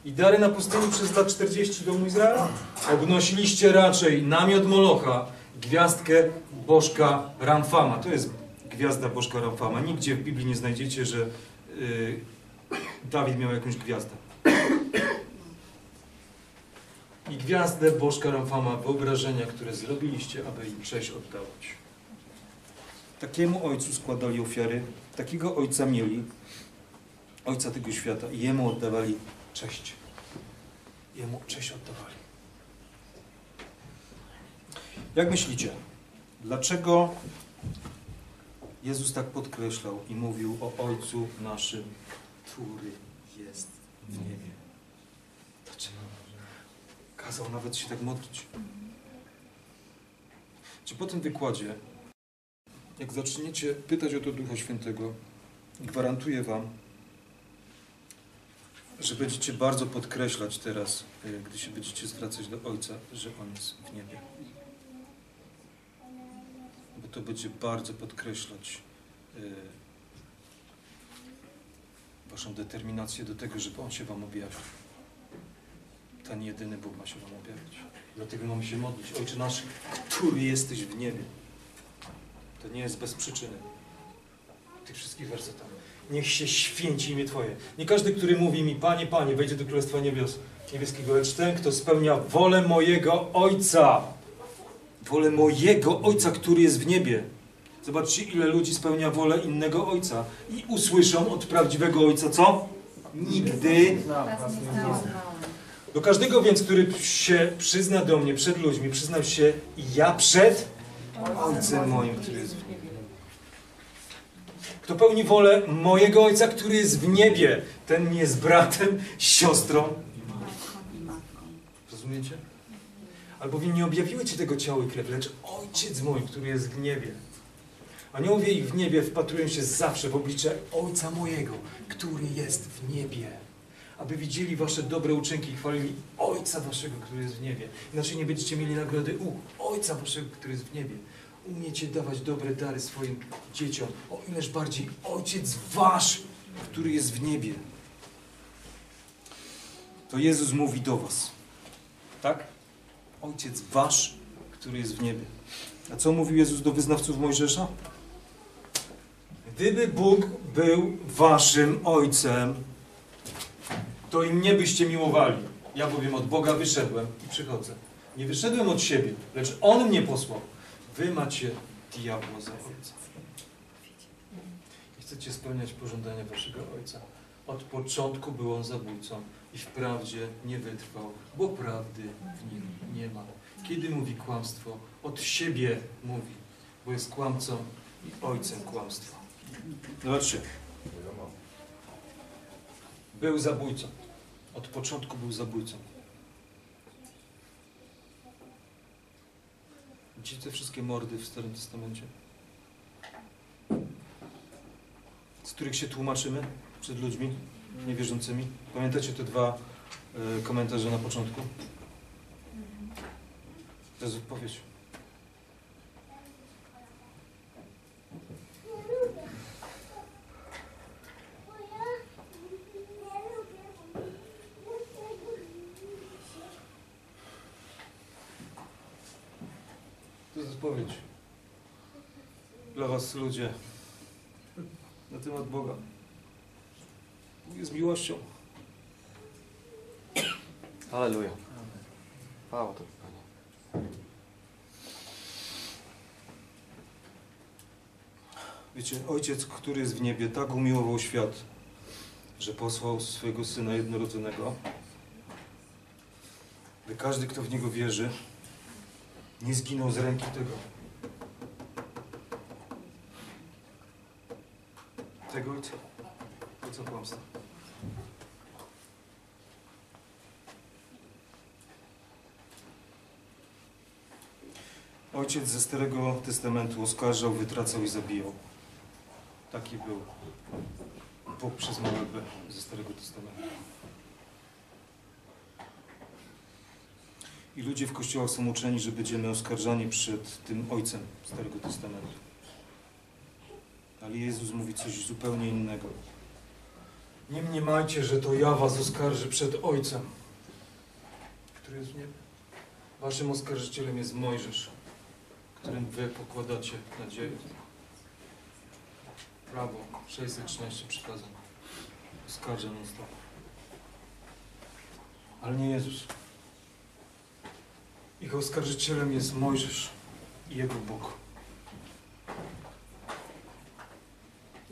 i dary na pustyni przez lat czterdzieści domu Izraela? Obnosiliście raczej namiot Molocha, gwiazdkę bożka Ramfama. To jest gwiazda bożka Ramfama. Nigdzie w Biblii nie znajdziecie, że yy, Dawid miał jakąś gwiazdę. I gwiazdę bożka Ramfama, wyobrażenia, które zrobiliście, aby im cześć oddawać. Takiemu Ojcu składali ofiary, takiego Ojca mieli, Ojca tego świata, i Jemu oddawali cześć. Jemu cześć oddawali. Jak myślicie, dlaczego Jezus tak podkreślał i mówił o Ojcu naszym, który jest w niebie? Dlaczego? Kazał nawet się tak modlić. Czy po tym wykładzie, jak zaczniecie pytać o to Ducha Świętego, gwarantuję wam, że będziecie bardzo podkreślać teraz, gdy się będziecie zwracać do Ojca, że On jest w niebie. Bo to będzie bardzo podkreślać yy, waszą determinację do tego, żeby On się wam objawił. Ten jedyny Bóg ma się wam objawić. Dlatego mamy się modlić. Ojcze nasz, który jesteś w niebie. To nie jest bez przyczyny. Tych wszystkich wersetów. Niech się święci imię Twoje. Nie każdy, który mówi mi, Panie, Panie, wejdzie do Królestwa Niebios, Niebieskiego, lecz ten, kto spełnia wolę mojego Ojca. Wolę mojego Ojca, który jest w niebie. Zobaczcie, ile ludzi spełnia wolę innego Ojca. I usłyszą od prawdziwego Ojca, co? Nigdy. Do każdego więc, który się przyzna do mnie przed ludźmi, przyznam się ja przed Ojcem moim, który jest w niebie. Kto pełni wolę mojego Ojca, który jest w niebie, ten jest bratem, siostrą i matką. Rozumiecie? Albowiem nie objawiły Ci tego ciała i krew, lecz Ojciec mój, który jest w niebie. Aniołowie i w niebie wpatrują się zawsze w oblicze Ojca mojego, który jest w niebie. Aby widzieli Wasze dobre uczynki i chwalili Ojca Waszego, który jest w niebie. Inaczej nie będziecie mieli nagrody u Ojca Waszego, który jest w niebie. Umiecie dawać dobre dary swoim dzieciom, o ileż bardziej Ojciec Wasz, który jest w niebie. To Jezus mówi do Was. Tak? Ojciec Wasz, który jest w niebie. A co mówił Jezus do wyznawców Mojżesza? Gdyby Bóg był Waszym Ojcem, to i mnie byście miłowali. Ja bowiem od Boga wyszedłem i przychodzę. Nie wyszedłem od siebie, lecz On mnie posłał. Wy macie diabła za ojca. I chcecie spełniać pożądania waszego ojca. Od początku był on zabójcą i wprawdzie nie wytrwał, bo prawdy w nim nie ma. Kiedy mówi kłamstwo, od siebie mówi, bo jest kłamcą i ojcem kłamstwa. Zobaczcie. Był zabójcą. Od początku był zabójcą. Widzicie te wszystkie mordy w Starym Testamencie? Z których się tłumaczymy przed ludźmi niewierzącymi? Pamiętacie te dwa y, komentarze na początku? To jest odpowiedź. Odpowiedź dla was, ludzie, na temat Boga. Bóg jest miłością. Halleluja. Chwała Tobie, Panie. Wiecie, Ojciec, który jest w niebie, tak umiłował świat, że posłał swojego Syna jednorodzonego, by każdy, kto w Niego wierzy, nie zginął z ręki tego. Tego ojca. Ojca kłamstwa. Ojciec ze Starego Testamentu oskarżał, wytracał i zabijał. Taki był Bóg przez małe B ze Starego Testamentu. I ludzie w kościołach są uczeni, że będziemy oskarżani przed tym Ojcem Starego Testamentu. Ale Jezus mówi coś zupełnie innego. Nie mniemajcie, że to ja was oskarżę przed Ojcem, który jest w niebie. Waszym oskarżycielem jest Mojżesz, którym wy pokładacie nadzieję. Prawo sześćset trzynaście przykazań. Oskarżę non stop. Ale nie Jezus. Ich oskarżycielem jest Mojżesz i jego Bóg.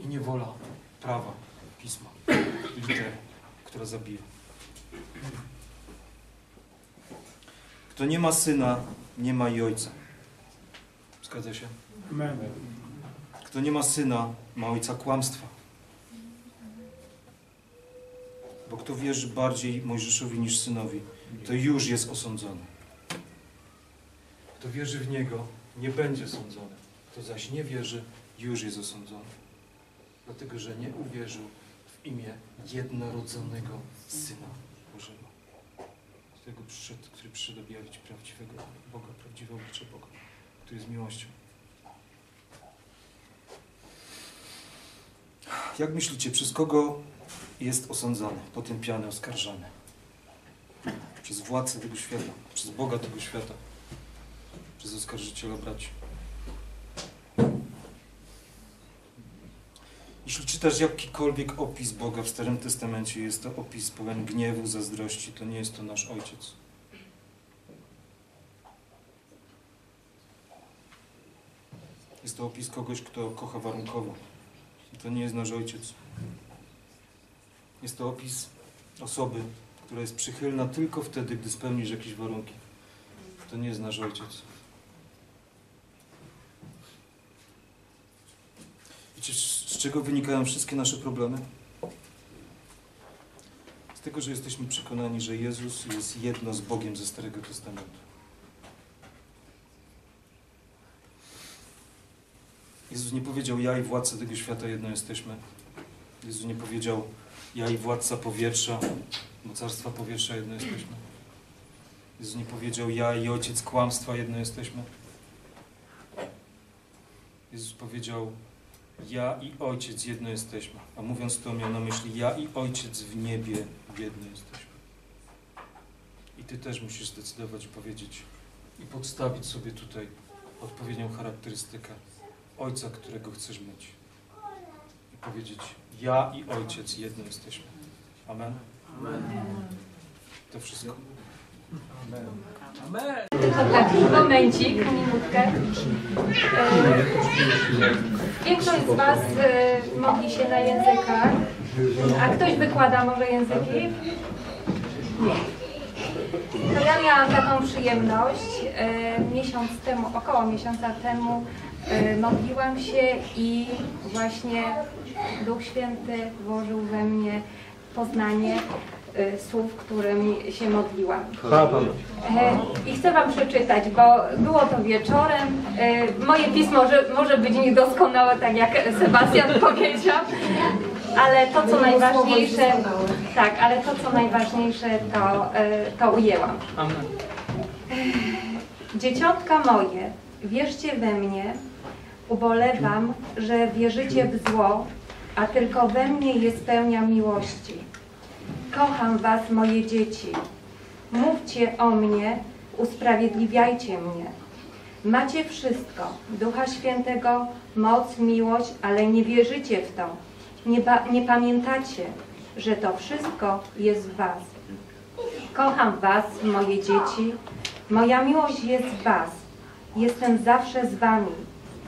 I niewola prawa, pisma, litery, która zabija. Kto nie ma syna, nie ma i ojca. Zgadza się? Amen. Kto nie ma syna, ma ojca kłamstwa. Bo kto wierzy bardziej Mojżeszowi niż synowi, to już jest osądzony. Kto wierzy w niego, nie będzie sądzony. Kto zaś nie wierzy, już jest osądzony. Dlatego, że nie uwierzył w imię jednorodzonego Syna Bożego, którego przyszedł, który przyszedł objawić prawdziwego Boga, prawdziwe oblicze Boga, który jest miłością. Jak myślicie, przez kogo jest osądzany, potępiany, oskarżany? Przez władcę tego świata, przez Boga tego świata, przez oskarżyciela braci. Jeśli czytasz jakikolwiek opis Boga w Starym Testamencie, jest to opis pełen gniewu, zazdrości, to nie jest to nasz Ojciec. Jest to opis kogoś, kto kocha warunkowo. To nie jest nasz Ojciec. Jest to opis osoby, która jest przychylna tylko wtedy, gdy spełnisz jakieś warunki. To nie jest nasz Ojciec. Wiecie, z czego wynikają wszystkie nasze problemy? Z tego, że jesteśmy przekonani, że Jezus jest jedno z Bogiem ze Starego Testamentu. Jezus nie powiedział, ja i władca tego świata jedno jesteśmy. Jezus nie powiedział, ja i władca powietrza, mocarstwa powietrza jedno jesteśmy. Jezus nie powiedział, ja i ojciec kłamstwa jedno jesteśmy. Jezus powiedział, ja i Ojciec jedno jesteśmy. A mówiąc to, miał na myśli, ja i Ojciec w niebie jedno jesteśmy. I ty też musisz zdecydować, powiedzieć i podstawić sobie tutaj odpowiednią charakterystykę Ojca, którego chcesz mieć. I powiedzieć, ja i Ojciec jedno jesteśmy. Amen? Amen. To wszystko. Amen. Amen. Tylko taki momencik, minutkę. Większość z was modli się na językach. A ktoś wykłada może języki? Nie. To ja miałam taką przyjemność. Miesiąc temu, około miesiąca temu modliłam się i właśnie Duch Święty włożył we mnie poznanie słów, którymi się modliłam. I chcę wam przeczytać, bo było to wieczorem. Moje pismo może być niedoskonałe, tak jak Sebastian powiedział, ale to, co najważniejsze, tak, ale to, co najważniejsze, to, to ujęłam. Dzieciątka moje, wierzcie we mnie, ubolewam, że wierzycie w zło, a tylko we mnie jest pełnia miłości. Kocham was, moje dzieci. Mówcie o mnie, usprawiedliwiajcie mnie. Macie wszystko, Ducha Świętego, moc, miłość, ale nie wierzycie w to. Nie, nie pamiętacie, że to wszystko jest w was. Kocham was, moje dzieci. Moja miłość jest w was. Jestem zawsze z wami.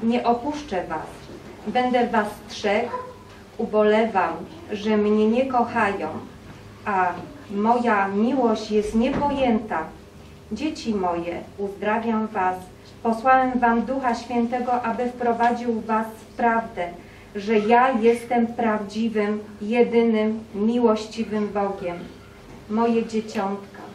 Nie opuszczę was. Będę was strzegł. Ubolewam, że mnie nie kochają. A moja miłość jest niepojęta. Dzieci moje, uzdrawiam was. Posłałem wam Ducha Świętego, aby wprowadził was w prawdę, że ja jestem prawdziwym, jedynym, miłościwym Bogiem. Moje dzieciątka,